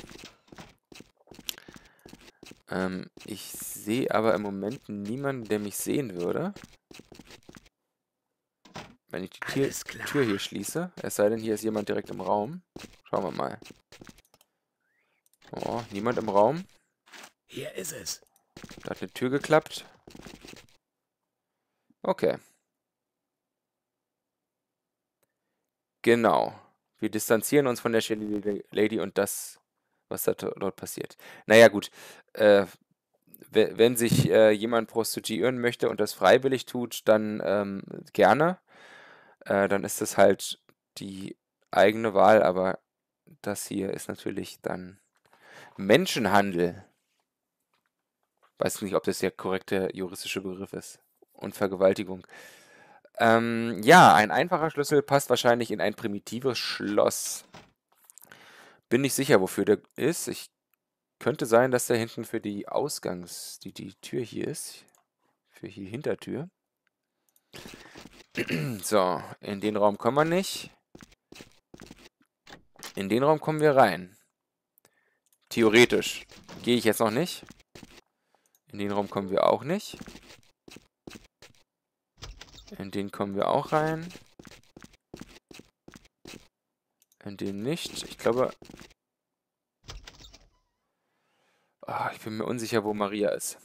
Ich sehe aber im Moment niemanden, der mich sehen würde. Wenn ich die Tür hier schließe, es sei denn, hier ist jemand direkt im Raum. Schauen wir mal. Oh, niemand im Raum. Hier ist es. Da hat eine Tür geklappt. Okay. Genau. Wir distanzieren uns von der Shady Lady und das, was da dort passiert. Naja, gut. Wenn sich jemand prostituieren möchte und das freiwillig tut, dann gerne. Dann ist das halt die eigene Wahl, aber das hier ist natürlich dann Menschenhandel. Weiß nicht, ob das der korrekte juristische Begriff ist. Und Vergewaltigung. Ja, ein einfacher Schlüssel passt wahrscheinlich in ein primitives Schloss. Bin nicht sicher, wofür der ist. Ich könnte sein, dass der hinten für die die Tür hier ist. Für die Hintertür. So, in den Raum kommen wir nicht. In den Raum kommen wir rein. Theoretisch. Gehe ich jetzt noch nicht. In den Raum kommen wir auch nicht. In den kommen wir auch rein. In den nicht. Ich glaube... Oh, ich bin mir unsicher, wo Maria ist.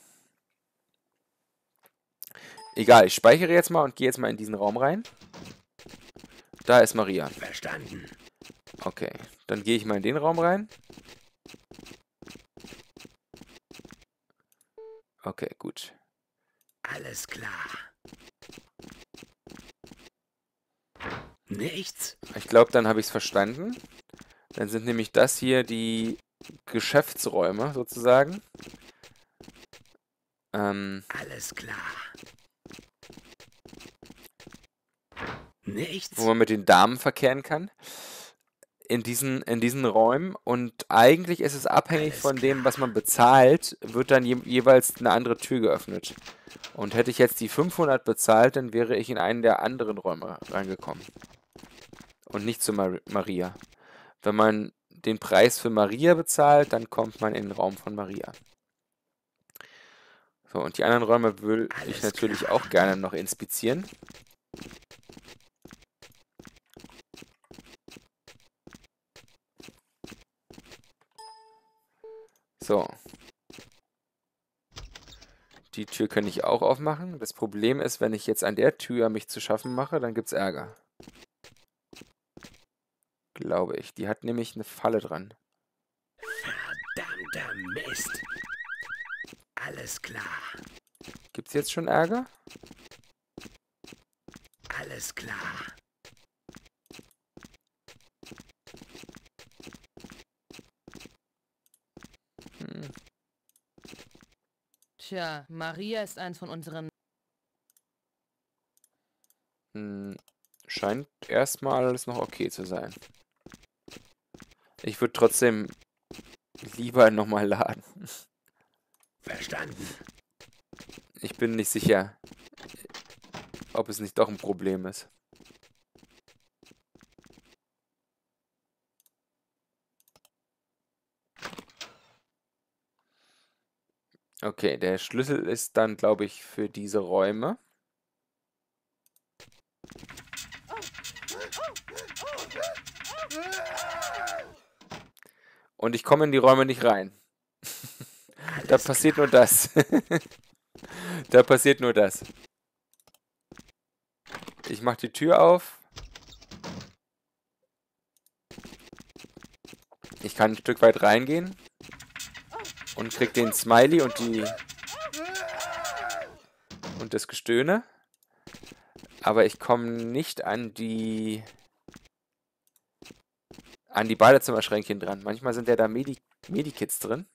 Egal, ich speichere jetzt mal und gehe jetzt mal in diesen Raum rein. Da ist Maria. Verstanden. Okay, dann gehe ich mal in den Raum rein. Okay, gut. Alles klar. Nichts. Ich glaube, dann habe ich es verstanden. Dann sind nämlich das hier die Geschäftsräume, sozusagen. Alles klar. Nichts. Wo man mit den Damen verkehren kann. In diesen Räumen. Und eigentlich ist es abhängig von dem, was man bezahlt, wird dann jeweils eine andere Tür geöffnet. Und hätte ich jetzt die 500 bezahlt, dann wäre ich in einen der anderen Räume reingekommen. Und nicht zu Maria. Wenn man den Preis für Maria bezahlt, dann kommt man in den Raum von Maria. So, und die anderen Räume will ich natürlich auch gerne noch inspizieren. So. Die Tür kann ich auch aufmachen. Das Problem ist, wenn ich jetzt an der Tür mich zu schaffen mache, dann gibt es Ärger. Glaube ich. Die hat nämlich eine Falle dran. Verdammter Mist. Alles klar. Gibt es jetzt schon Ärger? Alles klar. Tja, Maria ist eins von unseren... Scheint erstmal alles noch okay zu sein. Ich würde trotzdem lieber nochmal laden. Verstanden. Ich bin nicht sicher, ob es nicht doch ein Problem ist. Okay, der Schlüssel ist dann, glaube ich, für diese Räume. Und ich komme in die Räume nicht rein. Da passiert nur das. Da passiert nur das. Ich mache die Tür auf. kann ein Stück weit reingehen und kriegt den Smiley und die und das Gestöhne. Aber ich komme nicht an die Badezimmerschränkchen dran. Manchmal sind ja da Medikits drin.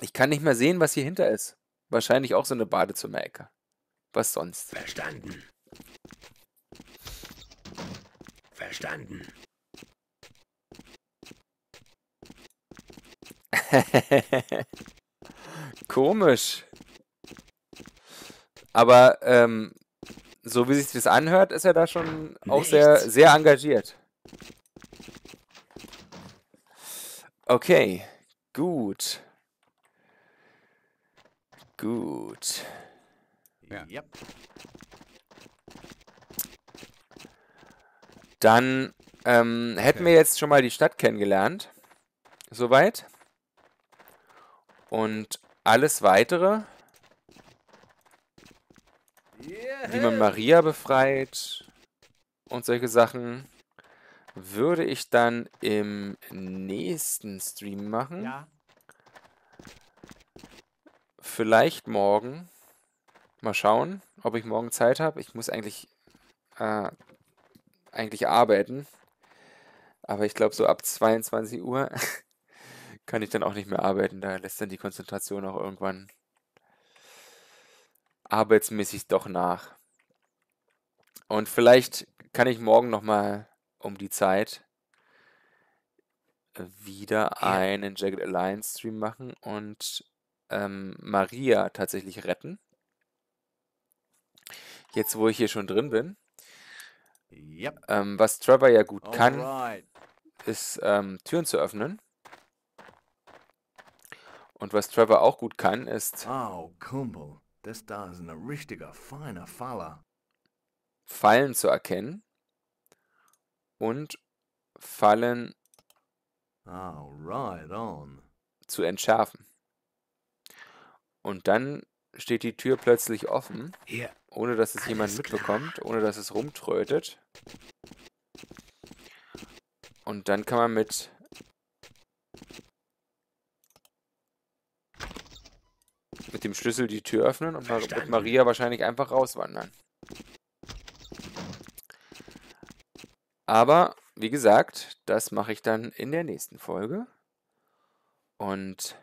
Ich kann nicht mehr sehen, was hier hinter ist. Wahrscheinlich auch so eine Badezimmerecke. Was sonst? Verstanden. Verstanden. Komisch. Aber so wie sich das anhört, ist er da schon auch sehr engagiert. Okay, gut. Gut. Ja. Dann hätten wir jetzt schon mal die Stadt kennengelernt. Soweit. Und alles Weitere, wie man Maria befreit und solche Sachen, würde ich dann im nächsten Stream machen. Ja. Vielleicht morgen. Mal schauen, ob ich morgen Zeit habe. Ich muss eigentlich, arbeiten. Aber ich glaube, so ab 22 Uhr kann ich dann auch nicht mehr arbeiten. Da lässt dann die Konzentration auch irgendwann arbeitsmäßig doch nach. Und vielleicht kann ich morgen nochmal um die Zeit wieder einen Jagged Alliance Stream machen und Maria tatsächlich retten. Jetzt, wo ich hier schon drin bin. Yep. Was Trevor ja gut kann, ist Türen zu öffnen. Und was Trevor auch gut kann, ist... Oh, Kumpel, das da ist ein richtiger, feiner Faller. Fallen zu erkennen. Und Fallen zu entschärfen. Und dann steht die Tür plötzlich offen, ohne dass es jemand mitbekommt, ohne dass es rumtrötet. Und dann kann man mit dem Schlüssel die Tür öffnen und mit Maria wahrscheinlich einfach rauswandern. Aber, wie gesagt, das mache ich dann in der nächsten Folge. Und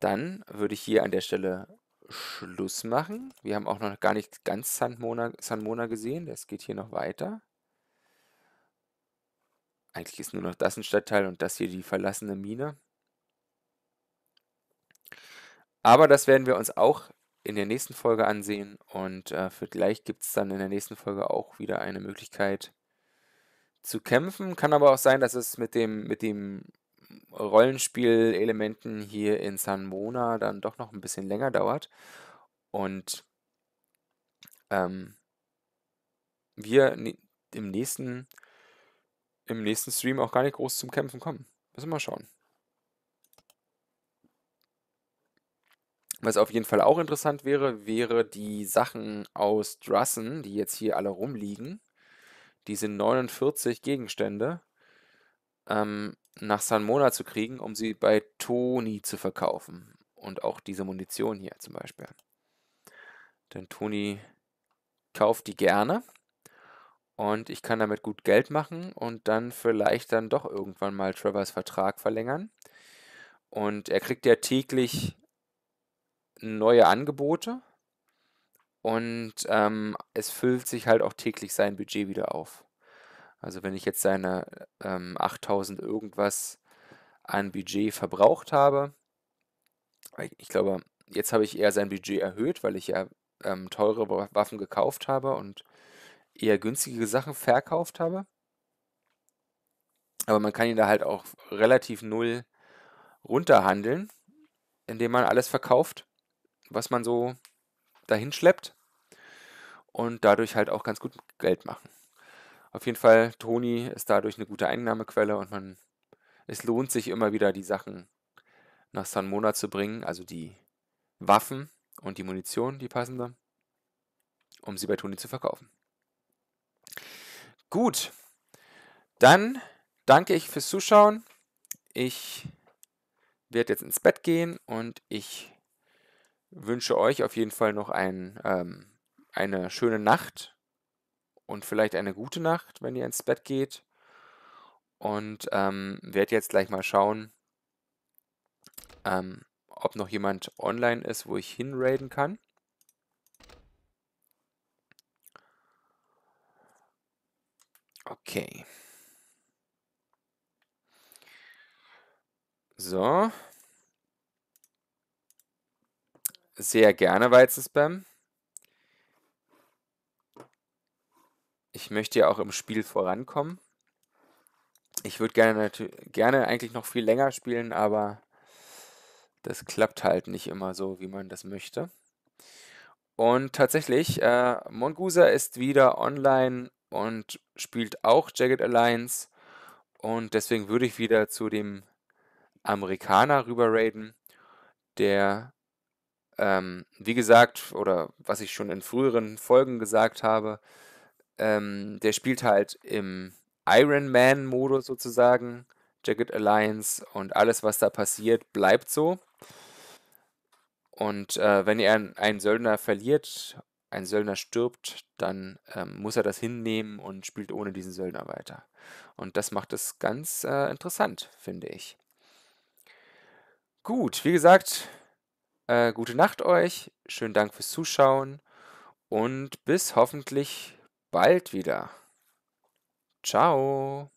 dann würde ich hier an der Stelle Schluss machen. Wir haben auch noch gar nicht ganz San Mona gesehen. Das geht hier noch weiter. Eigentlich ist nur noch das ein Stadtteil und das hier die verlassene Mine. Aber das werden wir uns auch in der nächsten Folge ansehen. Und vielleicht gibt es dann in der nächsten Folge auch wieder eine Möglichkeit zu kämpfen. Kann aber auch sein, dass es mit dem Rollenspiel-Elementen hier in San Mona dann doch noch ein bisschen länger dauert und wir im nächsten Stream auch gar nicht groß zum Kämpfen kommen. Müssen wir mal schauen. Was auf jeden Fall auch interessant wäre, die Sachen aus Drassen, die jetzt hier alle rumliegen. Diese 49 Gegenstände nach San Mona zu kriegen, um sie bei Tony zu verkaufen. Und auch diese Munition hier zum Beispiel. Denn Tony kauft die gerne und ich kann damit gut Geld machen und dann vielleicht dann doch irgendwann mal Trevors Vertrag verlängern. Und er kriegt ja täglich neue Angebote und es füllt sich halt auch täglich sein Budget wieder auf. Also wenn ich jetzt seine 8000 irgendwas an Budget verbraucht habe, ich glaube, jetzt habe ich eher sein Budget erhöht, weil ich ja teure Waffen gekauft habe und eher günstige Sachen verkauft habe. Aber man kann ihn da halt auch relativ null runterhandeln, indem man alles verkauft, was man so dahin schleppt und dadurch halt auch ganz gut Geld machen. Auf jeden Fall, Tony ist dadurch eine gute Einnahmequelle und es lohnt sich immer wieder, die Sachen nach San Mona zu bringen, also die Waffen und die Munition, die passende, um sie bei Tony zu verkaufen. Gut, dann danke ich fürs Zuschauen. Ich werde jetzt ins Bett gehen und ich wünsche euch auf jeden Fall noch eine schöne Nacht und vielleicht eine gute Nacht, wenn ihr ins Bett geht. Und werde jetzt gleich mal schauen, ob noch jemand online ist, wo ich hinraiden kann. Okay. So. Sehr gerne Weizenspam. Ich möchte ja auch im Spiel vorankommen. Ich würde gerne eigentlich noch viel länger spielen, aber das klappt halt nicht immer so, wie man das möchte. Und tatsächlich, Mongusa ist wieder online und spielt auch Jagged Alliance. Und deswegen würde ich wieder zu dem Amerikaner rüber raiden, der, wie gesagt, oder was ich schon in früheren Folgen gesagt habe, der spielt halt im Iron Man-Modus sozusagen, Jagged Alliance, und alles, was da passiert, bleibt so. Und wenn er einen Söldner verliert, ein Söldner stirbt, dann muss er das hinnehmen und spielt ohne diesen Söldner weiter. Und das macht es ganz interessant, finde ich. Gut, wie gesagt, gute Nacht euch, schönen Dank fürs Zuschauen und bis hoffentlich bald wieder. Ciao.